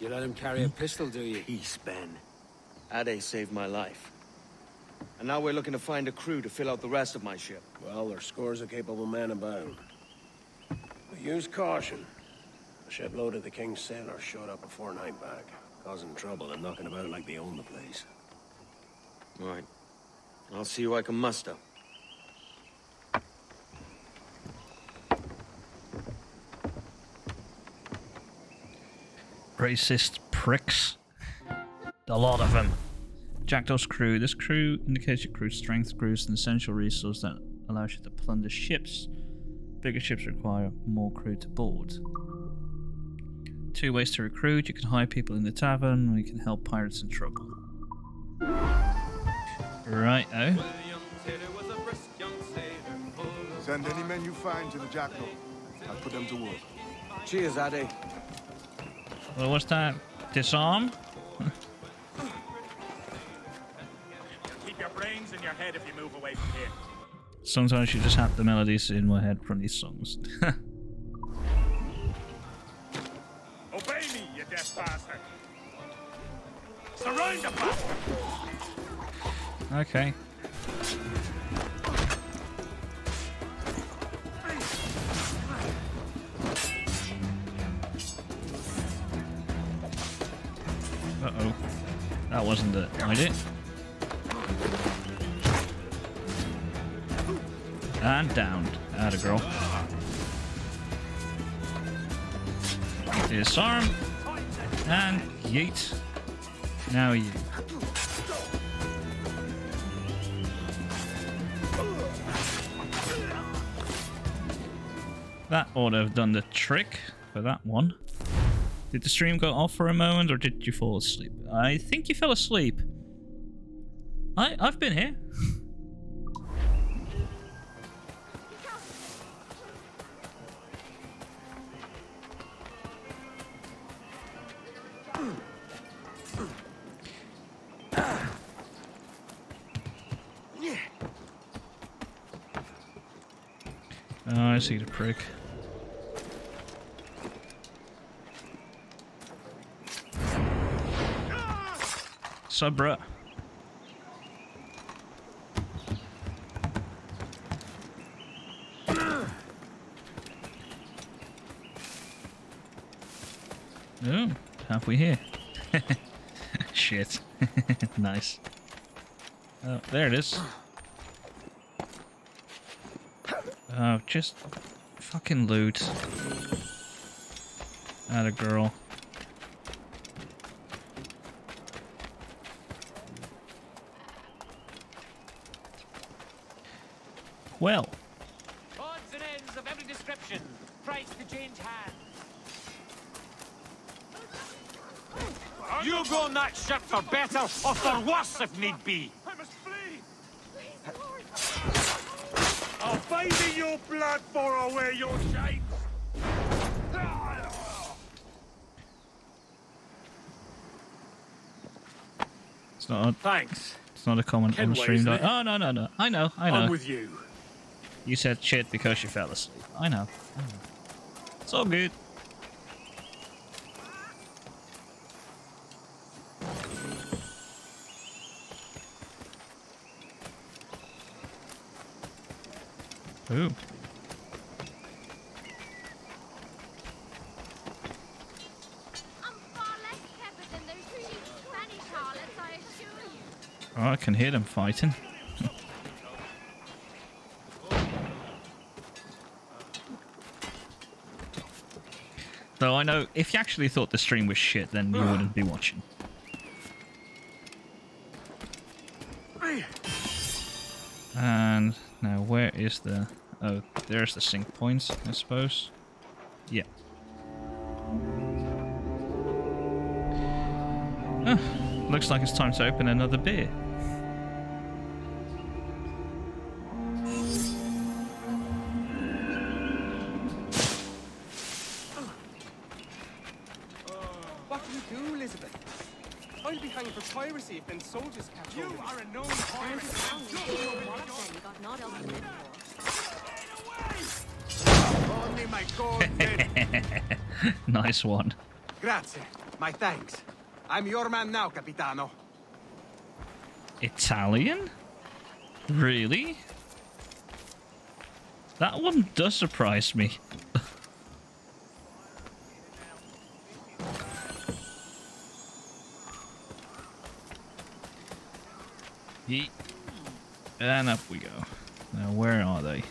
You let him carry a pistol, do you? Peace, Ben. Ade saved my life. And now we're looking to find a crew to fill out the rest of my ship. Well, there are scores of capable men about. But use caution. The shipload of the King's sailors showed up before night back, causing trouble and knocking about like they own the place. Right. I'll see who I can muster. Racist pricks. A lot of them. Jackdaw's crew. This crew indicates your crew's strength. Crew's an essential resource that allows you to plunder ships. Bigger ships require more crew to board. Two ways to recruit. You can hire people in the tavern, or you can help pirates in trouble. Right-o. Send any men you find to the Jackdaw. I'll put them to work. Cheers, Ade. Well, what's that? Disarm? Keep your brains in your head if you move away from here. Sometimes you just have the melodies in my head from these songs. Obey me, you deaf bastard! Surround the bastard! Okay. Uh-oh. That wasn't it, was it? And down. Atta girl. Disarm. And yeet. Now you. That ought to have done the trick for that one. Did the stream go off for a moment, or did you fall asleep? I think you fell asleep. I, I've been here. Oh, I see the prick. Sup, bruh. Oh, halfway here. Shit. Nice. Oh, there it is. Oh, just fucking loot. Atta girl. Well. Odds and ends of every description. Price to change hands. You go on that ship for better or for worse if need be. I must flee. I'll bathe in your blood for I wear your shades. It's not. A, Thanks. It's not a comment on the stream. Like, oh no no no! I know I know. I'm with you. You said shit because you fell asleep. I know. I know. It's all good. Ooh. I'm far less tepid than those who use Spanish harlots, I assure you. Oh, I can hear them fighting. So I know if you actually thought the stream was shit, then you wouldn't be watching. And now where is the... Oh, there's the sync points, I suppose. Yeah. Oh, looks like it's time to open another beer. Soldiers captured. You are a known pirate. We got not on the midwall. Only my gold. Nice one. Grazie. My thanks. I'm your man now, Capitano. Italian? Really? That one does surprise me. Yeet. And up we go. Now where are they?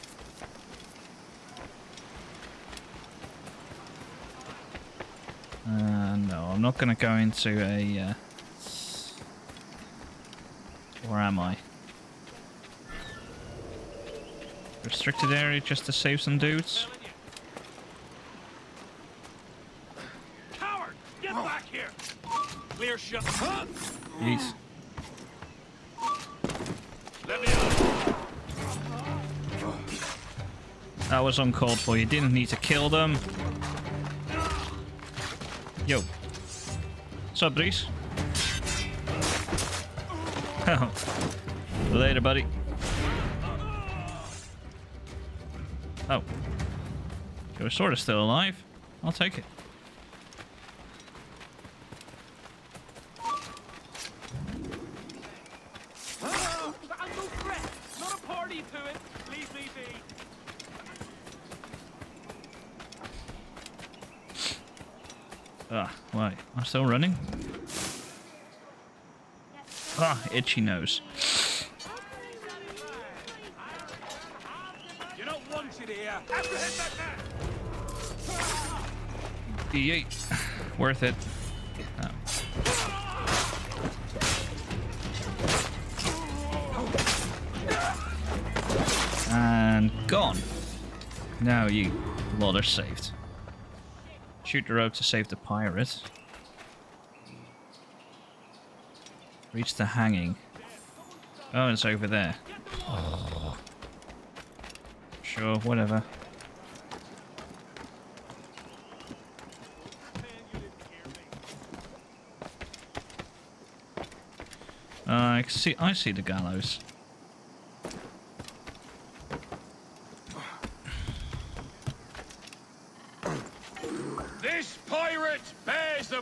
Uh, no, I'm not going to go into a... Uh... Or am I? Restricted area just to save some dudes? Coward! Clear shot. Huh? Jeez. Let me up. That was uncalled for. You didn't need to kill them. Yo. What's up, Breeze? Later, buddy. Oh. Your sword is still alive. I'll take it. Ah, why? I'm still running? Ah, itchy nose. You're not wanted here. D eight. Worth it. Oh. And gone. Now you lot are saved. Shoot the rope to save the pirate. Reach the hanging. Oh, it's over there. Oh. Sure, whatever. Uh, I can see. I see the gallows.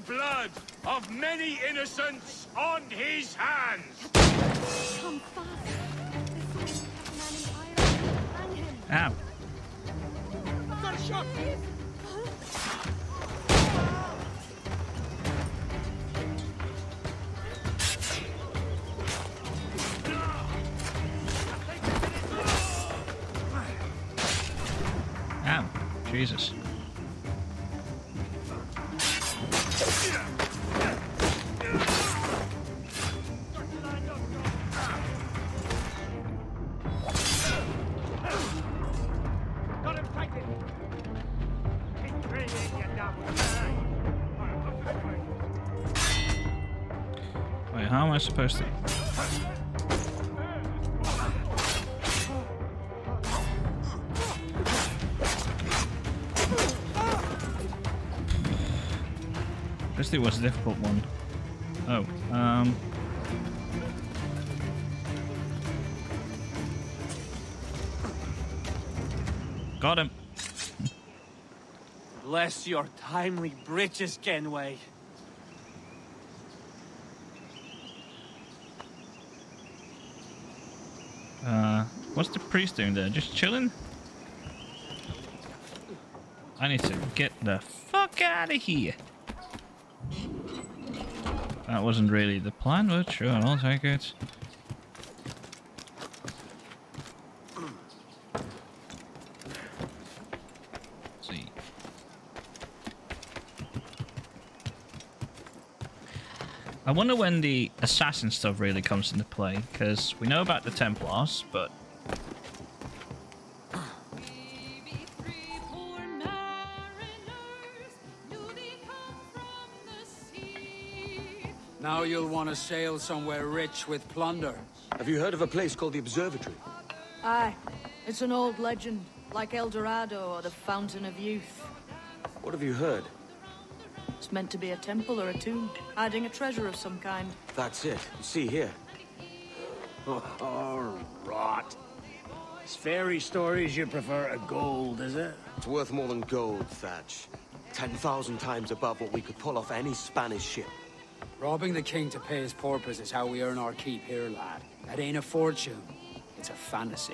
Blood of many innocents on his hands. Come fast. Ow. Got a shot. Ow. Jesus. Supposed to. This was a difficult one. Oh, um. Got him. Bless your timely breeches, Kenway. Uh, what's the priest doing there? Just chilling? I need to get the fuck out of here. That wasn't really the plan, but sure, I'll take it. Let's see. I wonder when the assassin stuff really comes into play, because we know about the Templars, but now you'll want to sail somewhere rich with plunder. Have you heard of a place called the Observatory? Aye. It's an old legend, like El Dorado or the Fountain of Youth. What have you heard? It's meant to be a temple or a tomb, hiding a treasure of some kind. That's it. You see here. Oh, rot. It's fairy stories you prefer to gold, is it? It's worth more than gold, Thatch. Ten thousand times above what we could pull off any Spanish ship. Robbing the king to pay his porpoise is how we earn our keep here, lad. That ain't a fortune. It's a fantasy.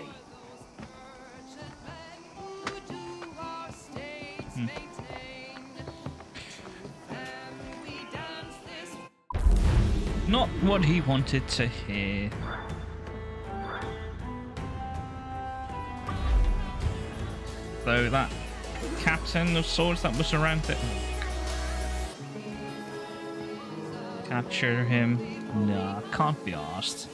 Hmm. Not what he wanted to hear. So that captain of swords that was around it. Capture him? Nah, can't be arsed.